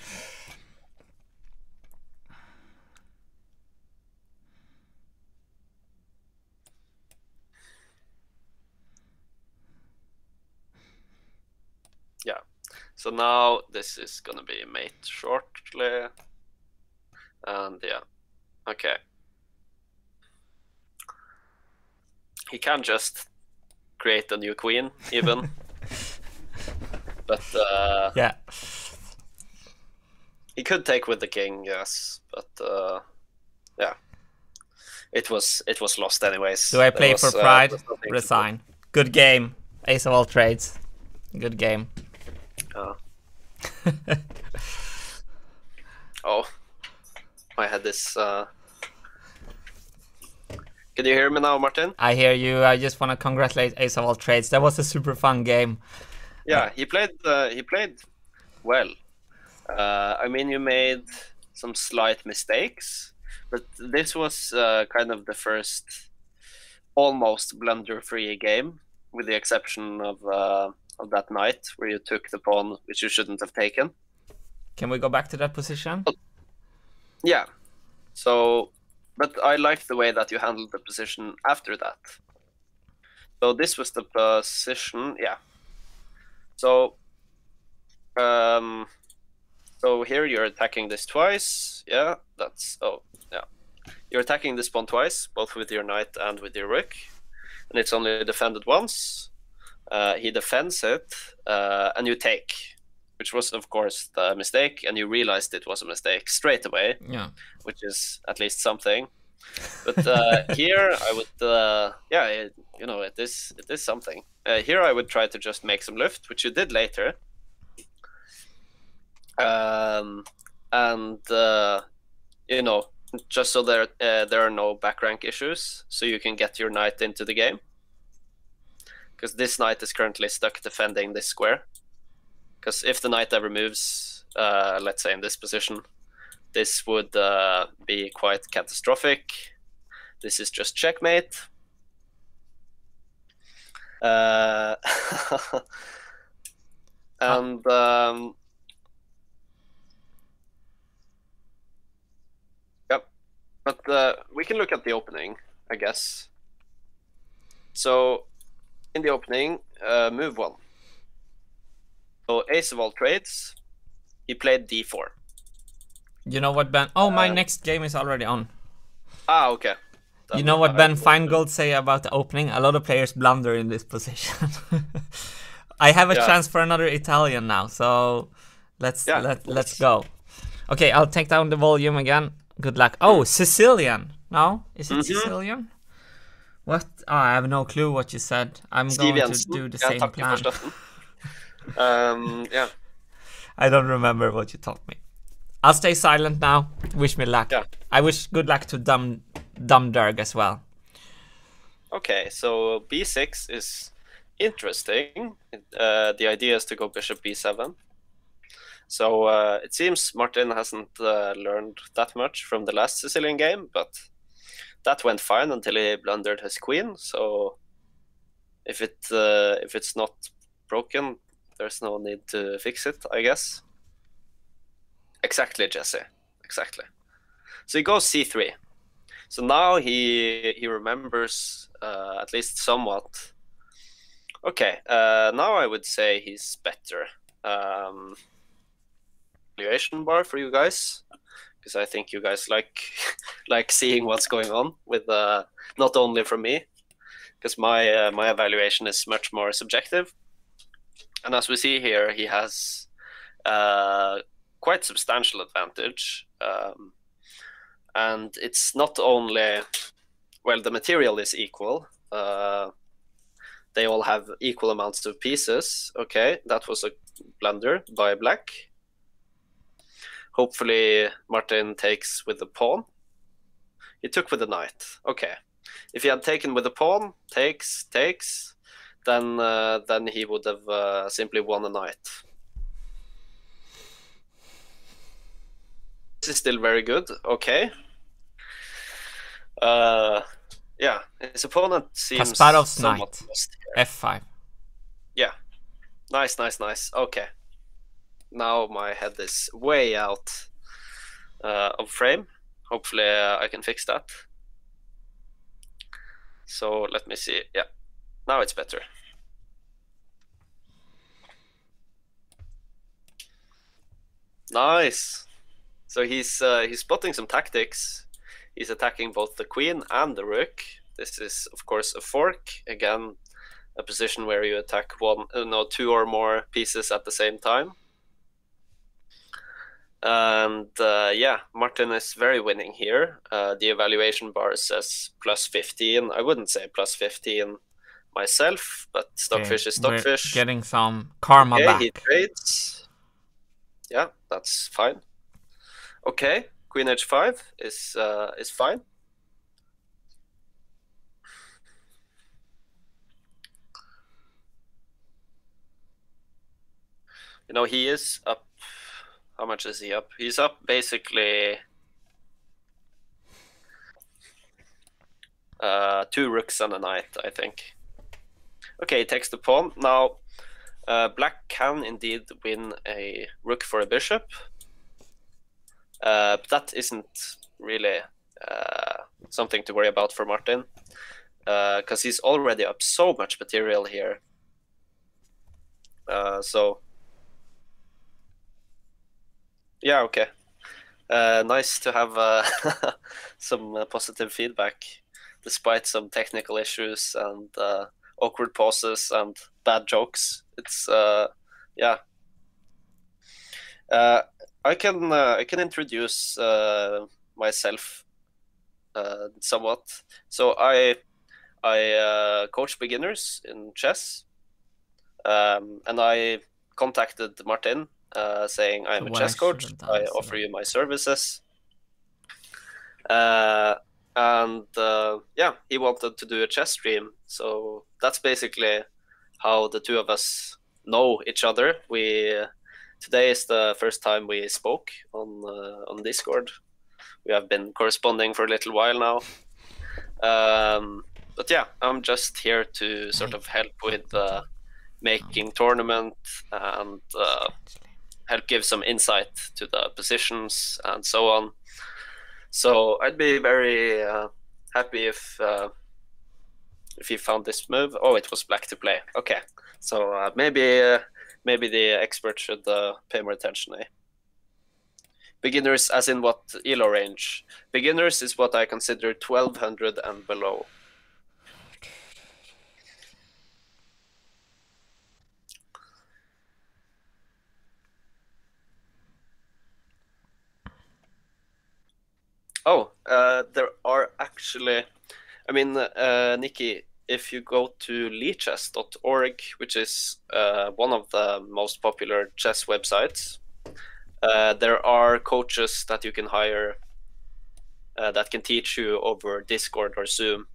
Yeah. So now this is gonna be mate shortly. And yeah. Okay. He can just create a new queen, even. But yeah, he could take with the king, yes. But yeah, it was lost anyways. Do I play for pride? Resign. Good game, Ace of all trades. Good game. Oh, I had this. Can you hear me now, Martin? I hear you. I just want to congratulate Ace of All Trades. That was a super fun game. Yeah, he played. He played well. I mean, you made some slight mistakes, but this was kind of the first almost blunder-free game, with the exception of that knight where you took the pawn, which you shouldn't have taken. Can we go back to that position? Yeah. So. But I liked the way that you handled the position after that. So this was the position, yeah. So, so here you're attacking this twice, yeah. That's you're attacking this pawn twice, both with your knight and with your rook, and it's only defended once. He defends it, and you take, which was of course the mistake, and you realized it was a mistake straight away, yeah, which is at least something. But here I would, yeah, you know, it is something. Here I would try to just make some lift, which you did later, and you know, just so there are no back rank issues, so you can get your knight into the game, because this knight is currently stuck defending this square. Because if the knight ever moves, let's say in this position, this would be quite catastrophic. This is just checkmate. And yep. But we can look at the opening, I guess. So in the opening, move one. So Ace of All Trades, he played d4. You know what, Ben? Oh, my next game is already on. Ah, okay. That, you know what Ben Feingold say about the opening? A lot of players blunder in this position. I have a chance for another Italian now, so let's go. Okay, I'll take down the volume again. Good luck. Oh, Sicilian. No, is it Sicilian? What? Oh, I have no clue what you said. I'm going to do the same plan. Yeah, I don't remember what you taught me. I'll stay silent now. Wish me luck. Yeah. I wish good luck to Dumdurg as well. Okay, so b6 is interesting. The idea is to go bishop b7. So it seems Martin hasn't learned that much from the last Sicilian game, but that went fine until he blundered his queen. So if it's not broken, there's no need to fix it, I guess. Exactly, Jesse. Exactly. So he goes c3. So now he remembers at least somewhat. Okay, now I would say he's better. Evaluation bar for you guys, because I think you guys like like seeing what's going on with not only from me, because my my evaluation is much more subjective. And as we see here, he has quite substantial advantage. And it's not only, well, the material is equal. They all have equal amounts of pieces. Okay, that was a blunder by black. Hopefully Martin takes with the pawn. He took with the knight. Okay, if he had taken with the pawn, takes, then he would have simply won a knight. This is still very good. Okay. Yeah, his opponent seems Kasparov's knight. f5. Yeah. Nice, nice, nice. Okay. Now my head is way out of frame. Hopefully I can fix that. So let me see. Yeah. Now it's better. Nice. So he's spotting some tactics. He's attacking both the queen and the rook. This is of course a fork. Again, a position where you attack two or more pieces at the same time. And yeah, Martin is very winning here. The evaluation bar says +15. I wouldn't say +15. Myself, but Stockfish is Stockfish. We're getting some karma back. He trades. Yeah, that's fine. Okay, queen h5 is fine. You know, he is up. How much is he up? He's up basically 2 rooks and a knight, I think. Okay, he takes the pawn. Now, black can indeed win a rook for a bishop. But that isn't really something to worry about for Martin, because he's already up so much material here. So... yeah, okay. Nice to have some positive feedback, despite some technical issues and awkward pauses and bad jokes. It's yeah. I can introduce myself somewhat. So I coach beginners in chess, and I contacted Martin. Saying I'm a chess coach, I offer you my services, and yeah, he wanted to do a chess stream, so that's basically how the two of us know each other. We today is the first time we spoke on Discord. We have been corresponding for a little while now, but yeah, I'm just here to sort of help with making tournament and. Help give some insight to the positions and so on. So I'd be very happy if you found this move. Oh, it was black to play. Okay, so maybe the expert should pay more attention. Eh? Beginners, as in what ELO range? Beginners is what I consider 1200 and below. Oh, there are actually, I mean, Nikki, if you go to Lichess.org, which is one of the most popular chess websites, there are coaches that you can hire that can teach you over Discord or Zoom.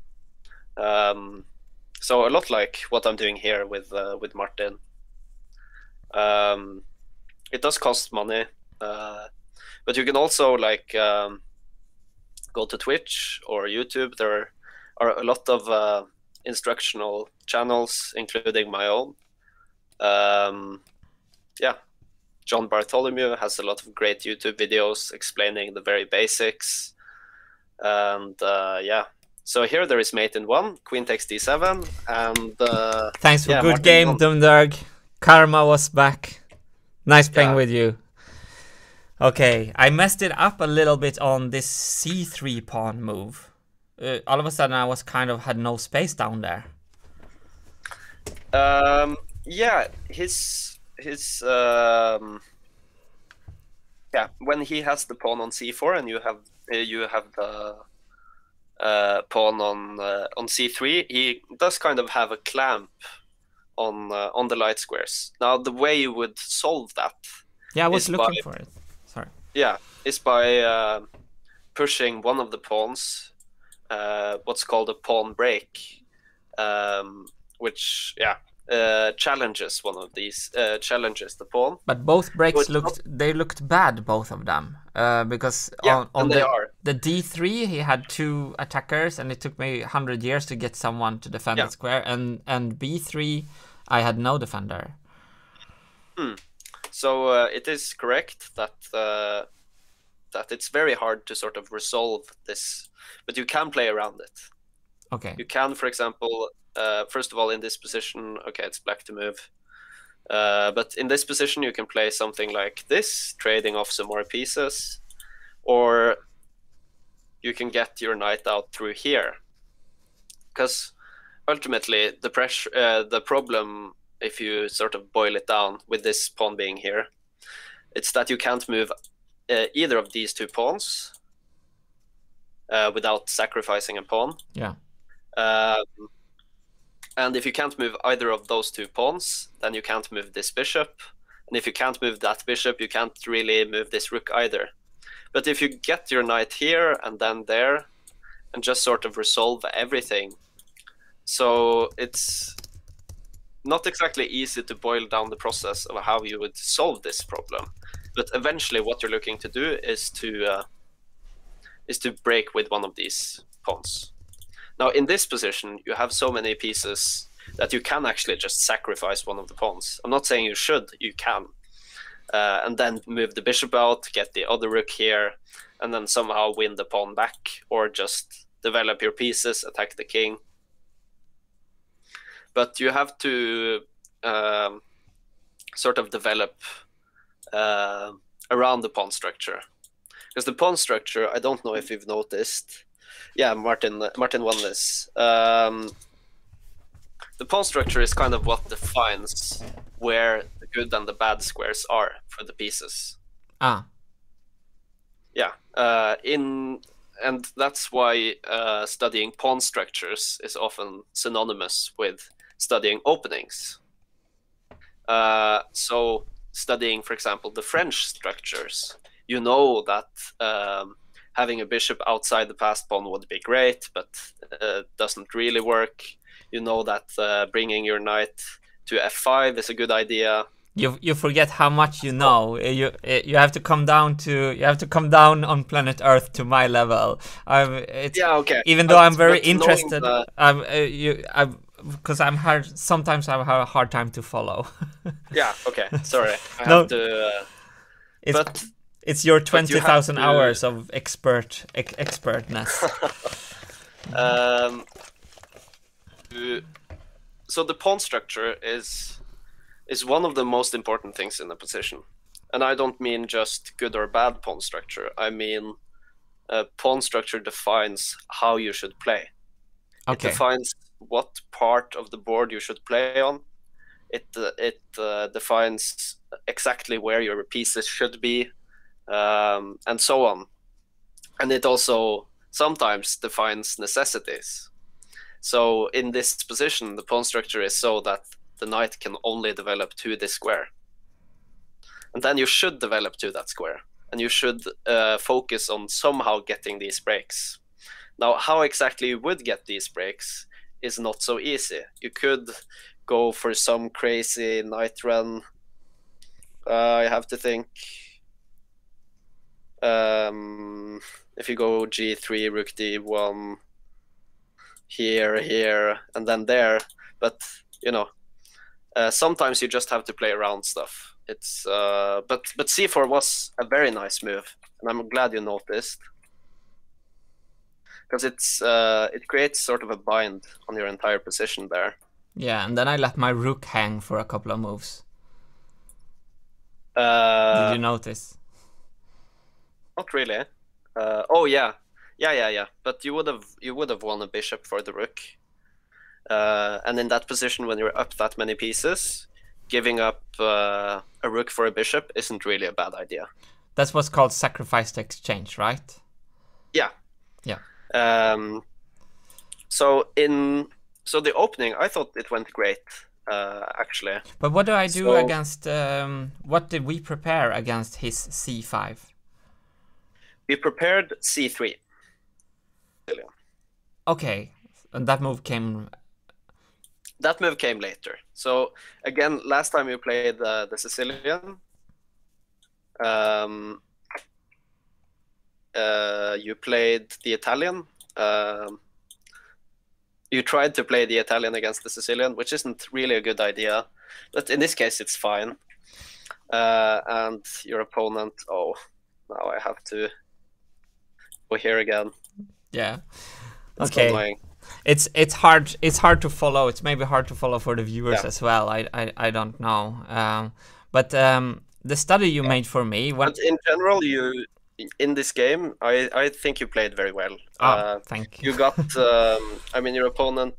So a lot like what I'm doing here with Martin. It does cost money, but you can also like... go to Twitch or YouTube. There are a lot of instructional channels, including my own. Yeah, John Bartholomew has a lot of great YouTube videos explaining the very basics. And yeah, so here there is mate in one, queen takes d7, and thanks for yeah, good Martin game, Dumdurg. Karma was back. Nice playing yeah. with you. Okay, I messed it up a little bit on this c3 pawn move. All of a sudden I was kind of had no space down there. Yeah, his yeah, when he has the pawn on c4 and you have the pawn on c3, he does kind of have a clamp on the light squares. Now the way you would solve that, yeah, I was looking for it. Yeah, it's by pushing one of the pawns, what's called a pawn break, which yeah challenges one of these, challenges the pawn. But both breaks looked bad, both of them, because yeah, on the d3 he had 2 attackers, and it took me 100 years to get someone to defend yeah. the square, and b3 I had no defender. Hmm. So it is correct that that it's very hard to sort of resolve this, but you can play around it. Okay. You can, for example, first of all, in this position, okay, it's black to move, but in this position you can play something like this, trading off some more pieces, or you can get your knight out through here, because ultimately the pressure, the problem. If you sort of boil it down with this pawn being here, it's that you can't move either of these two pawns without sacrificing a pawn. Yeah. And if you can't move either of those two pawns, then you can't move this bishop. And if you can't move that bishop, you can't really move this rook either. But if you get your knight here and then there, and just sort of resolve everything. So it's not exactly easy to boil down the process of how you would solve this problem. But eventually what you're looking to do is to break with one of these pawns. Now in this position, you have so many pieces that you can actually just sacrifice one of the pawns. I'm not saying you should, you can. And then move the bishop out, get the other rook here, and then somehow win the pawn back, or just develop your pieces, attack the king. But you have to sort of develop around the pawn structure. Because the pawn structure, I don't know if you've noticed. Yeah, Martin won this. The pawn structure is kind of what defines where the good and the bad squares are for the pieces. Ah. Yeah. And that's why studying pawn structures is often synonymous with studying openings. So studying, for example, the French structures, you know that having a bishop outside the passed pawn would be great, but doesn't really work. You know that bringing your knight to f5 is a good idea. You forget how much you know. You have to come down to on planet Earth to my level. Yeah, okay. Even though I'm very interested, sometimes I have a hard time to follow. Yeah. Okay. Sorry. I no, have to. It's your 20,000 hours of expertness. So the pawn structure is one of the most important things in a position. And I don't mean just good or bad pawn structure. I mean pawn structure defines how you should play. Okay. It defines what part of the board you should play on. It defines exactly where your pieces should be, and so on. And it also sometimes defines necessities. So in this position, the pawn structure is so that the knight can only develop to this square. And then you should develop to that square. And you should focus on somehow getting these breaks. Now, how exactly you would get these breaks is not so easy. You could go for some crazy knight run. I have to think. If you go g3, rook d1, here, here, and then there. But, you know, sometimes you just have to play around stuff. It's but c4 was a very nice move, and I'm glad you noticed, because it's it creates sort of a bind on your entire position there. Yeah, and then I let my rook hang for a couple of moves. Did you notice? Not really. Oh yeah, yeah. But you would have won a bishop for the rook. And in that position, when you're up that many pieces, giving up a rook for a bishop isn't really a bad idea. That's what's called sacrificed exchange, right? Yeah. Yeah. So the opening, I thought it went great, actually. But what do I do against? What did we prepare against his c5? We prepared c3. Okay, and that move came. That move came later. So again, last time you played the Sicilian, you played the Italian. You tried to play the Italian against the Sicilian, which isn't really a good idea. But in this case, it's fine. And your opponent, oh, now I have to go here again. Yeah. That's okay. Annoying. It's hard to follow. It's maybe hard to follow for the viewers as well. I don't know. But the study you made for me. But in general, in this game, I think you played very well. Oh, thank you. You got. I mean, your opponent.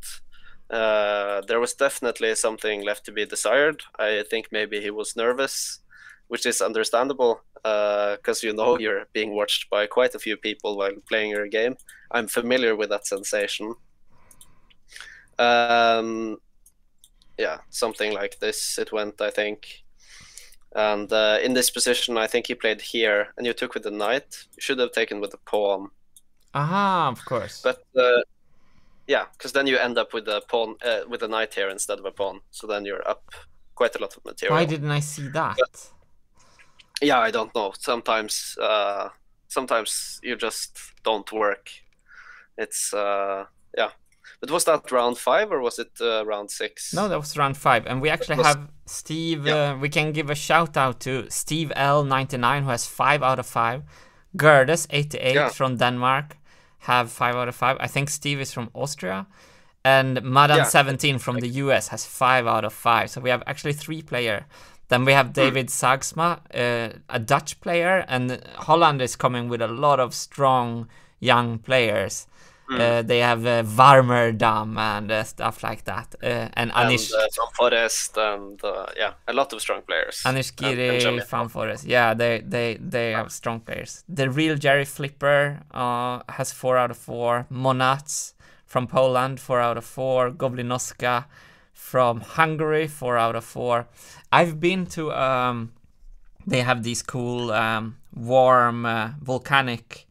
There was definitely something left to be desired. I think maybe he was nervous, which is understandable, because you know you're being watched by quite a few people while playing your game. I'm familiar with that sensation. Yeah, something like this it went, I think. And in this position, I think he played here, and you took with the knight. You should have taken with the pawn. Aha, of course. But yeah, because then you end up with the pawn, with the knight here instead of a pawn. So then you're up quite a lot of material. Why didn't I see that? But, yeah, I don't know. Sometimes, sometimes you just don't work. It's yeah. But was that round 5 or was it round 6? No, that was round 5. And we actually have Steve, yeah. We can give a shout out to SteveL99 who has 5 out of 5. Gerdes88 yeah. from Denmark have 5 out of 5. I think Steve is from Austria. And Madan17 yeah. from the US has 5 out of 5. So we have actually 3 player. Then we have David Sagsma, a Dutch player. And Holland is coming with a lot of strong young players. They have Varmerdam and stuff like that. And Anish. And from Forest and yeah, a lot of strong players. Anish Giri from Forest. Yeah, they have strong players. The real Jerry Flipper has 4 out of 4. Monats from Poland, 4 out of 4. Goblinoska from Hungary, 4 out of 4. I've been to, they have these cool warm volcanic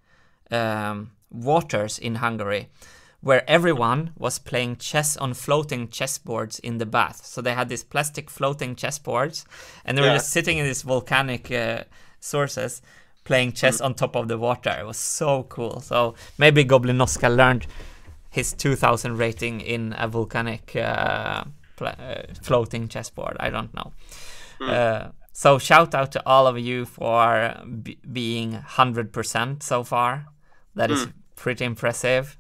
waters in Hungary, where everyone was playing chess on floating chessboards in the bath. So they had these plastic floating chessboards, and they were just sitting in these volcanic sources, playing chess on top of the water. It was so cool. So maybe Goblinoska learned his 2000 rating in a volcanic floating chessboard. I don't know. So shout out to all of you for being 100% so far. That is pretty impressive.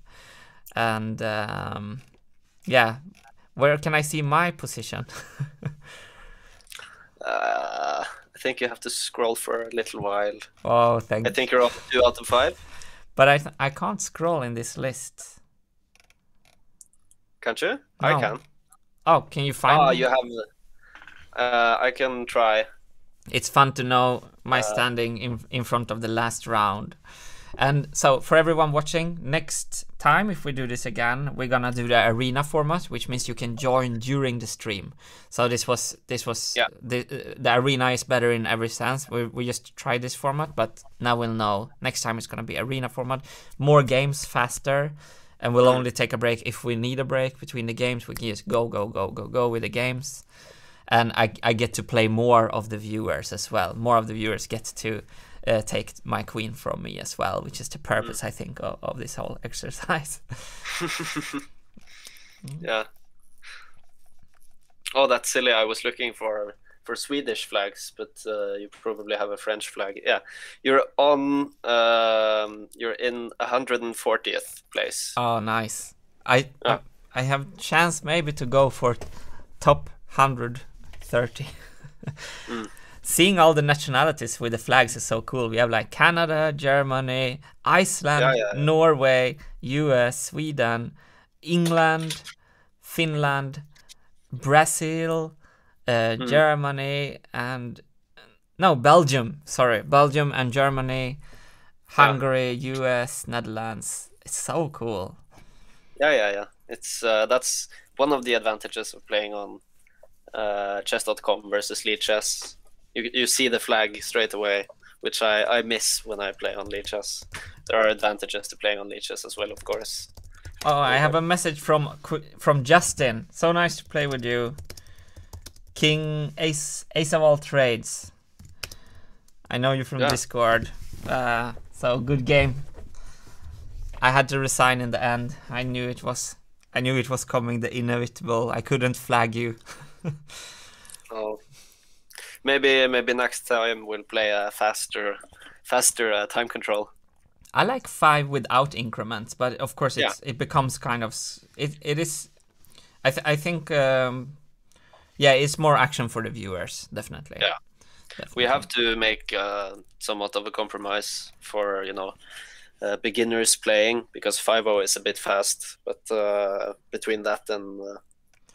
And yeah, where can I see my position? I think you have to scroll for a little while. Oh, thank you. I think you're off 2 out of 5. But I can't scroll in this list. Can't you? No. I can. Oh, can you find me? You have... I can try. It's fun to know my standing in front of the last round. And so for everyone watching, next time, if we do this again, we're going to do the arena format, which means you can join during the stream. So this was yeah. The arena is better in every sense. We just tried this format, but now we'll know next time it's going to be arena format, more games faster. And we'll only take a break if we need a break between the games. We can just go with the games. And I get to play more of the viewers as well. More of the viewers get to... take my queen from me as well, which is the purpose, I think, of this whole exercise. Yeah. Oh, that's silly. I was looking for Swedish flags, but you probably have a French flag. Yeah, you're on. You're in 140th place. Oh, nice. I have chance maybe to go for top 130. Seeing all the nationalities with the flags is so cool. We have like Canada, Germany, Iceland, Norway, US, Sweden, England, Finland, Brazil, Germany, and no, Belgium. Sorry, Belgium and Germany, Hungary, US, Netherlands. It's so cool. Yeah. It's that's one of the advantages of playing on chess.com versus Lichess. You see the flag straight away, which I miss when I play on Lichess. There are advantages to playing on Lichess as well, of course. Oh, I have a message from Justin. So nice to play with you. King Ace of all trades. I know you from Discord. So good game. I had to resign in the end. I knew it was coming, the inevitable. I couldn't flag you. Oh. Maybe next time we'll play a faster time control. I like 5 without increments, but of course it's, it becomes kind of it is. I think yeah, it's more action for the viewers, definitely. Yeah, definitely. We have to make somewhat of a compromise for beginners playing, because 5-0 is a bit fast, but between that and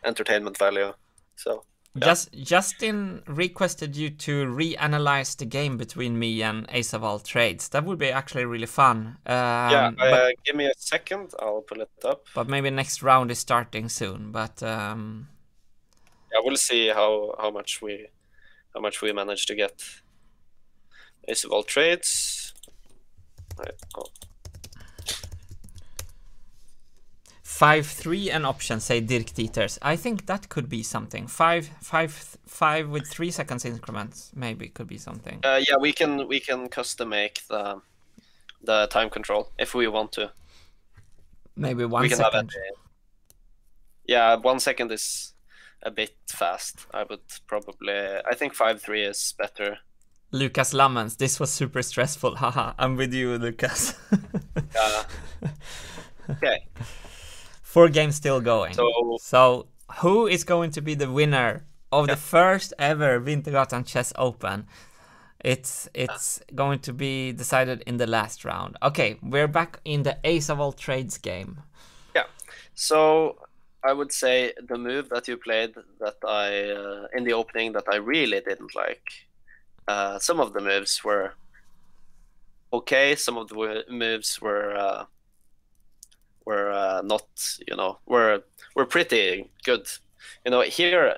entertainment value, so. Yeah. Justin requested you to reanalyze the game between me and Ace of all trades. That would be actually really fun. Give me a second. I'll pull it up. But maybe next round is starting soon. But yeah, we'll see how much we how much we managed to get. Ace of all trades. All right. Oh. 5-3 an option, say Dirk Dieters. I think that could be something. 5-5-5 with 3 seconds increments maybe could be something. Yeah, we can custom make the time control if we want to. Maybe 1 second. Have it. Yeah, 1 second is a bit fast. I would probably. I think 5-3 is better. Lucas Lammens, this was super stressful. Haha, I'm with you, Lucas. Okay. 4 games still going. So who is going to be the winner of the first ever Wintergatan Chess Open? It's going to be decided in the last round. Okay, we're back in the Ace of all trades game. Yeah. So I would say the move that you played that I in the opening that I really didn't like. Some of the moves were okay. Some of the moves were not, you know, were pretty good. You know, here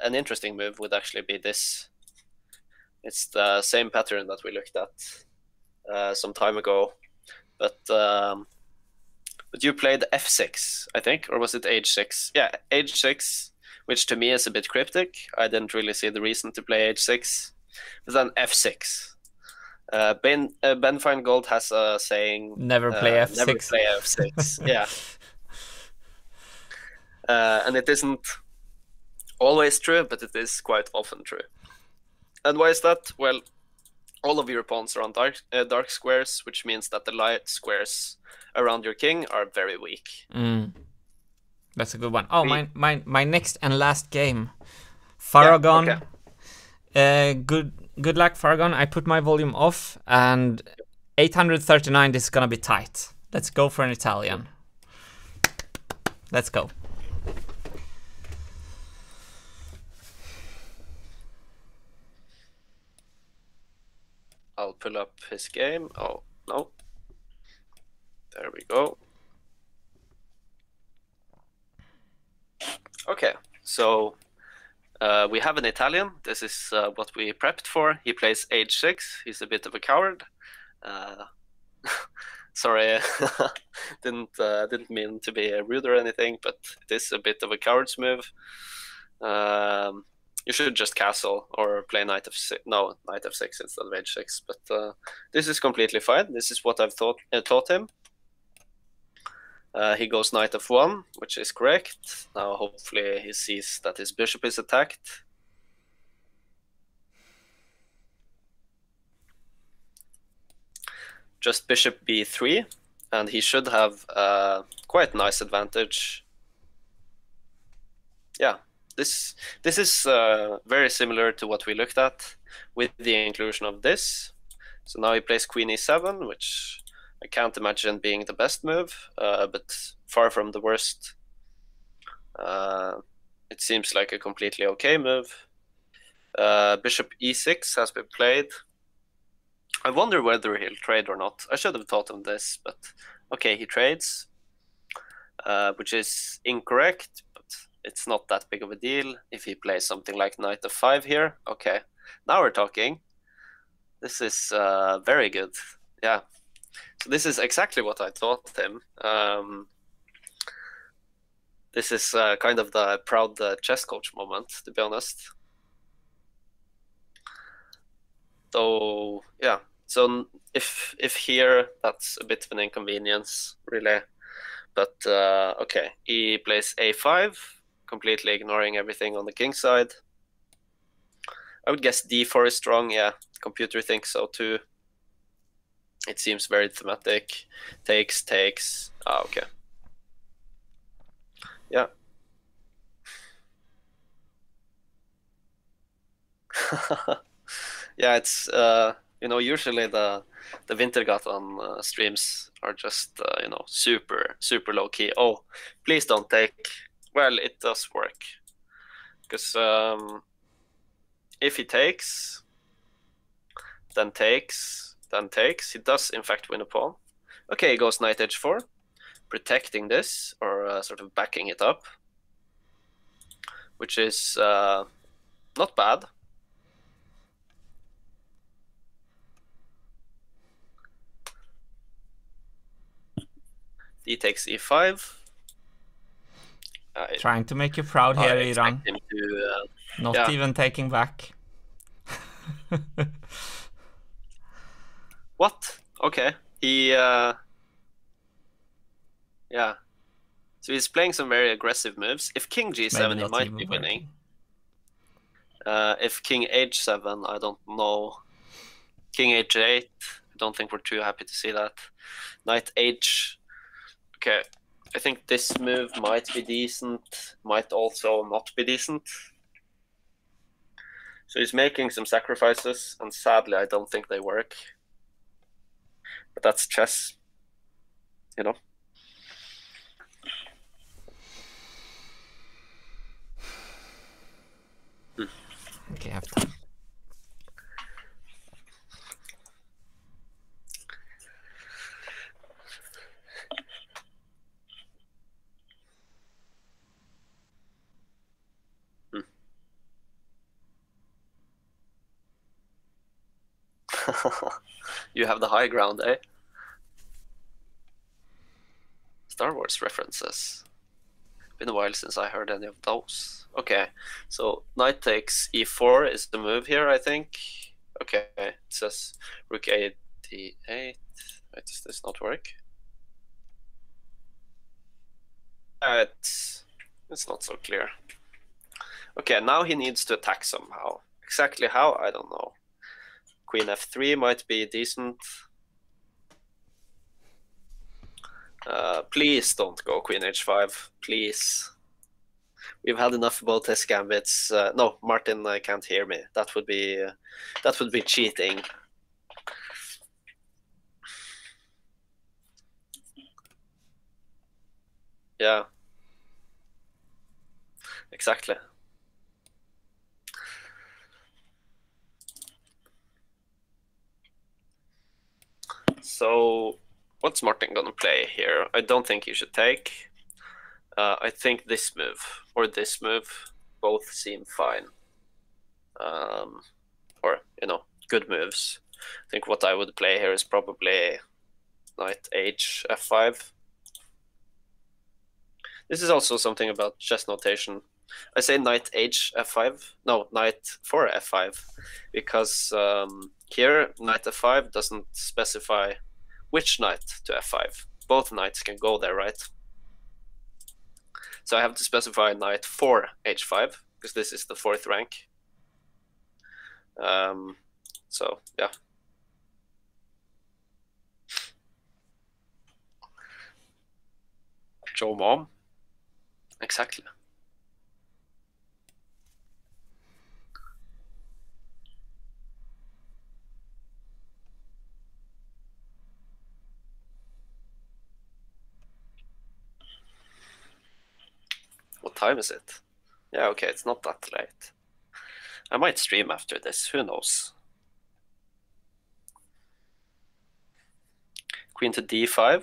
an interesting move would actually be this. It's the same pattern that we looked at some time ago, but you played f6, I think, or was it h6? Yeah, h6, which to me is a bit cryptic. I didn't really see the reason to play h6, but then f6. Ben Feingold has a saying, never play f6. Never play f6. Yeah. And it isn't always true, but it is quite often true. And why is that? Well, all of your pawns are on dark squares, which means that the light squares around your king are very weak. Mm. That's a good one. Oh, my next and last game, Faragon. Yeah, okay. Good luck, Faragon. I put my volume off, and 839, this is going to be tight. Let's go for an Italian. Let's go. I'll pull up his game. Oh, no. There we go. Okay, so... we have an Italian. This is what we prepped for. He plays h6. He's a bit of a coward. Sorry, didn't mean to be rude or anything, but it is a bit of a coward's move. You should just castle or play knight f6. No, knight f6 instead of h6. But this is completely fine. This is what I've taught him. He goes knight f1, which is correct. Now hopefully he sees that his bishop is attacked. Just bishop b3, and he should have a quite nice advantage. Yeah, this is very similar to what we looked at with the inclusion of this. So now he plays queen e7, which... I can't imagine being the best move, but far from the worst. It seems like a completely okay move. Bishop e6 has been played. I wonder whether he'll trade or not. I should have taught him this, but okay, he trades, which is incorrect, but it's not that big of a deal. If he plays something like knight f5 here, okay, now we're talking. This is very good, yeah. So this is exactly what I taught him. This is kind of the proud chess coach moment, to be honest. So yeah, so if here that's a bit of an inconvenience, really. But okay, he plays a5, completely ignoring everything on the king side. I would guess d4 is strong. Yeah, computer thinks so too. It seems very thematic. Takes, takes. Ah, okay. Yeah. Yeah, it's you know, usually the Wintergatan streams are just you know, super low key. Oh, please don't take. Well, it does work, because if he takes, then takes. Then takes. He does in fact win a pawn. Okay, he goes knight h4, protecting this, or sort of backing it up, which is not bad. D takes E5. Trying to make you proud here, Iran. Not even taking back. What? Okay. He... yeah. So he's playing some very aggressive moves. If King G7, he might be winning. If King H7, I don't know. King H8, I don't think we're too happy to see that. Knight H. Okay. I think this move might be decent, might also not be decent. So he's making some sacrifices, and sadly, I don't think they work. But that's chess, you know. Okay, I have time. You have the high ground, eh? Star Wars references. Been a while since I heard any of those. Okay, so knight takes e4 is the move here, I think. Okay, it says rook a d8. Wait, does this not work? It's not so clear. Okay, now he needs to attack somehow. Exactly how, I don't know. Queen f3 might be decent. Please don't go Queen h5. Please. We've had enough Botez gambits. No, Martin, I can't hear me. That would be cheating. Yeah. Exactly. So, what's Martin gonna play here? I don't think he should take. I think this move, or this move, both seem fine. Or, you know, good moves. I think what I would play here is probably Knight H, F5. This is also something about chess notation. I say Knight H, F5. No, Knight 4, F5. Because here, Knight F5 doesn't specify which knight to f5. Both knights can go there, right? So I have to specify knight 4 h5, because this is the 4th rank. So, yeah. Joe Mom. Exactly. What time is it? Yeah, okay, it's not that late. I might stream after this, who knows? Queen to d5.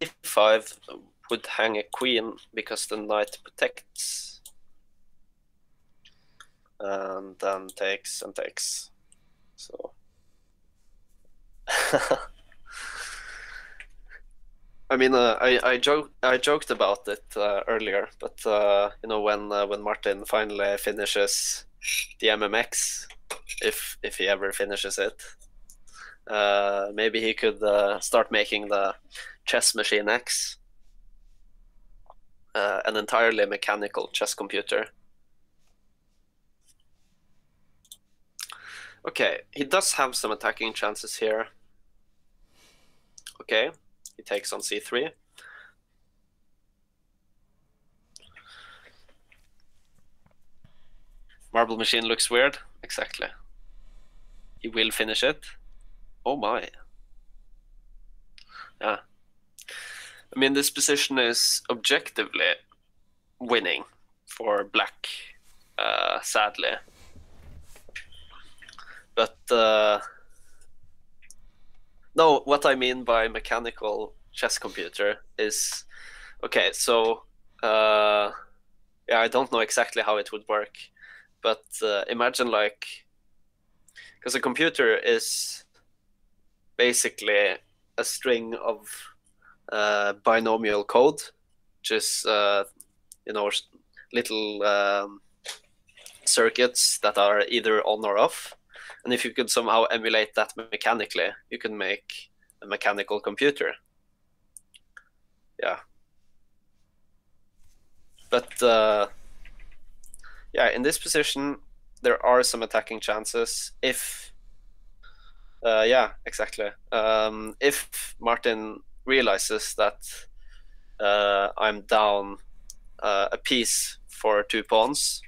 d5 would hang a queen because the knight protects. And then takes and takes. So. I mean, I joked about it earlier, but you know, when Martin finally finishes the MMX, if he ever finishes it, maybe he could start making the Chess Machine X, an entirely mechanical chess computer. Okay, he does have some attacking chances here. Okay. He takes on c3. Marble Machine looks weird. Exactly. He will finish it. Oh my. Yeah. I mean, this position is objectively winning for black, sadly. But... no, what I mean by mechanical chess computer is, okay, so, yeah, I don't know exactly how it would work, but imagine like, because a computer is basically a string of binomial code, just you know, little circuits that are either on or off. And if you could somehow emulate that mechanically, you can make a mechanical computer. Yeah. But yeah, in this position, there are some attacking chances if, yeah, exactly. If Martin realizes that I'm down a piece for 2 pawns,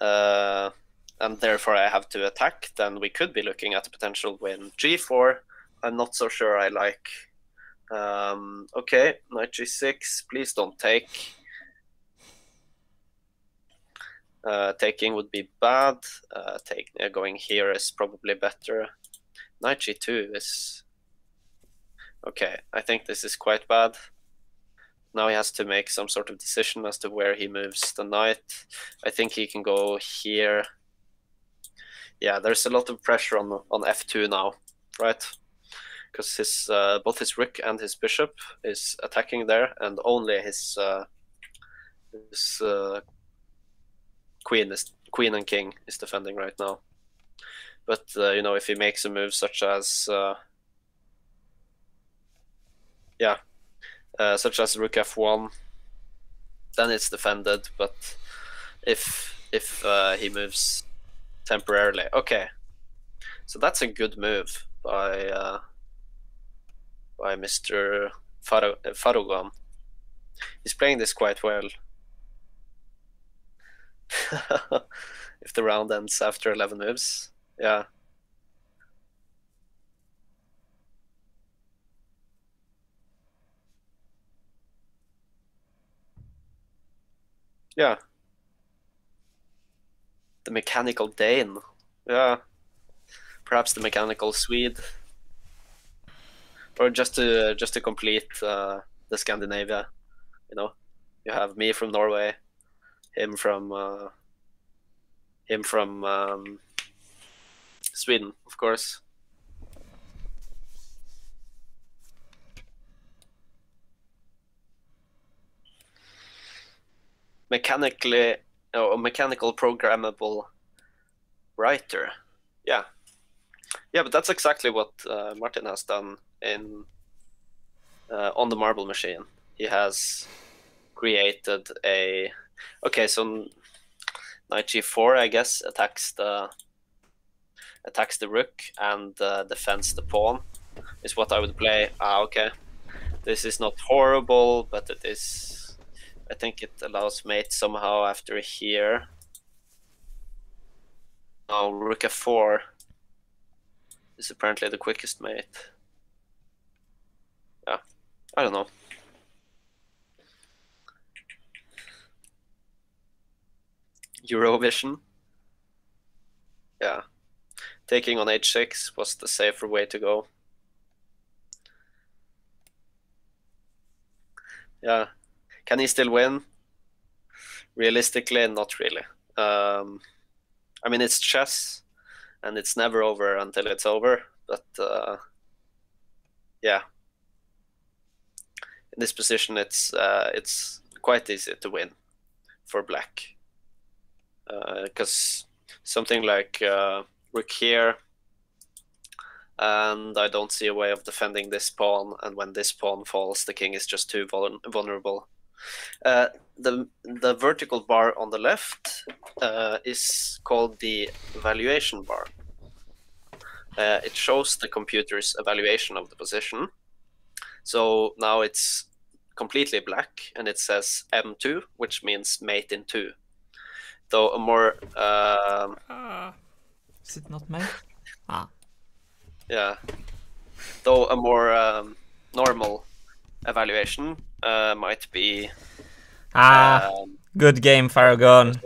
and therefore I have to attack, then we could be looking at a potential win. G4, I'm not so sure I like. Okay, knight G6, please don't take. Taking would be bad. Going here is probably better. Knight G2 is... okay, I think this is quite bad. Now he has to make some sort of decision as to where he moves the knight. I think he can go here. Yeah, there's a lot of pressure on f2 now, right? Because his both his rook and his bishop is attacking there, and only his queen and king is defending right now. But you know, if he makes a move such as yeah. Such as rook f1, then it's defended. But if he moves temporarily, okay, so that's a good move by Mr. Faragon. He's playing this quite well. If the round ends after 11 moves, yeah. Yeah, the mechanical Dane. Yeah, perhaps the mechanical Swede, or just to complete the Scandinavia. You know, you have me from Norway, him from Sweden, of course. Mechanically, oh, a mechanical programmable writer. Yeah, yeah, but that's exactly what Martin has done in on the Marble Machine. He has created a... okay, so knight g4, I guess, attacks the rook and defends the pawn. Is what I would play. Ah, okay, this is not horrible, but it is. I think it allows mate somehow after here. Now rook f4 is apparently the quickest mate. Yeah, I don't know. Eurovision. Yeah, taking on h6 was the safer way to go. Yeah. Can he still win? Realistically, not really. I mean, it's chess, and it's never over until it's over. But yeah, in this position, it's quite easy to win for Black, because something like rook here, and I don't see a way of defending this pawn. And when this pawn falls, the king is just too vulnerable. The vertical bar on the left is called the evaluation bar. It shows the computer's evaluation of the position. So now it's completely black, and it says M2, which means mate in 2. Though a more... is it not mate? Ah. Yeah. Though a more normal evaluation might be... ah, good game, Faragon.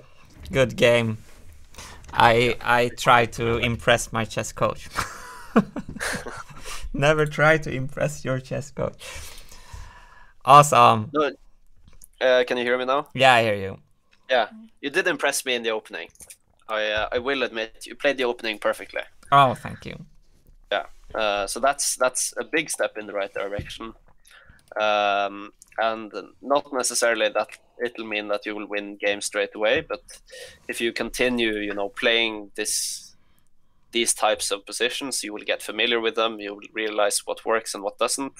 Good game. I try to impress my chess coach. Never try to impress your chess coach. Awesome. No, can you hear me now? Yeah, I hear you. Yeah, you did impress me in the opening. I will admit, you played the opening perfectly. Oh, thank you. Yeah, so that's a big step in the right direction, and not necessarily that it'll mean that you will win games straight away, but if you continue, you know, playing these types of positions, you will get familiar with them. You will realize what works and what doesn't.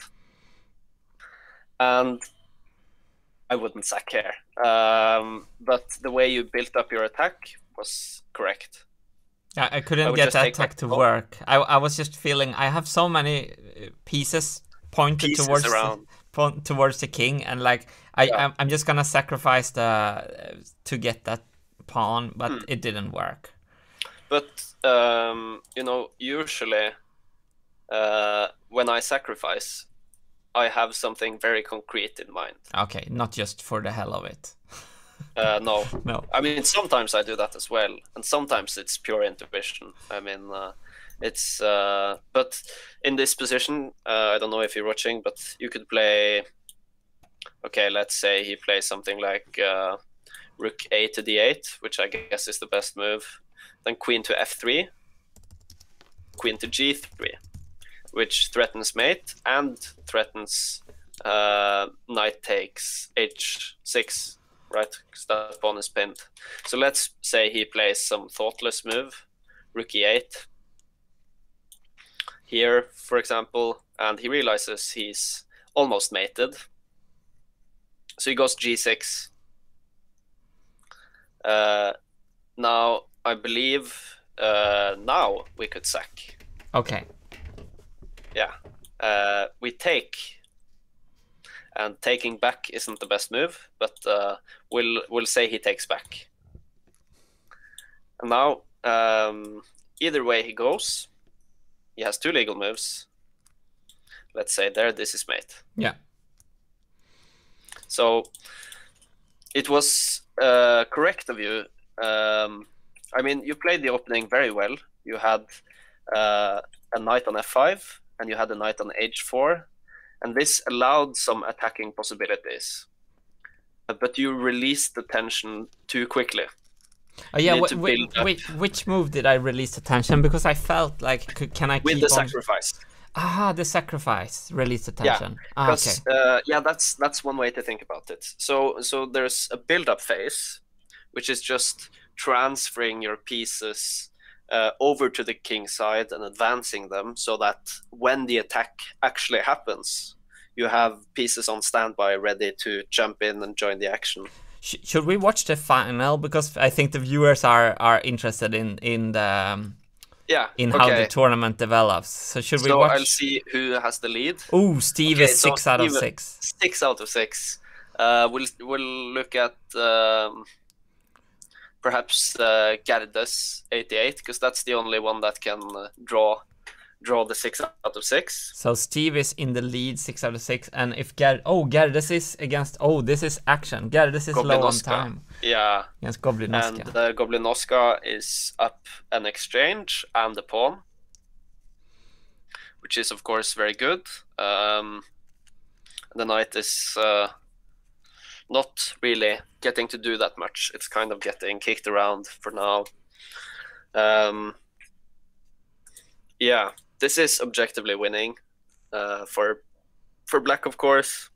And I wouldn't sack here, but the way you built up your attack was correct. I couldn't get that tech to work. I was just feeling I have so many pieces pointed towards the king, and like I'm just gonna sacrifice the to get that pawn, but it didn't work. But you know, usually when I sacrifice, I have something very concrete in mind. Okay, not just for the hell of it. No, no. I mean, sometimes I do that as well, and sometimes it's pure intuition. I mean, it's. But in this position, I don't know if you're watching, but you could play. Okay, let's say he plays something like Rook A to D8, which I guess is the best move. Then Queen to F3, Queen to G3, which threatens mate and threatens Knight takes H6. Right, because that pawn is pinned. So let's say he plays some thoughtless move, Rook E8 here, for example, and he realizes he's almost mated. So he goes G6. Now, I believe now we could sack. Okay. Yeah. We take... And taking back isn't the best move, but we'll say he takes back. And now, either way he goes, he has two legal moves. Let's say there, this is mate. Yeah. So it was correct of you. I mean, you played the opening very well. You had a knight on f5, and you had a knight on h4. And this allowed some attacking possibilities, but you released the tension too quickly. Oh yeah, which move did I release the tension? Because I felt like, can I keep on... With the sacrifice. Ah, the sacrifice released the tension. Yeah, ah, okay. Yeah, that's one way to think about it. So there's a build-up phase, which is just transferring your pieces over to the king side and advancing them, so that when the attack actually happens, you have pieces on standby ready to jump in and join the action. Should we watch the final, because I think the viewers are interested in the how the tournament develops? So should we watch? I'll see who has the lead. Oh, Steve is six out of six. 6 out of 6. We'll look at. Perhaps Gardes 88, because that's the only one that can draw the 6 out of 6. So Steve is in the lead, 6 out of 6, and if Gardes is against this is action. Gardes is low on time. Yeah, against Goblinoska. And Goblinoska is up an exchange and a pawn, which is of course very good. The knight is. Not really getting to do that much. It's kind of getting kicked around for now. Yeah, this is objectively winning for Black, of course.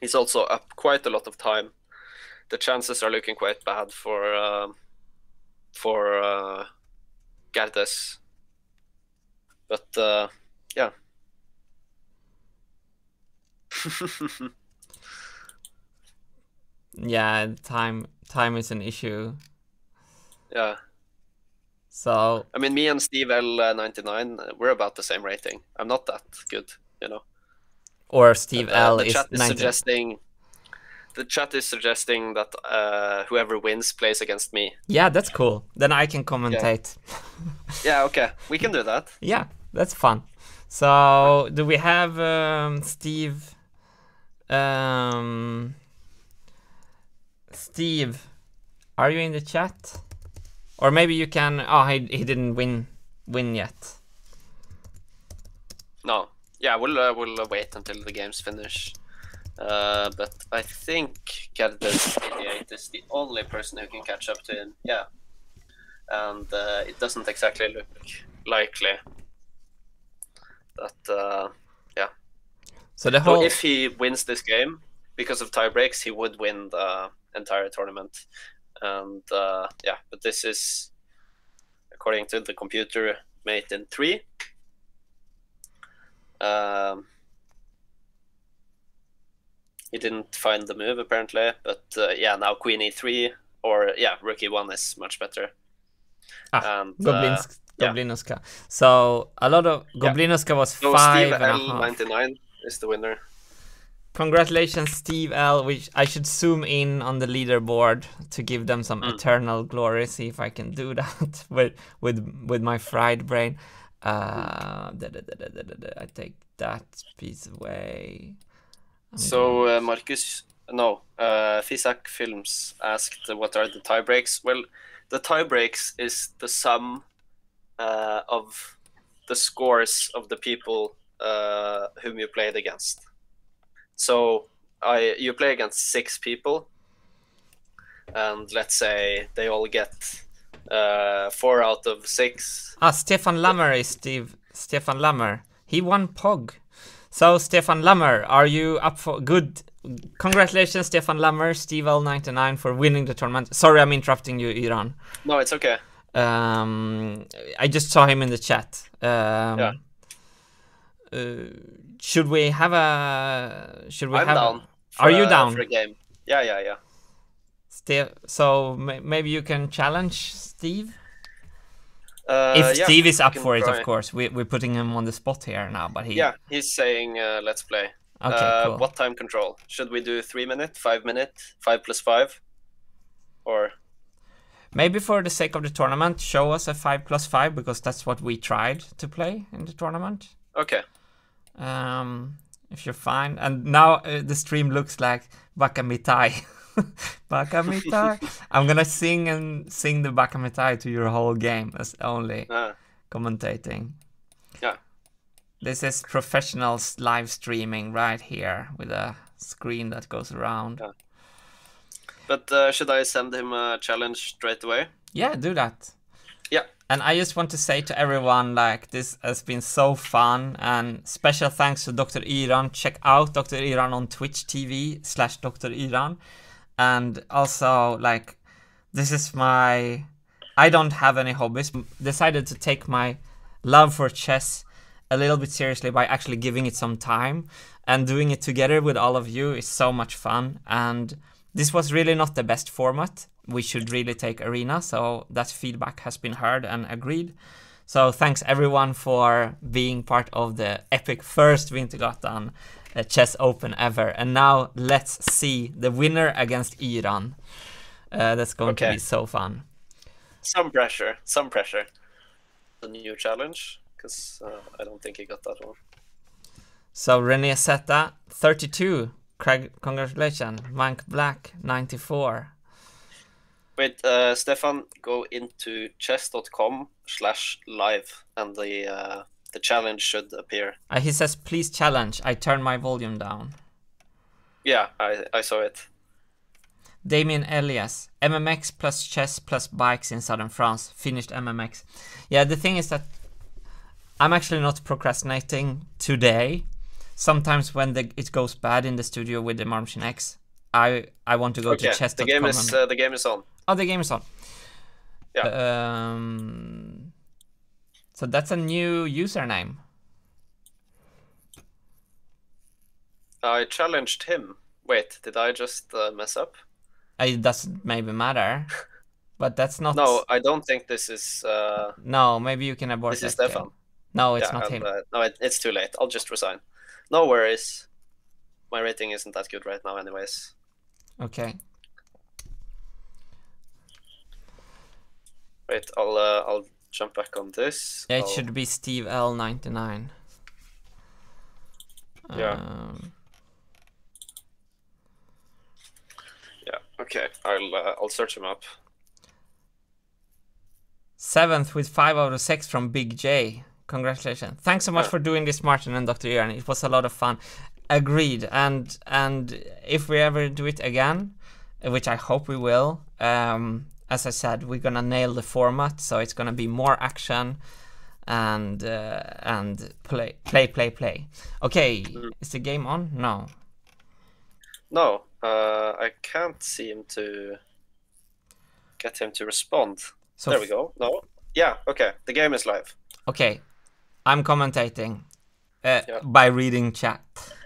He's also up quite a lot of time. The chances are looking quite bad for Gardes. But yeah. Yeah, time is an issue. Yeah. So I mean, me and SteveL99, we're about the same rating. I'm not that good, you know. Or SteveL is 90. The chat is suggesting that whoever wins plays against me. Yeah, that's cool. Then I can commentate. Yeah, yeah, okay. We can do that. Yeah, that's fun. So do we have Steve, are you in the chat? Or maybe you can... Oh, he didn't win yet. No. Yeah, we'll wait until the game's finished. But I think Gardes88 is the only person who can catch up to him. Yeah. And it doesn't exactly look likely. That yeah. So the whole... if he wins this game because of tie breaks, he would win the entire tournament. And yeah, but this is according to the computer mate in 3. He didn't find the move apparently, but yeah, now Queen E3 or yeah, Rook E1 is much better. Ah, and, Goblinoska. Yeah. So a lot of Goblinoska was so 5.5. SteveL99 is the winner. Congratulations, Steve L. Which I should zoom in on the leaderboard to give them some eternal glory. See if I can do that with my fried brain. I take that piece away. So Marcus, no, Fisak Films asked, "What are the tie breaks?" Well, the tie breaks is the sum of the scores of the people whom you played against. So you play against 6 people, and let's say they all get 4 out of 6. Ah, Stefan Lammer is Stefan Lammer. He won Pog. So Stefan Lammer, are you up for good? Congratulations, Stefan Lammer, SteveL99 for winning the tournament. Sorry, I'm interrupting you, Iran. No, it's okay. I just saw him in the chat. Yeah. Should we have a? Should we have? Down. Are you down for a game? Yeah, yeah, yeah. So maybe you can challenge Steve. If yeah, Steve is up for it, of course. We're putting him on the spot here now, but he. Yeah, he's saying, "Let's play." Okay, cool. What time control? Should we do 3 minute, 5 minute, 5 plus 5, or? Maybe for the sake of the tournament, show us a 5 plus 5 because that's what we tried to play in the tournament. Okay. If you're fine. And now the stream looks like Bakamitai. Bakamitai. I'm gonna sing the Bakamitai to your whole game as only commentating. Yeah. This is professional live streaming right here with a screen that goes around. Yeah. But should I send him a challenge straight away? Yeah, do that. Yeah. And I just want to say to everyone, like, this has been so fun, and special thanks to Dr. Iran. Check out Dr. Iran on twitch.tv/Dr. Iran. And also, like, this is my... I don't have any hobbies. Decided to take my love for chess a little bit seriously by actually giving it some time, and doing it together with all of you is so much fun. And this was really not the best format. We should really take Arena, so that feedback has been heard and agreed. So thanks everyone for being part of the epic first Wintergatan Chess Open ever. And now let's see the winner against Iran. That's going to be so fun. Some pressure, some pressure. The new challenge, because I don't think he got that one. So René Zeta, 32. Congratulations. Mank Black, 94. Wait, Stefan, go into chess.com/live and the challenge should appear. He says, please challenge. I turned my volume down. Yeah, I saw it. Damien Elias, MMX plus chess plus bikes in southern France. Finished MMX. Yeah, the thing is that I'm actually not procrastinating today. Sometimes when it goes bad in the studio with the Marble Machine X, I want to go to chess.com. The game is on. Oh, the game is on. Yeah. So that's a new username. I challenged him. Wait, did I just mess up? It doesn't maybe matter. But that's not... No, I don't think this is... No, maybe you can abort this. This is Stefan. No, it's not him. No, it's too late. I'll just resign. No worries. My rating isn't that good right now anyways. Okay. Wait, I'll jump back on this. Yeah, it should be SteveL99. Yeah. Yeah, okay. I'll search him up. 7th with 5 out of 6 from Big J. Congratulations. Thanks so much for doing this, Martin and Dr. Iran. It was a lot of fun. Agreed. And if we ever do it again, which I hope we will, as I said, we're gonna nail the format, so it's gonna be more action, and play. Okay, is the game on? No. No, I can't seem to get him to respond. So there we go. No. Yeah. Okay. The game is live. Okay, I'm commentating by reading chat.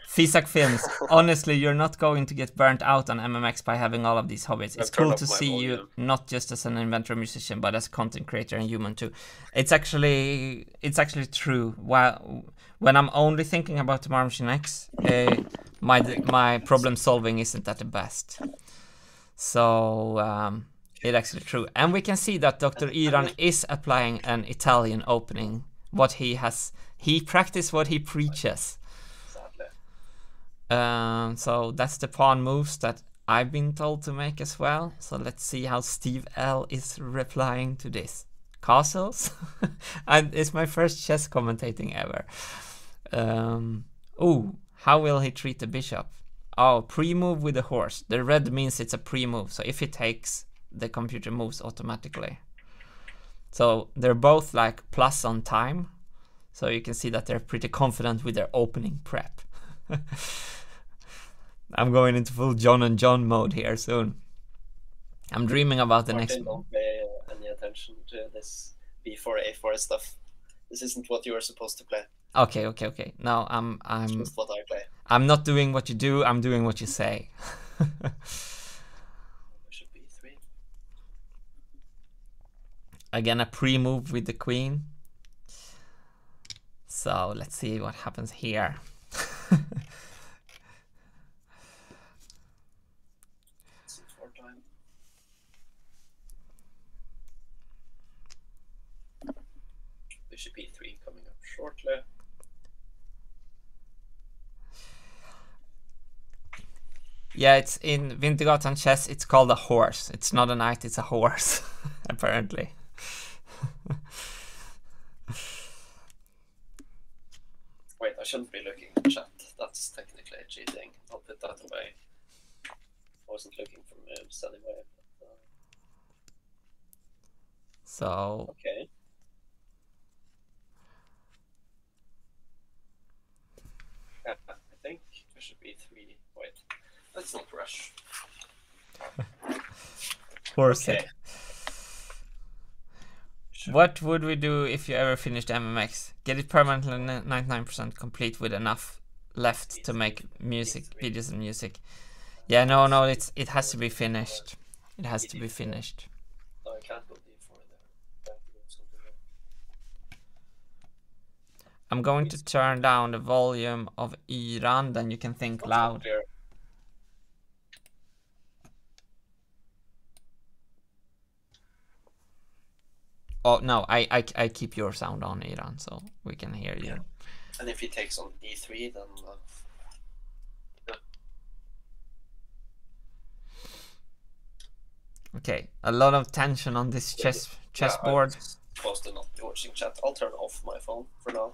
Fisak Films, honestly, you're not going to get burnt out on MMX by having all of these hobbies. It's cool to see you not just as an inventor, musician, but as a content creator and human too. It's actually true. While when I'm only thinking about the Marble Machine X, my problem solving isn't at the best. So it's actually true, and we can see that Dr. Iran is applying an Italian opening. What he has, he practices what he preaches. So that's the pawn moves that I've been told to make as well. So let's see how Steve L is replying to this. Castles? And it's my first chess commentating ever. Ooh, how will he treat the bishop? Oh, pre-move with the horse. The red means it's a pre-move. So if he takes, the computer moves automatically. So they're both like plus on time. So you can see that they're pretty confident with their opening prep. I'm going into full John and John mode here soon. I'm dreaming about the next. Don't pay any attention to this b4 a4 stuff. This isn't what you are supposed to play. Okay, okay, okay. No, I'm. Just what I play. I'm not doing what you do. I'm doing what you say. Should be three. Again, a pre-move with the queen. So let's see what happens here. Bishop e3 coming up shortly. Yeah, it's in Wintergatan chess, it's called a horse. It's not a knight, it's a horse, apparently. Wait, I shouldn't be looking at chat. That's technically cheating. I'll put that away. I wasn't looking for moves anyway. But, so. Okay. Yeah, I think there should be three. Wait, let's not rush. Horse. Okay. What would we do if you ever finished MMX? Get it permanently 99% complete with enough left to make music, videos and music. Yeah, no, it has to be finished. It has to be finished. I'm going to turn down the volume of Iran, then you can think loud. Oh no, I keep your sound on, Iran, so we can hear you. Yeah. And if he takes on d3, then okay, a lot of tension on this chessboard. I'm supposed to not be watching chat. I'll turn off my phone for now.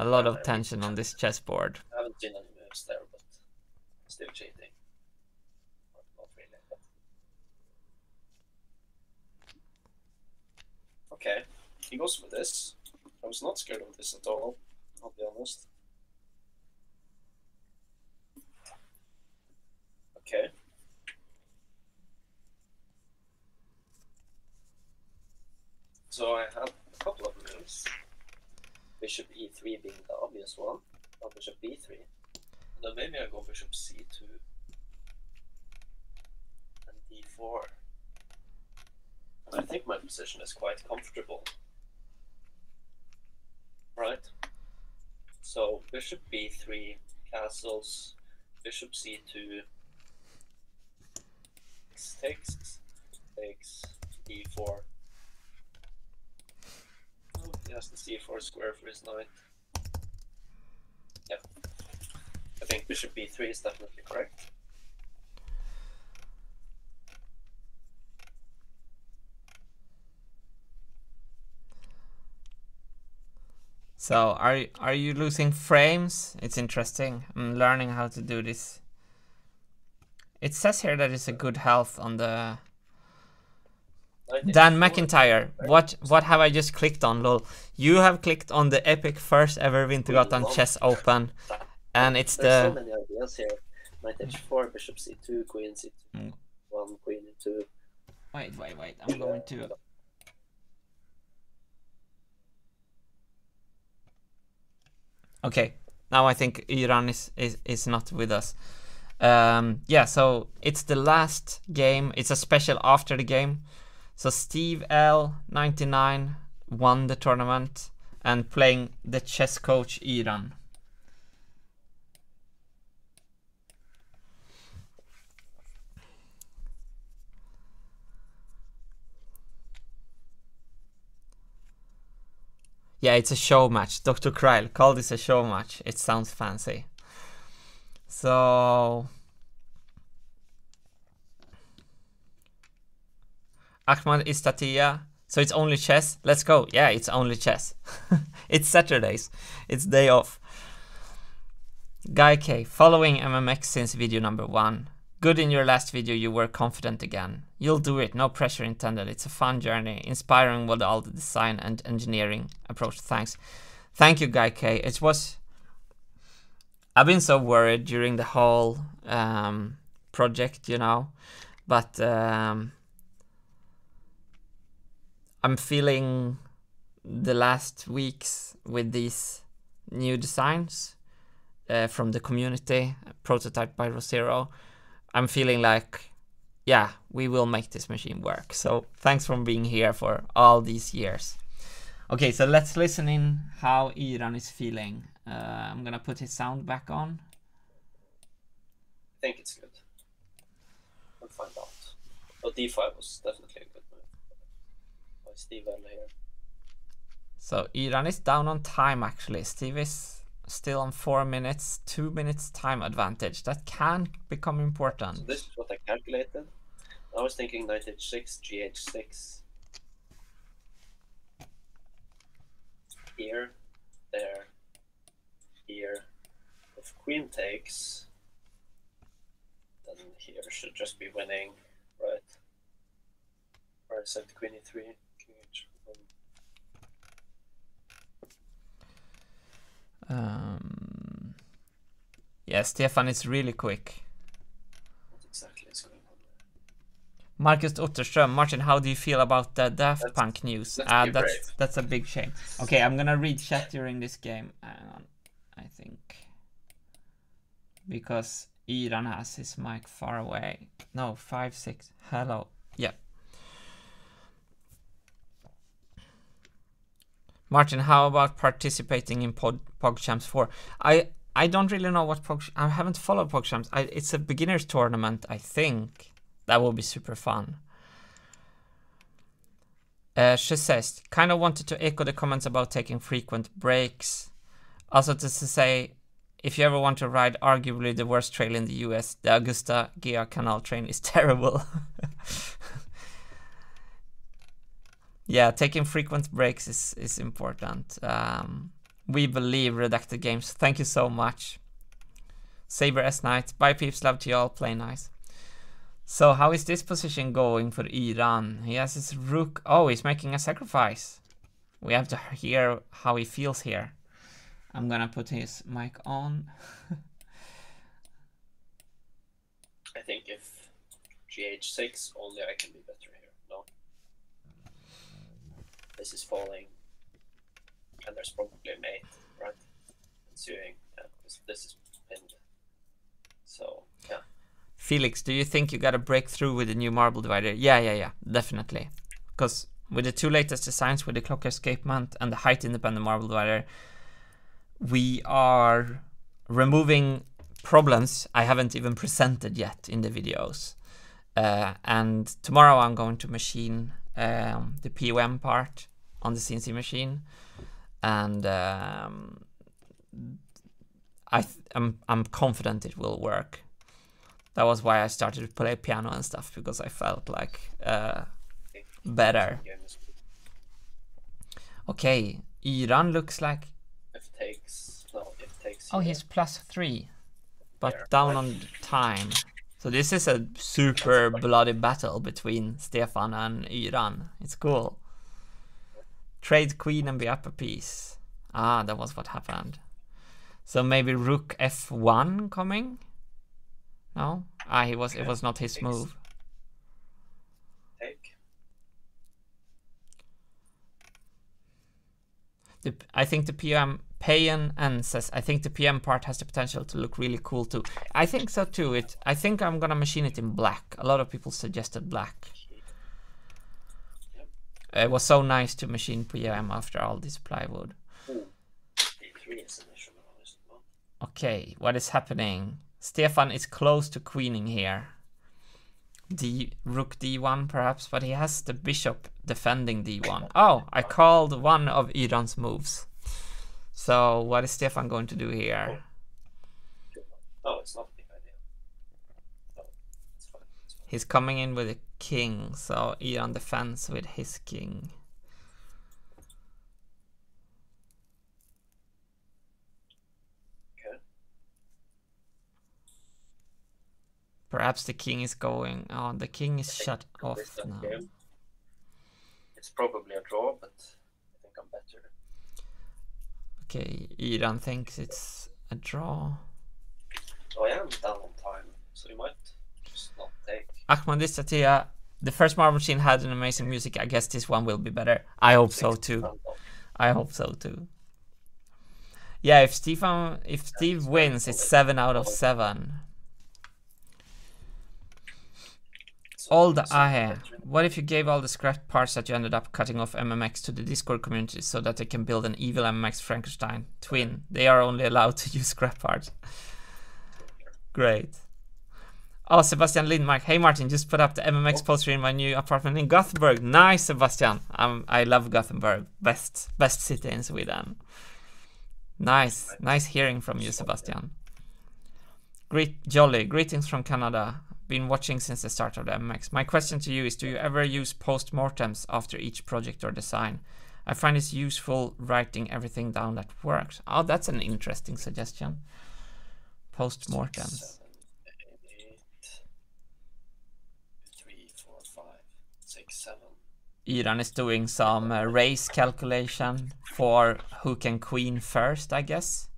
A lot of tension on this chessboard. I haven't seen any moves there, but still cheating. Okay, he goes with this. I was not scared of this at all, I'll be honest. Okay. So I have a couple of moves. Bishop e3 being the obvious one, or bishop b3. And then maybe I go bishop c2 and d4. I think my position is quite comfortable. Right? So bishop b3, castles, bishop c2, takes d4. Oh, he has the c4 square for his knight. Yeah. I think bishop b3 is definitely correct. So are you losing frames? It's interesting. I'm learning how to do this. It says here that it's a good health on the Dan McIntyre, what have I just clicked on, lol? You have clicked on the epic first ever Wintergatan Chess Open, and it's the... There's so many ideas here. Knight h4, bishop c2, queen c2, one queen e2. Wait, I'm going to... Okay, now I think Iran is not with us. Yeah, so it's the last game. It's a special after the game. So SteveL99 won the tournament and playing the chess coach Iran. Yeah, it's a show match. Dr. Kryl called this a show match. It sounds fancy. So... Ahmad Istatia, so it's only chess. Let's go. Yeah, it's only chess. It's Saturdays. It's day off. Guy K, following MMX since video number 1. Good in your last video, you were confident again. You'll do it, no pressure intended. It's a fun journey, inspiring with all the design and engineering approach. Thanks. Thank you, Guy K. It was... I've been so worried during the whole project, you know, but... I'm feeling the last weeks with these new designs from the community, prototyped by Rosero. I'm feeling like, yeah, we will make this machine work. So thanks for being here for all these years. Okay, so let's listen in how Iran is feeling. I'm gonna put his sound back on. I think it's good. We'll find out. But D5 was definitely good. Steve here. So Iran is down on time actually. Steve is still on 4 minutes, 2 minutes time advantage. That can become important. So this is what I calculated. I was thinking knight h6, gh6. Here, there, here. If queen takes, then here should just be winning, right? Or except queen e3. Yeah, Stefan is really quick. What exactly is going on there? Marcus Utterström, Martin, how do you feel about the Daft Punk news? That's a big shame. Okay, I'm gonna read chat during this game. Hang on, I think. Because Iran has his mic far away. No, 5, 6. Hello. Yeah. Martin, how about participating in PogChamps 4? I don't really know what PogChamps... I haven't followed PogChamps. It's a beginner's tournament, I think. That will be super fun. She says, kind of wanted to echo the comments about taking frequent breaks. Also to say, if you ever want to ride arguably the worst trail in the US, the Augusta GR Canal train is terrible. Yeah, taking frequent breaks is important. We believe Redacted Games. Thank you so much. Saber S Knight. Bye peeps, love to y'all, play nice. So how is this position going for Iran? He has his rook. Oh, he's making a sacrifice. We have to hear how he feels here. I'm gonna put his mic on. I think if GH6 only I can be better here, no? This is falling, and there's probably a mate, right? Ensuing, yeah, this is pinned. So, yeah. Felix, do you think you got a breakthrough with the new marble divider? Yeah, definitely. Because with the two latest designs, with the clock escapement and the height independent marble divider, we are removing problems I haven't even presented yet in the videos. And tomorrow I'm going to machine the POM part on the CNC machine, and I'm confident it will work. That was why I started to play piano and stuff, because I felt like better. Okay, Iran looks like if takes. Oh, he's +3, but down on time. So this is a super bloody battle between Stefan and Iran. It's cool. Trade queen and the upper piece. Ah, that was what happened. So maybe rook f1 coming? No? Ah, he was. It was not his move. Take. I think the PM... Payan and says, I think the PM part has the potential to look really cool too. I think so too. I think I'm gonna machine it in black. A lot of people suggested black. Yep. It was so nice to machine PM after all this plywood. Okay, what is happening? Stefan is close to queening here. D, rook d1 perhaps, but he has the bishop defending d1. Oh, I called one of Iran's moves. So what is Stefan going to do here? Oh, it's not a big idea. No, it's fine, it's fine. He's coming in with a king, so Iran defends with his king. Okay. Perhaps the king is going. Oh, the king is shut off now. Game. It's probably a draw, but I think I'm better. Okay, Iran thinks it's a draw. Oh, I am down on time, so you might just not take. Ahmad Istatia, the first Marble Machine had an amazing music. I guess this one will be better. I hope so too. I hope so too. Yeah, if Steve wins, it's 7 out of 7. All the Ahe. What if you gave all the scrap parts that you ended up cutting off MMX to the Discord community so that they can build an evil MMX Frankenstein twin? They are only allowed to use scrap parts. Great. Oh, Sebastian Lindmark. Hey Martin, just put up the MMX poster in my new apartment in Gothenburg. Nice, Sebastian. I love Gothenburg. Best city in Sweden. Nice. Nice hearing from you, Sebastian. Great, Jolly. Greetings from Canada. Been watching since the start of the MMX. My question to you is, do you ever use post-mortems after each project or design? I find it's useful writing everything down that works. Oh, that's an interesting suggestion. Post-mortems. 6, 7, 8, 3, 4, 5, 6, 7. Iran is doing some race calculation for who can queen first, I guess.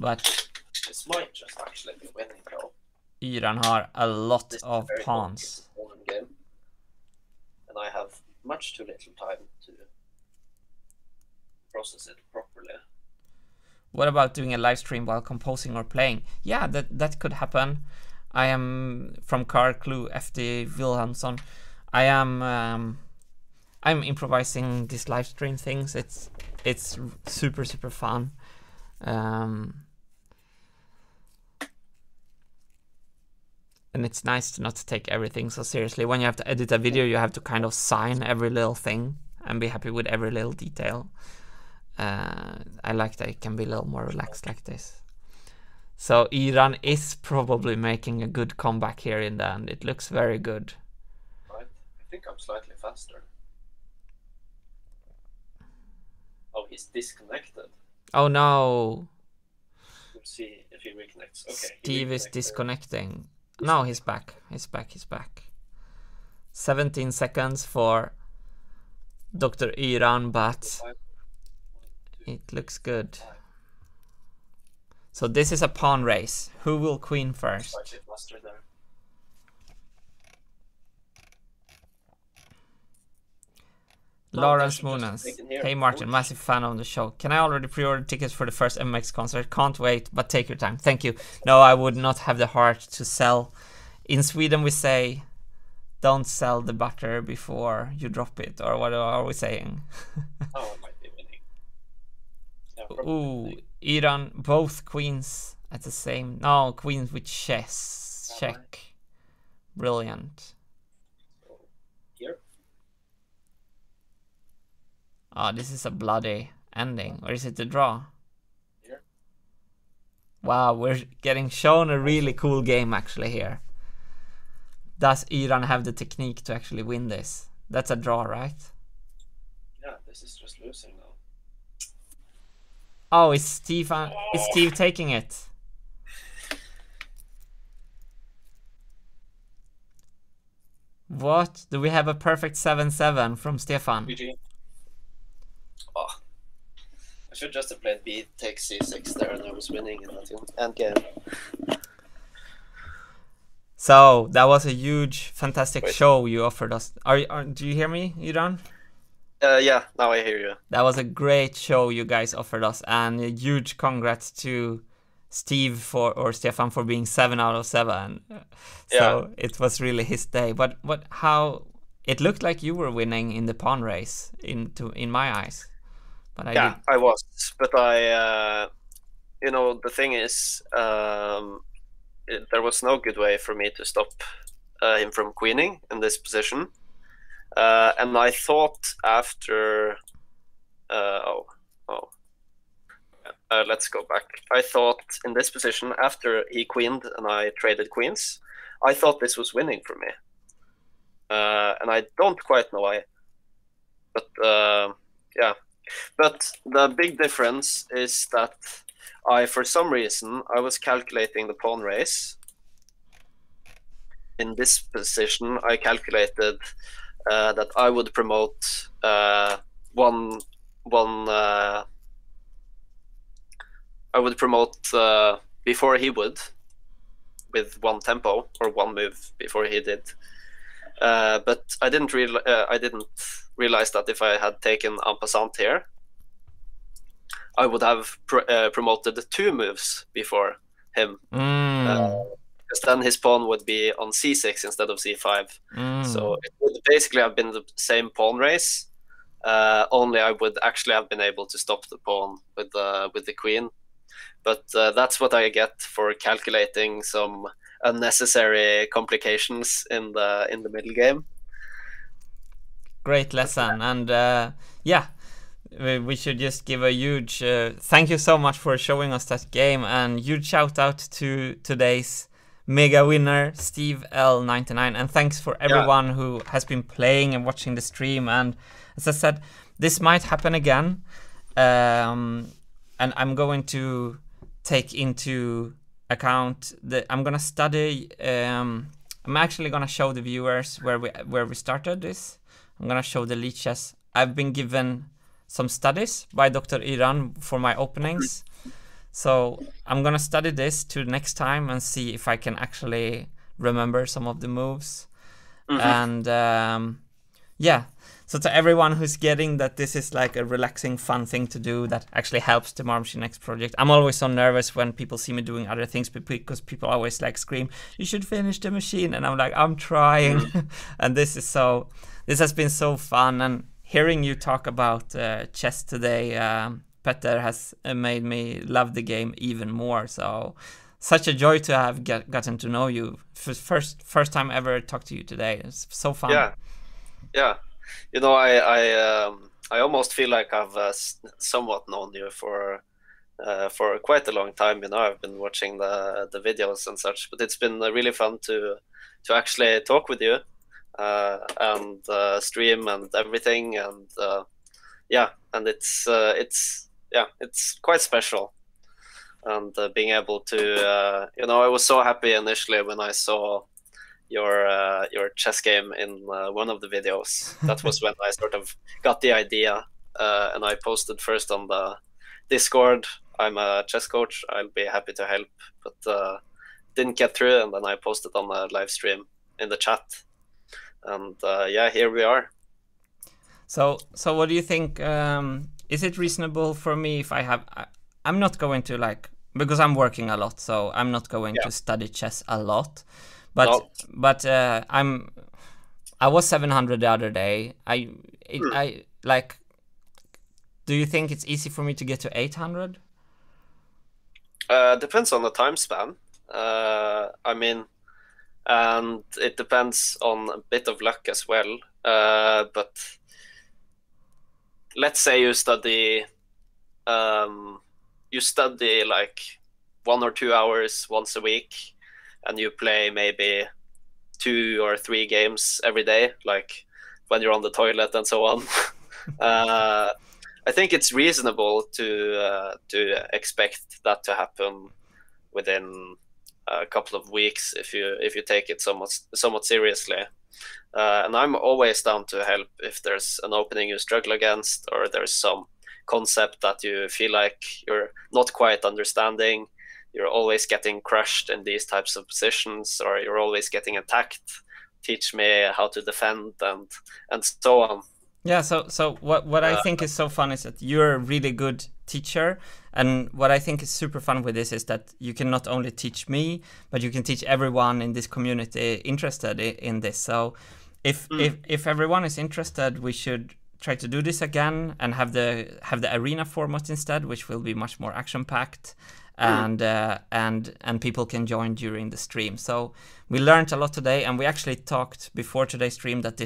But this might just actually be winning though. Iran har a lot of pawns. Game, and I have much too little time to process it properly. What about doing a live stream while composing or playing? Yeah, that could happen. I am from Car Clue FD Wilhelmsson. I am I'm improvising these live stream things. It's super fun. And it's nice to not take everything so seriously. When you have to edit a video, you have to kind of sign every little thing and be happy with every little detail. I like that it can be a little more relaxed like this. So Iran is probably making a good comeback here in the end. It looks very good. Right. I think I'm slightly faster. Oh, he's disconnected. Oh no. Let's see if he reconnects. Okay, Steve is disconnecting. No, he's back. He's back. He's back. 17 seconds for Dr. Iran, but it looks good. So this is a pawn race. Who will queen first? Lawrence Munoz. Hey Martin, massive fan of the show. Can I already pre-order tickets for the first MMX concert? Can't wait, but take your time. Thank you. No, I would not have the heart to sell. In Sweden we say, don't sell the butter before you drop it, or what are we saying? Oh, I might be winning. Yeah, ooh, Iran, both queens at the same... No, queens with chess. Check. Brilliant. Oh, this is a bloody ending. Or is it a draw? Here. Wow, we're getting shown a really cool game actually here. Does Iran have the technique to actually win this? That's a draw, right? Yeah, this is just losing now. Oh, is Steve taking it? What? Do we have a perfect 7-7 from Stefan? GG. Oh. I should just have played B, take C6 there, and I was winning in that end game. So that was a huge, fantastic show you offered us. Do you hear me, Iran? Yeah, now I hear you. That was a great show you guys offered us, and a huge congrats to Steve or Stefan for being 7 out of 7. So it was really his day. But how it looked like you were winning in the pawn race in my eyes. But I was. But you know, the thing is, there was no good way for me to stop him from queening in this position. And I thought after, let's go back. I thought in this position after he queened and I traded queens, I thought this was winning for me. And I don't quite know why, but yeah. But the big difference is that for some reason, I was calculating the pawn race. In this position, I calculated that I would promote I would promote before he would, with one tempo or one move before he did. But I didn't realize that if I had taken en passant here, I would have promoted 2 moves before him. Because then his pawn would be on c6 instead of c5. So it would basically have been the same pawn race, only I would actually have been able to stop the pawn with the queen. But that's what I get for calculating some unnecessary complications in the middle game. Great lesson. And yeah, we should just give a huge thank you so much for showing us that game, and huge shout out to today's mega winner, SteveL99, and thanks for everyone who has been playing and watching the stream. And as I said, this might happen again, and I'm going to take into account that I'm gonna study. I'm actually gonna show the viewers where we started this. I'm gonna show the Lichess. I've been given some studies by Dr. Iran for my openings. So I'm gonna study this to next time and see if I can actually remember some of the moves. And yeah, so to everyone who's getting that this is like a relaxing, fun thing to do that actually helps the Marble Machine X project. I'm always so nervous when people see me doing other things, because people always like scream, you should finish the machine. And I'm like, I'm trying. And this has been so fun. And hearing you talk about chess today, Petter, has made me love the game even more. So such a joy to have gotten to know you. First time ever talk to you today. It's so fun. Yeah, yeah. You know, I almost feel like I've somewhat known you for quite a long time. You know, I've been watching the videos and such, but it's been really fun to actually talk with you and stream and everything. And yeah, and it's quite special. And being able to, you know, I was so happy initially when I saw your chess game in one of the videos. That was when I sort of got the idea, and I posted first on the Discord. I'm a chess coach. I'll be happy to help, but didn't get through. And then I posted on the live stream in the chat, and yeah, here we are. So what do you think? Is it reasonable for me if I have? I'm not going to, like, because I'm working a lot, so I'm not going to study chess a lot. But I was 700 the other day. Do you think it's easy for me to get to 800? Depends on the time span. I mean, and it depends on a bit of luck as well. But let's say you study, like 1 or 2 hours once a week, and you play maybe 2 or 3 games every day, like when you're on the toilet and so on. I think it's reasonable to expect that to happen within a couple of weeks if you take it somewhat seriously. And I'm always down to help if there's an opening you struggle against, or there's some concept that you feel like you're not quite understanding. You're always getting crushed in these types of positions, or you're always getting attacked. Teach me how to defend, and so on. Yeah, so what I think is so fun is that you're a really good teacher, and what I think is super fun with this is that you can not only teach me, but you can teach everyone in this community interested in this. So if everyone is interested, we should try to do this again and have the arena format instead, which will be much more action-packed. And people can join during the stream. So we learned a lot today, and we actually talked before today's stream that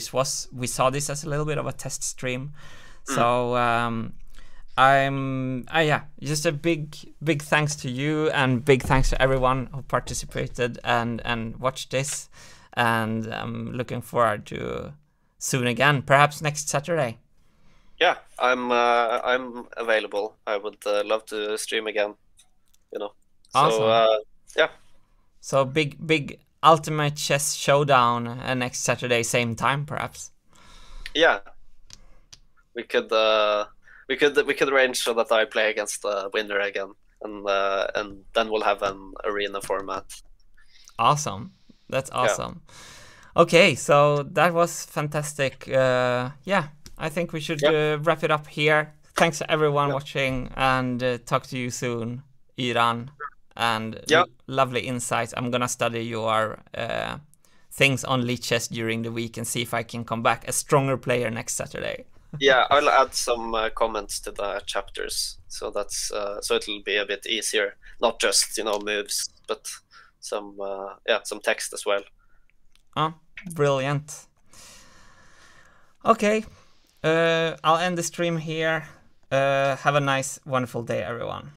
we saw this as a little bit of a test stream. So just a big thanks to you, and big thanks to everyone who participated and watched this. And I'm looking forward to soon again, perhaps next Saturday. Yeah, I'm available. I would love to stream again. You know. Awesome. So, yeah. So big ultimate chess showdown next Saturday, same time, perhaps. Yeah. We could arrange so that I play against the winner again, and then we'll have an arena format. Awesome. That's awesome. Yeah. Okay, so that was fantastic. Yeah, I think we should wrap it up here. Thanks to everyone watching, and talk to you soon. Iran, and lovely insights. I'm gonna study your things on Lichess during the week and see if I can come back a stronger player next Saturday. Yeah, I'll add some comments to the chapters, so that's so it'll be a bit easier. Not just moves, but some text as well. Oh, brilliant. Okay, I'll end the stream here. Have a nice, wonderful day, everyone.